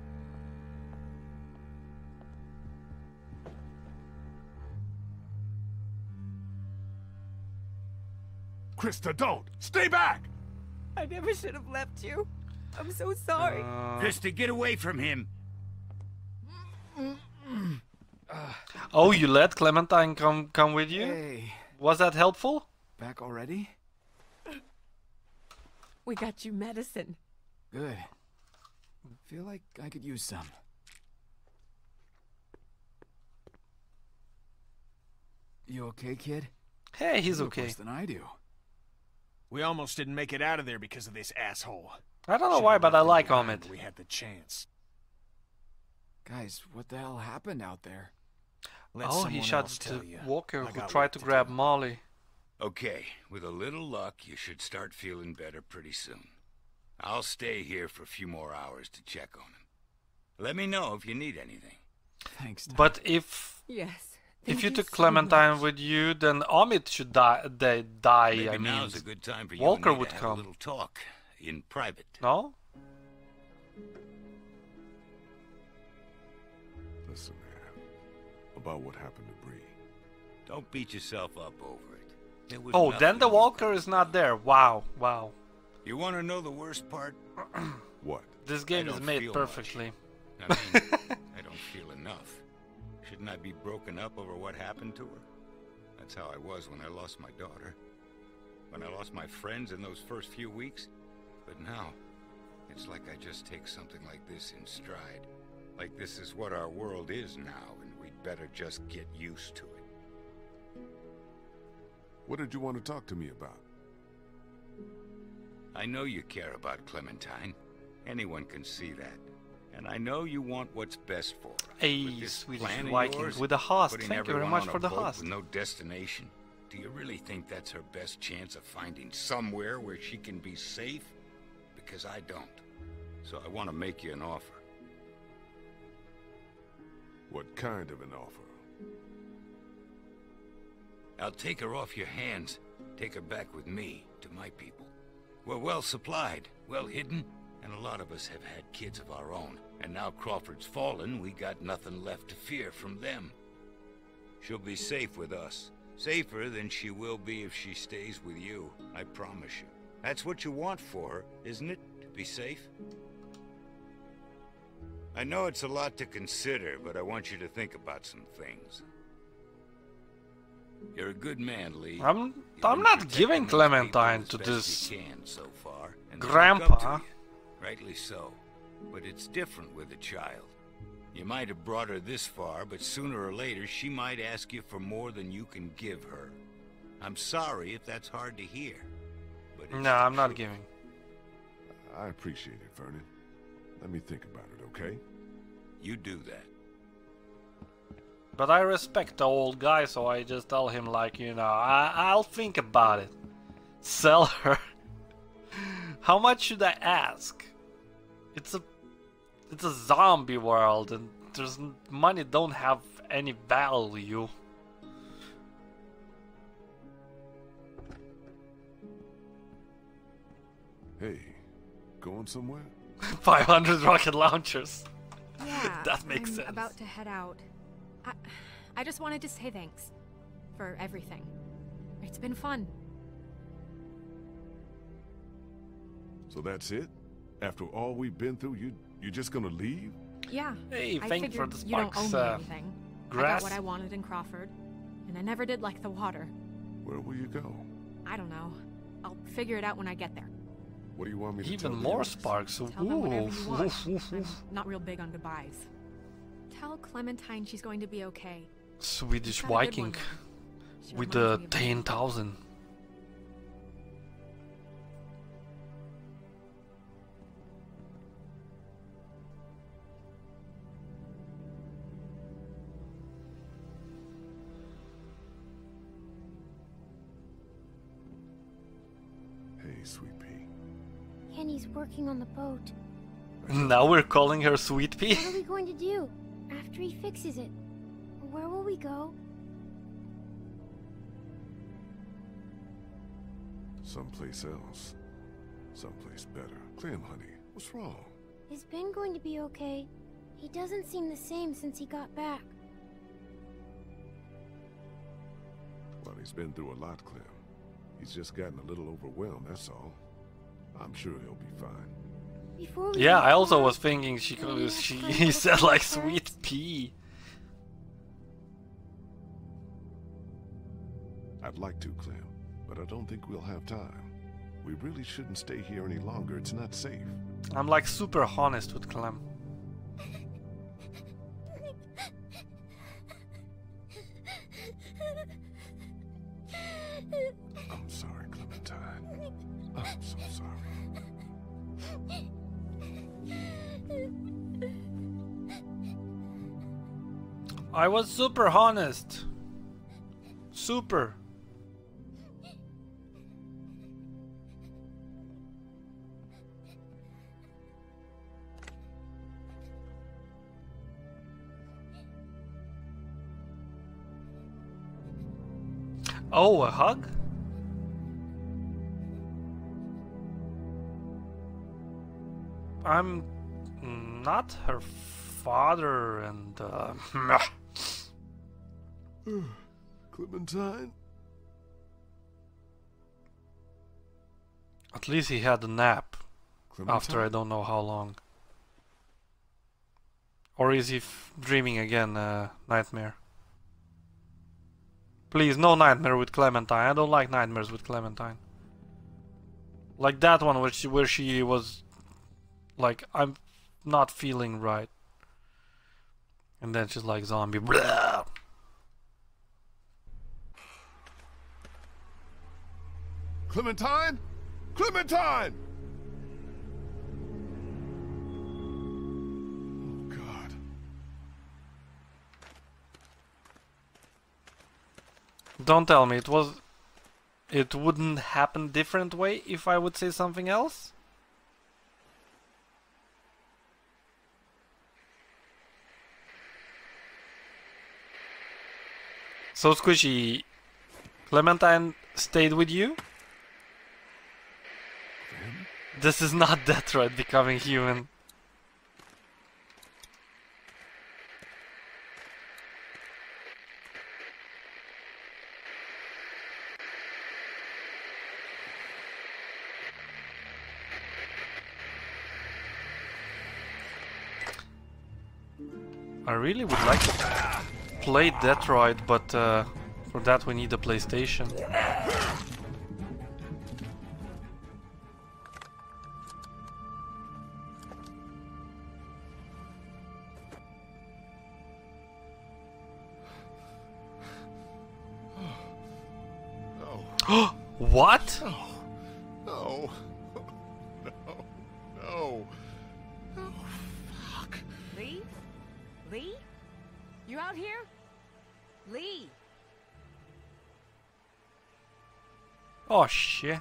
Krista, don't! Stay back! I never should have left you. I'm so sorry. Krista, get away from him. Oh, you let Clementine come with you? Hey. Was that helpful? Back already? We got you medicine. Good. Feel like I could use some. You okay, kid? Hey, he's okay. Worse than I do. We almost didn't make it out of there because of this asshole. I don't know why, but I like Omid. We had the chance. Guys, what the hell happened out there? Oh, he shot the walker who tried to grab Molly. Okay, with a little luck, you should start feeling better pretty soon. I'll stay here for a few more hours to check on him. Let me know if you need anything. Thanks, Doug. But if you took Clementine with you, then Omid should die. Maybe I mean, now's a good time for you Walker would come. A little talk in private. No. Listen, man, about what happened to Brie. Don't beat yourself up over it. Oh, then the Walker is not there. Wow, wow. You want to know the worst part? What? This game is made perfectly. I mean, I don't feel enough. Shouldn't I be broken up over what happened to her? That's how I was when I lost my daughter. When I lost my friends in those first few weeks. But now, it's like I just take something like this in stride. Like this is what our world is now, and we'd better just get used to it. What did you want to talk to me about? I know you care about Clementine. Anyone can see that. And I know you want what's best for her. Hey, Swedish Viking with a host. Thank you very much for the host. With no destination. Do you really think that's her best chance of finding somewhere where she can be safe? Because I don't. So I want to make you an offer. What kind of an offer? I'll take her off your hands. Take her back with me to my people. We're well supplied, well hidden. And a lot of us have had kids of our own. And now Crawford's fallen, we got nothing left to fear from them. She'll be safe with us. Safer than she will be if she stays with you, I promise you. That's what you want for her, isn't it? To be safe? I know it's a lot to consider, but I want you to think about some things. You're a good man, Lee. I'm not giving Clementine to this so far, and grandpa. Rightly so, but it's different with a child. You might have brought her this far, but sooner or later she might ask you for more than you can give her. I'm sorry if that's hard to hear. But it's no, I'm not giving. I appreciate it, Vernon. Let me think about it, okay? You do that. But I respect the old guy, so I just tell him, like, you know, I'll think about it. Sell her. How much should I ask? It's a zombie world, and there's money don't have any value. Hey, going somewhere? 500 rocket launchers. Yeah, that makes sense. I'm about to head out. I just wanted to say thanks for everything. It's been fun. So that's it? After all we've been through, you You're just gonna leave? Yeah. Hey, thanks for the sparks. You don't owe me anything. Grass. I got what I wanted in Crawford, and I never did like the water. Where will you go? I don't know. I'll figure it out when I get there. What do you want me to do? Even more sparks. I'm not real big on goodbyes. Tell Clementine she's going to be okay. Swedish Viking with the 10,000. Kenny's working on the boat. Now we're calling her Sweet Pea? What are we going to do after he fixes it? Where will we go? Someplace else. Someplace better. Clem, honey, what's wrong? Is Ben going to be okay? He doesn't seem the same since he got back. Well, he's been through a lot, Clem. He's just gotten a little overwhelmed, that's all. I'm sure he'll be fine. Yeah, I also was thinking he said like Sweet Pea. I'd like to, Clem, but I don't think we'll have time. We really shouldn't stay here any longer. It's not safe. I'm like super honest with Clem. I'm sorry, Clementine. I'm so sorry. I was super honest. Super. Oh, a hug? I'm not her father, and Clementine. At least he had a nap, Clementine? After I don't know how long. Or is he dreaming again? Nightmare. Please, no nightmare with Clementine. I don't like nightmares with Clementine. Like that one where she was. Like, I'm not feeling right. And then she's like zombie. Blah! Clementine? Clementine! Oh, God. Don't tell me. It wouldn't happen different way if I would say something else? So squishy, Clementine stayed with you? Clem? This is not Death Right becoming human. I really would like to play Detroit, but for that we need a PlayStation. Oh. What? No. No. Oh, fuck. Lee? Lee? You out here? Lee! Oh, shit.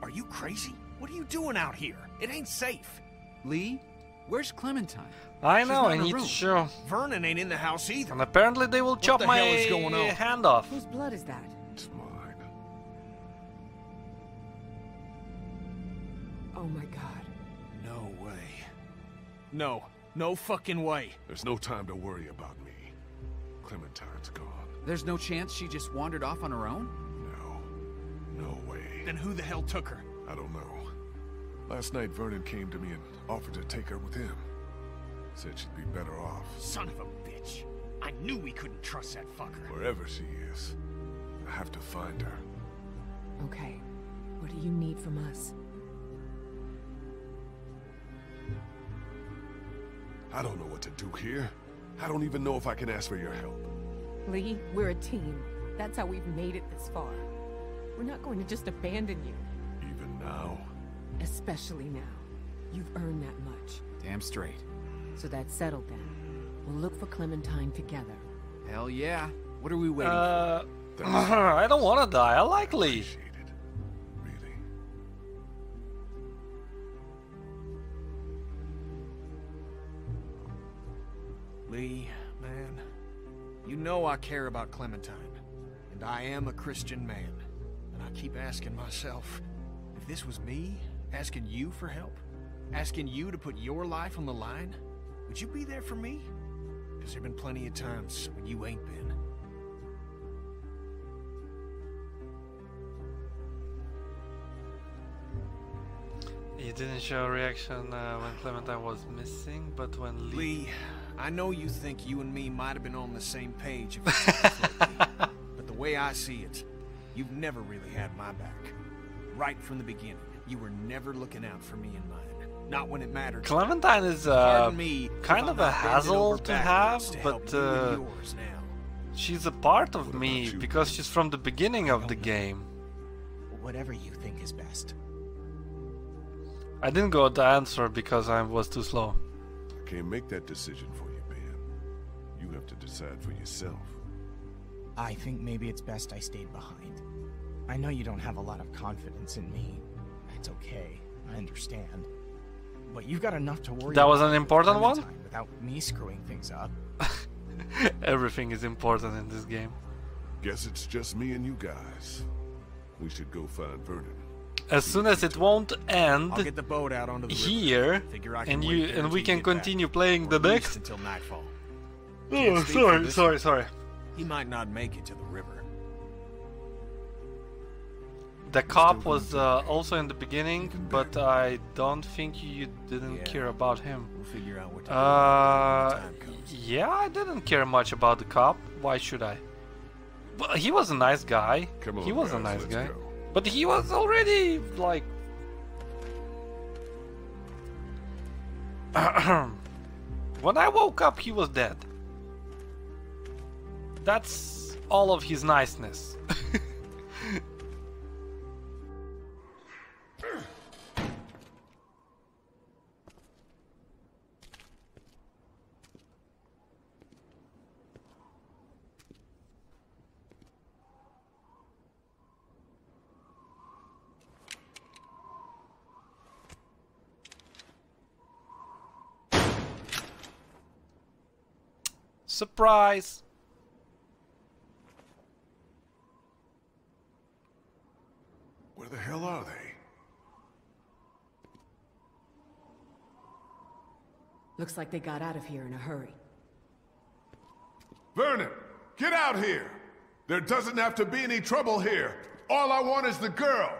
Are you crazy? What are you doing out here? It ain't safe. Lee, where's Clementine? I know, I need to show. Vernon ain't in the house either. And apparently they will chop my hand off. Whose blood is that? It's mine. Oh my God. No way. No. No fucking way. There's no time to worry about me. Clementine's gone. There's no chance she just wandered off on her own? No. No way. Then who the hell took her? I don't know. Last night, Vernon came to me and offered to take her with him. Said she'd be better off. Son of a bitch! I knew we couldn't trust that fucker. Wherever she is, I have to find her. Okay. What do you need from us? I don't know what to do here. I don't even know if I can ask for your help. Lee, we're a team. That's how we've made it this far. We're not going to just abandon you. Even now? Especially now. You've earned that much. Damn straight. So that's settled then. We'll look for Clementine together. Hell yeah. What are we waiting for? I don't want to die. I like Lee. Really. Lee, man. You know I care about Clementine. And I am a Christian man. And I keep asking myself, if this was me, asking you for help, asking you to put your life on the line, would you be there for me? Because there have been plenty of times when you ain't been. You didn't show a reaction when Clementine was missing, but when Lee... I know you think you and me might have been on the same page, but the way I see it, you've never really had my back. Right from the beginning, you were never looking out for me and mine. Not when it mattered. Clementine is kind of a hassle to have, but she's a part of me because she's from the beginning of the game. Whatever you think is best. I didn't go to answer because I was too slow. I can't make that decision for you, Ben. You have to decide for yourself. I think maybe it's best I stayed behind. I know you don't have a lot of confidence in me. It's okay. I understand. But you've got enough to worry about. That was an important one? Without me screwing things up. Everything is important in this game. Guess it's just me and you guys. We should go find Vernon. As soon as it won't end get the boat out onto the here, and we can continue playing the next until nightfall. Oh, sorry. He might not make it to the river. The cop was also in the beginning, but I don't think you didn't care about him. We'll figure out what yeah, I didn't care much about the cop. Why should I? But he was a nice guy. He was a nice guy. But he was already, like... When I woke up, he was dead. That's all of his niceness. Surprise! Where the hell are they? Looks like they got out of here in a hurry. Vernon, get out here! There doesn't have to be any trouble here. All I want is the girl.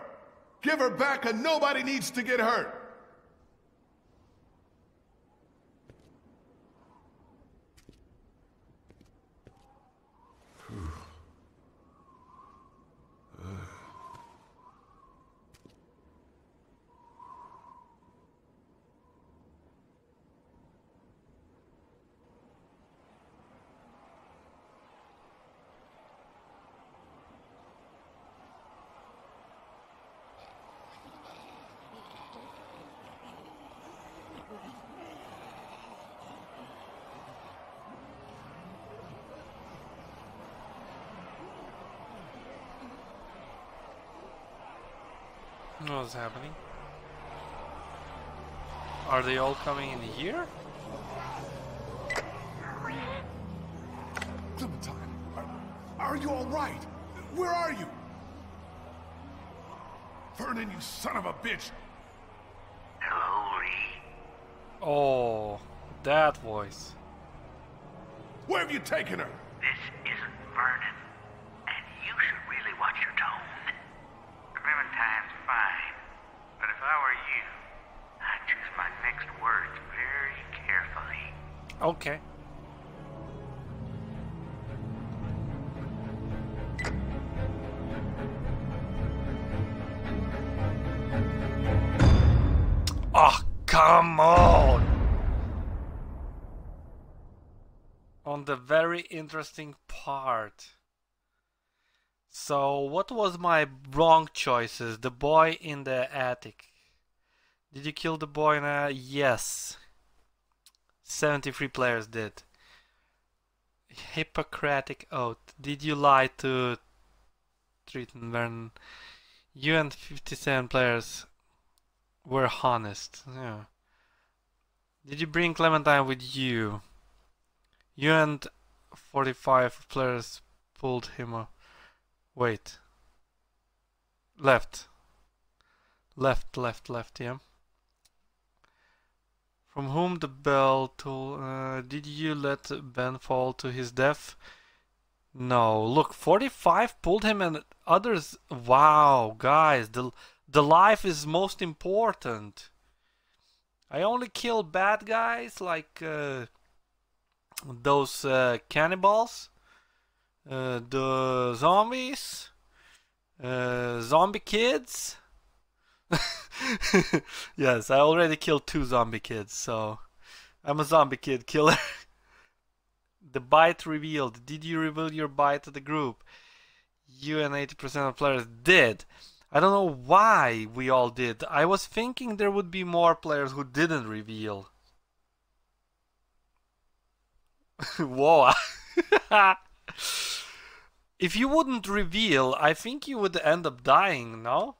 Give her back and nobody needs to get hurt. What's happening? Are they all coming in here? Clementine, are you all right? Where are you? Vernon, you son of a bitch! Hello, Lee. Oh, that voice. Where have you taken her? This isn't Vernon, and you should really watch your tone. Clementine's fine, but if I were you, Okay. Oh, come on! On the very interesting part. So, what was my wrong choices? The boy in the attic. Did you kill the boy in a... Yes. 73 players did. Hippocratic Oath. Did you lie to Triton Vernon? You and 57 players were honest. Yeah. Did you bring Clementine with you? You and 45 players pulled him up. Wait. Left, yeah. From whom the bell toll? Did you let Ben fall to his death? No. Look, 45 pulled him and others... Wow, guys, the life is most important. I only kill bad guys like those cannibals. The zombies, zombie kids. Yes, I already killed 2 zombie kids, so I'm a zombie kid killer. The bite revealed. Did you reveal your bite to the group? You and 80% of players did. I don't know why we all did. I was thinking there would be more players who didn't reveal. Whoa. If you wouldn't reveal, I think you would end up dying, no?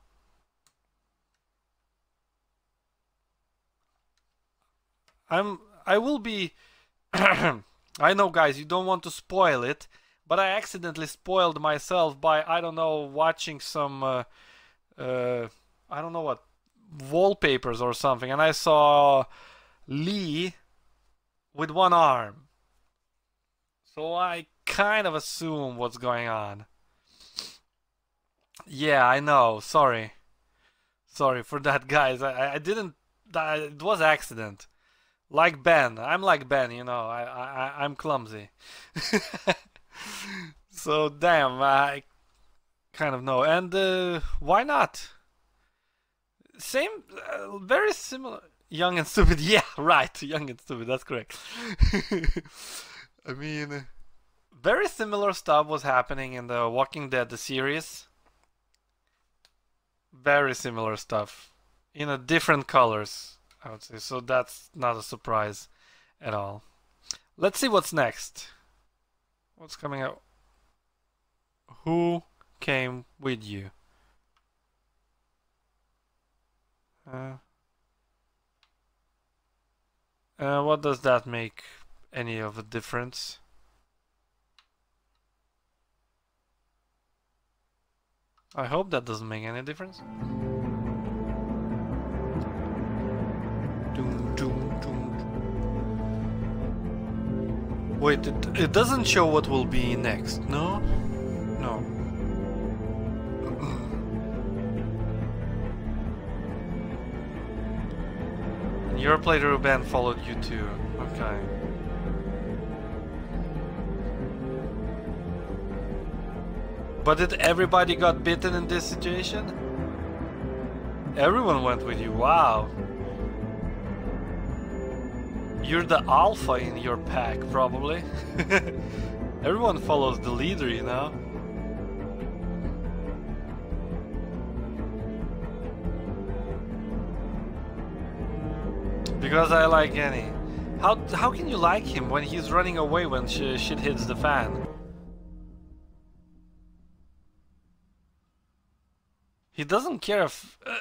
I will be... I know, guys, you don't want to spoil it, but I accidentally spoiled myself by, I don't know, watching some... I don't know what... wallpapers or something, and I saw Lee with one arm. So I kind of assume what's going on. Yeah, I know. Sorry. Sorry for that, guys. I didn't... It was an accident. Like Ben. I'm like Ben, you know. I'm clumsy. So, damn. I kind of know. And why not? Same... very similar... Young and stupid. Yeah, right. Young and stupid. That's correct. I mean... Very similar stuff was happening in The Walking Dead, the series. Very similar stuff. In a different colors, I would say. So that's not a surprise at all. Let's see what's next. What's coming up? Who came with you? What does that make any of a difference? I hope that doesn't make any difference. Wait, it doesn't show what will be next, no? No. And your playthrough band followed you too. Okay. But did everybody got bitten in this situation? Everyone went with you, wow. You're the alpha in your pack, probably. Everyone follows the leader, you know? Because I like Kenny. How can you like him when he's running away when shit hits the fan? He doesn't care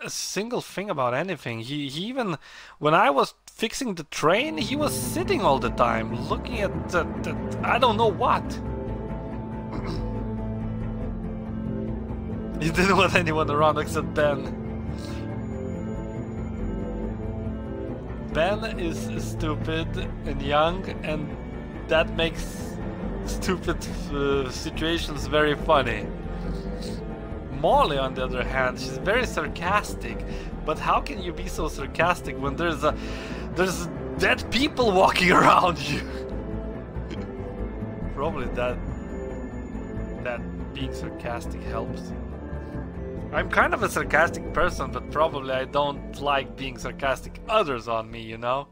a single thing about anything. He even... When I was fixing the train, he was sitting all the time, looking at the I don't know what. He didn't want anyone around except Ben. Ben is stupid and young, and that makes stupid situations very funny. Molly, on the other hand, she's very sarcastic, but how can you be so sarcastic when there's dead people walking around you. Probably that being sarcastic helps. I'm kind of a sarcastic person, but probably I don't like being sarcastic others on me, you know?